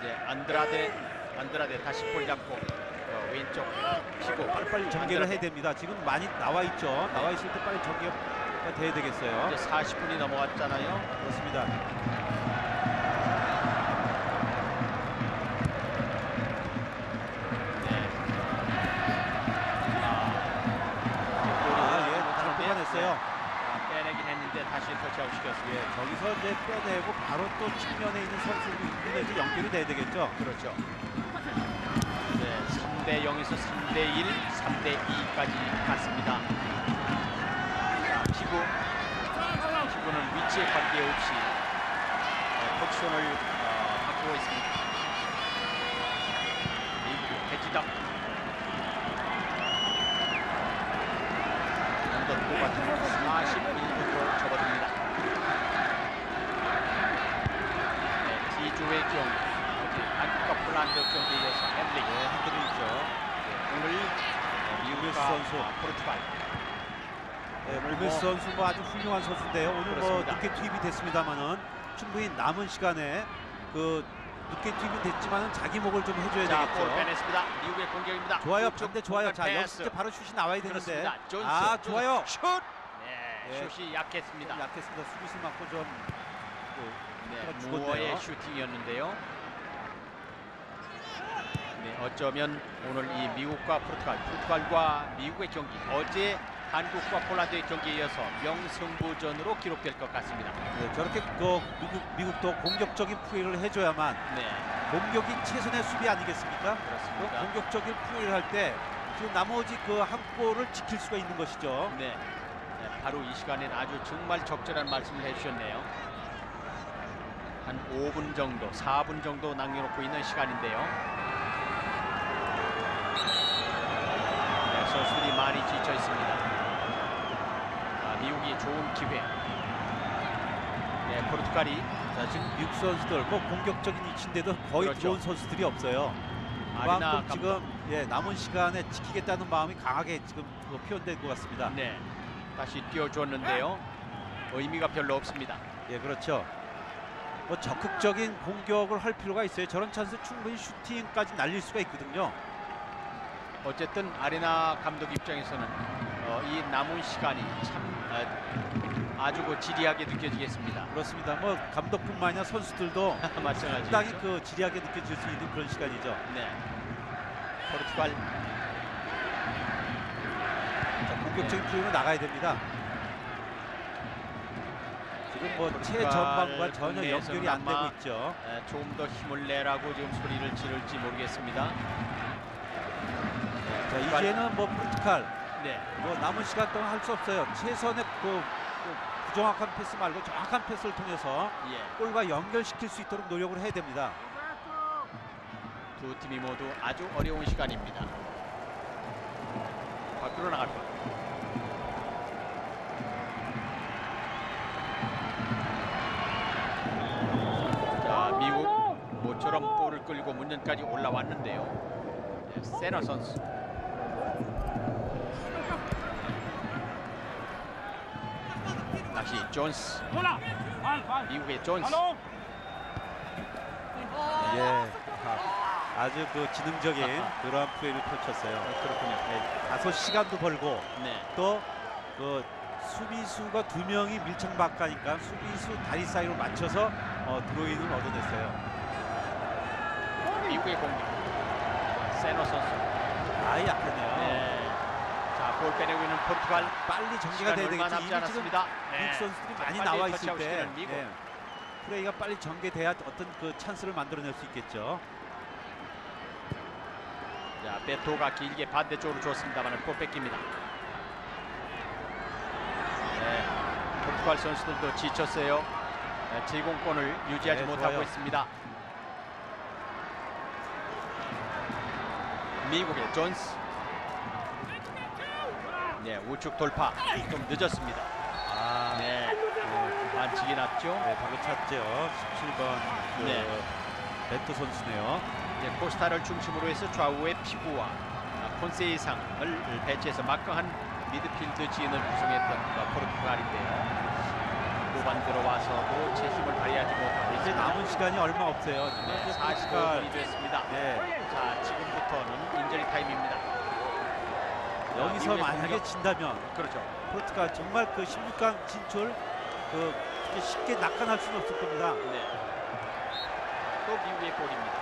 네, 안드라데, 안드라데 다시 볼 잡고 어, 왼쪽 피고 빨리빨리 전개를 안드라데. 해야 됩니다. 지금 많이 나와 있죠. 네. 나와 있을 때 빨리 전개가 돼야 되겠어요. 이제 사십 분이 넘어갔잖아요. 그렇습니다. 예, 저기서 이제 빼내고 바로 또 측면에 있는 선수들에게 연결이 돼야 되겠죠. 그렇죠. 네, 삼 대 영에서 삼 대 일, 삼 대 이까지 갔습니다. 피구, 피구는 위치에 관계없이 포지션을 어, 바꾸고 있습니다. 해지덕. 한번또 맞춰서 사십일 분으로 접어듭니다. 조의 경기, 한국과 폴란드 경기에서 핸들링, 네, 핸들링이죠. 네, 오늘 미국과 선수, 포르투갈. 네, 루메스 선수 뭐 아주 훌륭한 선수인데요. 오늘 그렇습니다. 뭐 늦게 투입이 됐습니다만은 충분히 남은 시간에 그 늦게 튀면 됐지만 자기 목을 좀 해줘야 자, 되겠죠. 볼 빼냈습니다. 미국의 공격입니다. 좋아요, 반대 좋아요. 자, 역습제 바로 슛이 나와야 되는데. 존스, 아, 존스. 좋아요. 슛! 네, 네, 슛이 약했습니다. 약했습니다. 수비수 맞고 좀 네, 무어의 슈팅이었는데요. 네, 어쩌면 오늘 이 미국과 포르투갈, 포르투갈과 미국의 경기, 어제 한국과 폴란드의 경기에 이어서 명승부전으로 기록될 것 같습니다. 네, 저렇게 그 미국, 미국도 공격적인 플레이를 해줘야만 네. 공격이 최선의 수비 아니겠습니까? 그렇습니다. 공격적인 플레이를 할 때 지금 나머지 그 한 골을 지킬 수가 있는 것이죠. 네. 네, 바로 이 시간엔 아주 정말 적절한 말씀을 해주셨네요. 한 오 분 정도, 사 분 정도 남겨놓고 있는 시간인데요. 네, 선수들이 많이 지쳐 있습니다. 미국이 좋은 기회. 네, 포르투갈이 자, 지금 미국 선수들 뭐 공격적인 위치인데도 거의 그렇죠. 좋은 선수들이 없어요. 아리나 지금 예, 남은 시간에 지키겠다는 마음이 강하게 지금 표현된 것 같습니다. 네, 다시 띄워주었는데요. 의미가 별로 없습니다. 예, 그렇죠. 뭐 적극적인 공격을 할 필요가 있어요. 저런 찬스 충분히 슈팅까지 날릴 수가 있거든요. 어쨌든 아레나 감독 입장에서는 어, 이 남은 시간이 참 어, 아주 그 지리하게 느껴지겠습니다. 그렇습니다. 뭐 감독뿐만 아니라 선수들도 상당히 그 지리하게 느껴질 수 있는 그런 시간이죠. 네. 포르투갈 자, 공격적인 네. 플레이로 나가야 됩니다. 지금 뭐 최전방과 전혀 연결이 안 되고 있죠. 네, 조금 더 힘을 내라고 지금 소리를 지를지 모르겠습니다. 자, 이제는 뭐 포르투갈 네. 뭐 남은 시간 동안 할 수 없어요. 최선의 그, 그 부정확한 패스 말고 정확한 패스를 통해서 예. 골과 연결시킬 수 있도록 노력을 해야 됩니다. 두 팀이 모두 아주 어려운 시간입니다. 밖으로 나갈 것. 자, 미국 모처럼 볼을 끌고 문전까지 올라왔는데요. 네, 세나 선수. 다시 존스. 미국의 존스. 예, 아주 그 지능적인 그러한 플레이를 펼쳤어요. 네, 그렇군요. 네, 다소 시간도 벌고 네. 또 그 수비수가 두 명이 밀착박하니까 수비수 다리 사이로 맞춰서 어, 드로잉을 얻어냈어요. 미국의 공격. 세노 선수. 아예 약하네요. 네. 볼 빼내고 있는 포르투갈 빨리 정리가 돼야 되겠죠. 이미 지금 네. 미국 선수들이 많이 나와 있을 때 네. 플레이가 빨리 전개돼야 어떤 그 찬스를 만들어낼 수 있겠죠. 자, 베토가 길게 반대쪽으로 줬습니다만 볼 뺏깁니다. 네. 포르투갈 선수들도 지쳤어요. 네, 제공권을 유지하지 네, 못하고 좋아요. 있습니다. 미국의 존스. 네, 우측 돌파 좀 늦었습니다. 아, 네, 네. 반칙이 났죠. 네, 바로 찼죠. 십칠 번 네. 그 벤토 선수네요. 네, 코스타를 중심으로 해서 좌우의 피구와 콘세이상을 배치해서 막강한 미드필드 지인을 구성했던 포르투갈인데요. 후반 들어와서도 제 힘을 발휘하지 못하고 이제 남은 시간이 얼마 없어요. 네, 사십오 분이 됐습니다. 네, 자, 지금부터는 인저리 타임입니다. 여기서 만약에 진다면 그렇죠. 포르투갈 정말 그 십육 강 진출 그 쉽게 낙관할 수는 없을 겁니다. 네. 또 미국의 골입니다.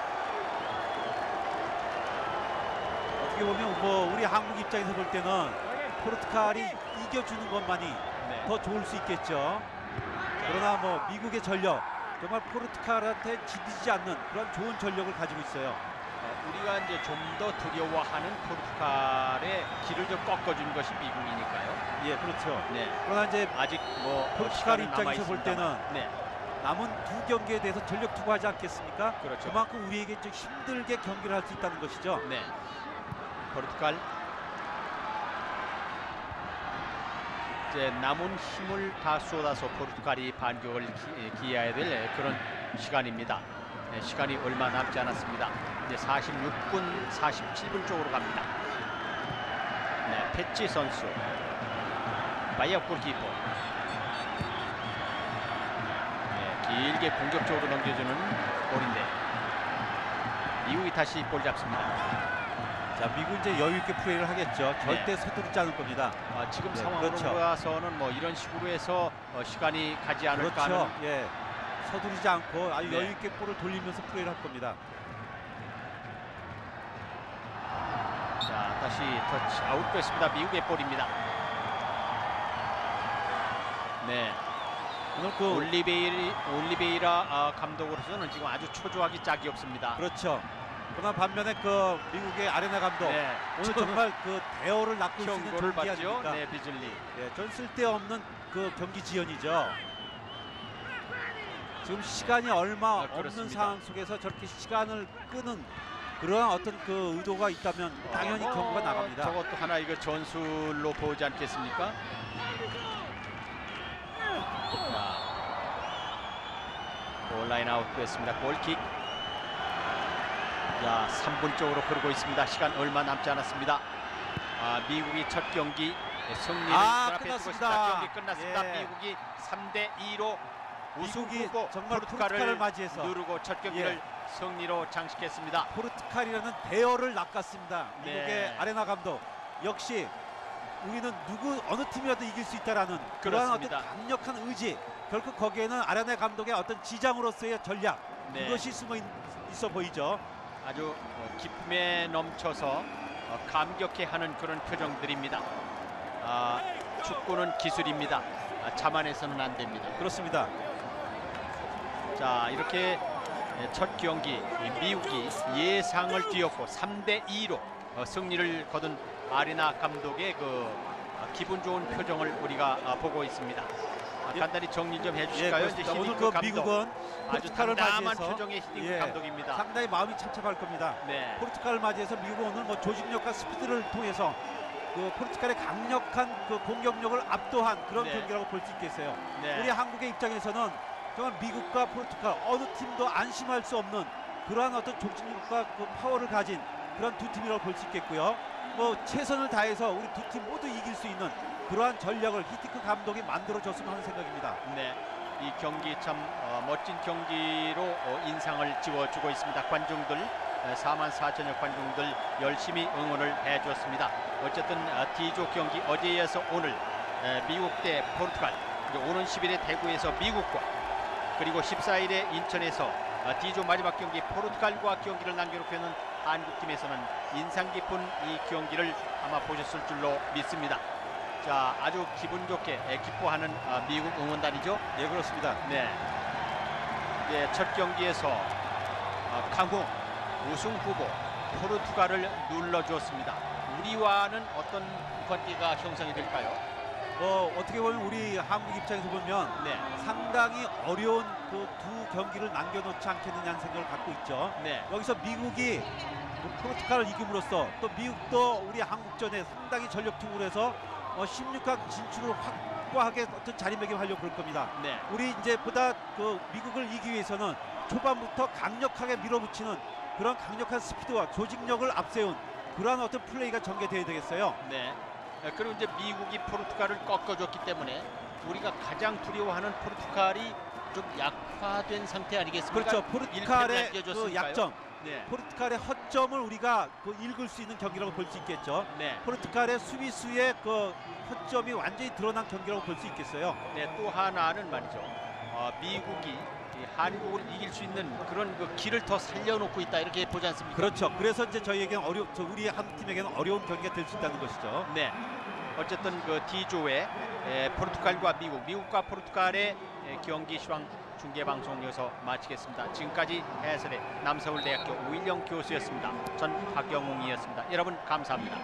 어떻게 보면 뭐 우리 한국 입장에서 볼 때는 포르투갈이 이겨주는 것만이 네. 더 좋을 수 있겠죠. 그러나 뭐 미국의 전력 정말 포르투갈한테 지지 않는 그런 좋은 전력을 가지고 있어요. 우리가 이제 좀 더 두려워하는 포르투갈의 길을 좀 꺾어준 것이 미국이니까요. 예, 그렇죠. 네. 그러나 이제 아직 뭐 포르투갈 입장에서 볼 때는 네. 남은 두 경기에 대해서 전력 투구하지 않겠습니까? 그렇죠. 그만큼 우리에게 좀 힘들게 경기를 할 수 있다는 것이죠. 네. 포르투갈 이제 남은 힘을 다 쏟아서 포르투갈이 반격을 기, 기해야 될 그런 시간입니다. 네, 시간이 얼마 남지 않았습니다. 이제 사십육 분, 사십칠 분 쪽으로 갑니다. 네, 패치 선수, 바이아 골키퍼. 네, 길게 공격적으로 넘겨주는 골인데 이후에 다시 볼 잡습니다. 자, 미국 이제 여유 있게 플레이를 하겠죠. 절대 네. 서두르지 않을 겁니다. 아, 지금 네, 상황으로 그렇죠. 봐서는 뭐 이런 식으로 해서 어, 시간이 가지 않을까 하는. 그렇죠. 예. 서두르지 않고 아주 네. 여유 있게 볼을 돌리면서 플레이를 할 겁니다. 자, 다시 터치 아웃됐습니다. 미국의 볼입니다. 네. 오늘 그 올리베이, 올리베이라 어, 감독으로서는 지금 아주 초조하기 짝이 없습니다. 그렇죠. 그러나 반면에 그 미국의 아레나 감독 네. 오늘 정말 그 대어를 낚을 수 있는 경기 봤죠. 네, 비즐리. 네, 전 쓸데없는 그 경기 지연이죠. 지금 시간이 얼마 네, 없는 상황 속에서 저렇게 시간을 끄는 그러한 어떤 그 의도가 있다면 당연히 어, 경고가 나갑니다. 저것도 하나 이거 전술로 보지 않겠습니까? 골라인 아웃됐습니다. 골킥. 자, 삼 분 쪽으로 흐르고 있습니다. 시간 얼마 남지 않았습니다. 아, 미국이 첫 경기 승리를 아, 끝났습니다. 경기 끝났습니다. 예. 미국이 삼 대 이로 우승이 정말 포르투갈을 맞이해서 누르고 첫 경기를 예. 승리로 장식했습니다. 포르투갈이라는 대열을 낚았습니다. 미국의 네. 아레나 감독 역시 우리는 누구 어느 팀이라도 이길 수 있다라는 그런 어떤 강력한 의지. 결국 거기에는 아레나 감독의 어떤 지장으로서의 전략 네. 이것이 숨어 있, 있어 보이죠. 아주 기쁨에 넘쳐서 감격해하는 그런 표정들입니다. 아, 축구는 기술입니다. 아, 자만해서는 안 됩니다. 그렇습니다. 자, 이렇게 첫 경기 미국이 예상을 뒤엎고 삼 대 이로 승리를 거둔 아레나 감독의 그 기분 좋은 표정을 우리가 보고 있습니다. 예. 간단히 정리 좀 해주실까요? 예, 오늘 그 미국은 포르투갈을 맞이해서 표정의 히딩크 예. 감독입니다. 상당히 마음이 착잡할 겁니다. 네. 포르투갈을 맞이해서 미국은 오늘 뭐 조직력과 스피드를 통해서 그 포르투갈의 강력한 그 공격력을 압도한 그런 네. 경기라고 볼 수 있겠어요. 네. 우리 한국의 입장에서는 정말 미국과 포르투갈 어느 팀도 안심할 수 없는 그러한 어떤 조직력과 그 파워를 가진 그런 두 팀이라고 볼 수 있겠고요. 뭐 최선을 다해서 우리 두 팀 모두 이길 수 있는 그러한 전략을 히딩크 감독이 만들어줬으면 하는 생각입니다. 네, 이 경기 참 어, 멋진 경기로 어, 인상을 지워주고 있습니다. 관중들, 사만 사천여 관중들 열심히 응원을 해주었습니다. 어쨌든 어, D조 경기 어제에서 오늘 에, 미국 대 포르투갈, 이제 오는 십일에 대구에서 미국과 그리고 십사일에 인천에서 어, D조 마지막 경기 포르투갈과 경기를 남겨놓고 있는 한국팀에서는 인상 깊은 이 경기를 아마 보셨을 줄로 믿습니다. 자, 아주 기분 좋게 기뻐하는 미국 응원단이죠. 예, 그렇습니다. 네, 네, 첫 경기에서 강호 우승 후보 포르투갈을 눌러주었습니다. 우리와는 어떤 관계가 형성이 될까요? 어, 어떻게 보면 우리 한국 입장에서 보면 네. 상당히 어려운 그 두 경기를 남겨놓지 않겠느냐는 생각을 갖고 있죠. 네. 여기서 미국이 포르투갈을 이김으로써 또 미국도 우리 한국전에 상당히 전력투구를 해서 어, 십육 강 진출을 확고하게 어떤 자리매김하려고 그럴 겁니다. 네. 우리 이제 보다 그 미국을 이기기 위해서는 초반부터 강력하게 밀어붙이는 그런 강력한 스피드와 조직력을 앞세운 그러한 어떤 플레이가 전개되어야 되겠어요. 네. 그리고 이제 미국이 포르투갈을 꺾어줬기 때문에 우리가 가장 두려워하는 포르투갈이 좀 약화된 상태 아니겠습니까? 그렇죠. 포르투갈의 그 약점. 네. 포르투갈의 허점을 우리가 그 읽을 수 있는 경기라고 볼 수 있겠죠. 네. 포르투갈의 수비수의 그 허점이 완전히 드러난 경기라고 볼 수 있겠어요. 네, 또 하나는 말이죠. 어, 미국이 한국을 이길 수 있는 그런 그 길을 더 살려놓고 있다 이렇게 보지 않습니까? 그렇죠. 그래서 이제 저희에게는 어려, 저 우리 한 팀에게는 어려운 경기가 될 수 있다는 것이죠. 네. 어쨌든 그 D조의 에, 포르투갈과 미국, 미국과 포르투갈의 에, 경기 시황. 중계방송에서 마치겠습니다. 지금까지 해설의 남서울대학교 우일영 교수였습니다. 전 박영웅이었습니다. 여러분 감사합니다.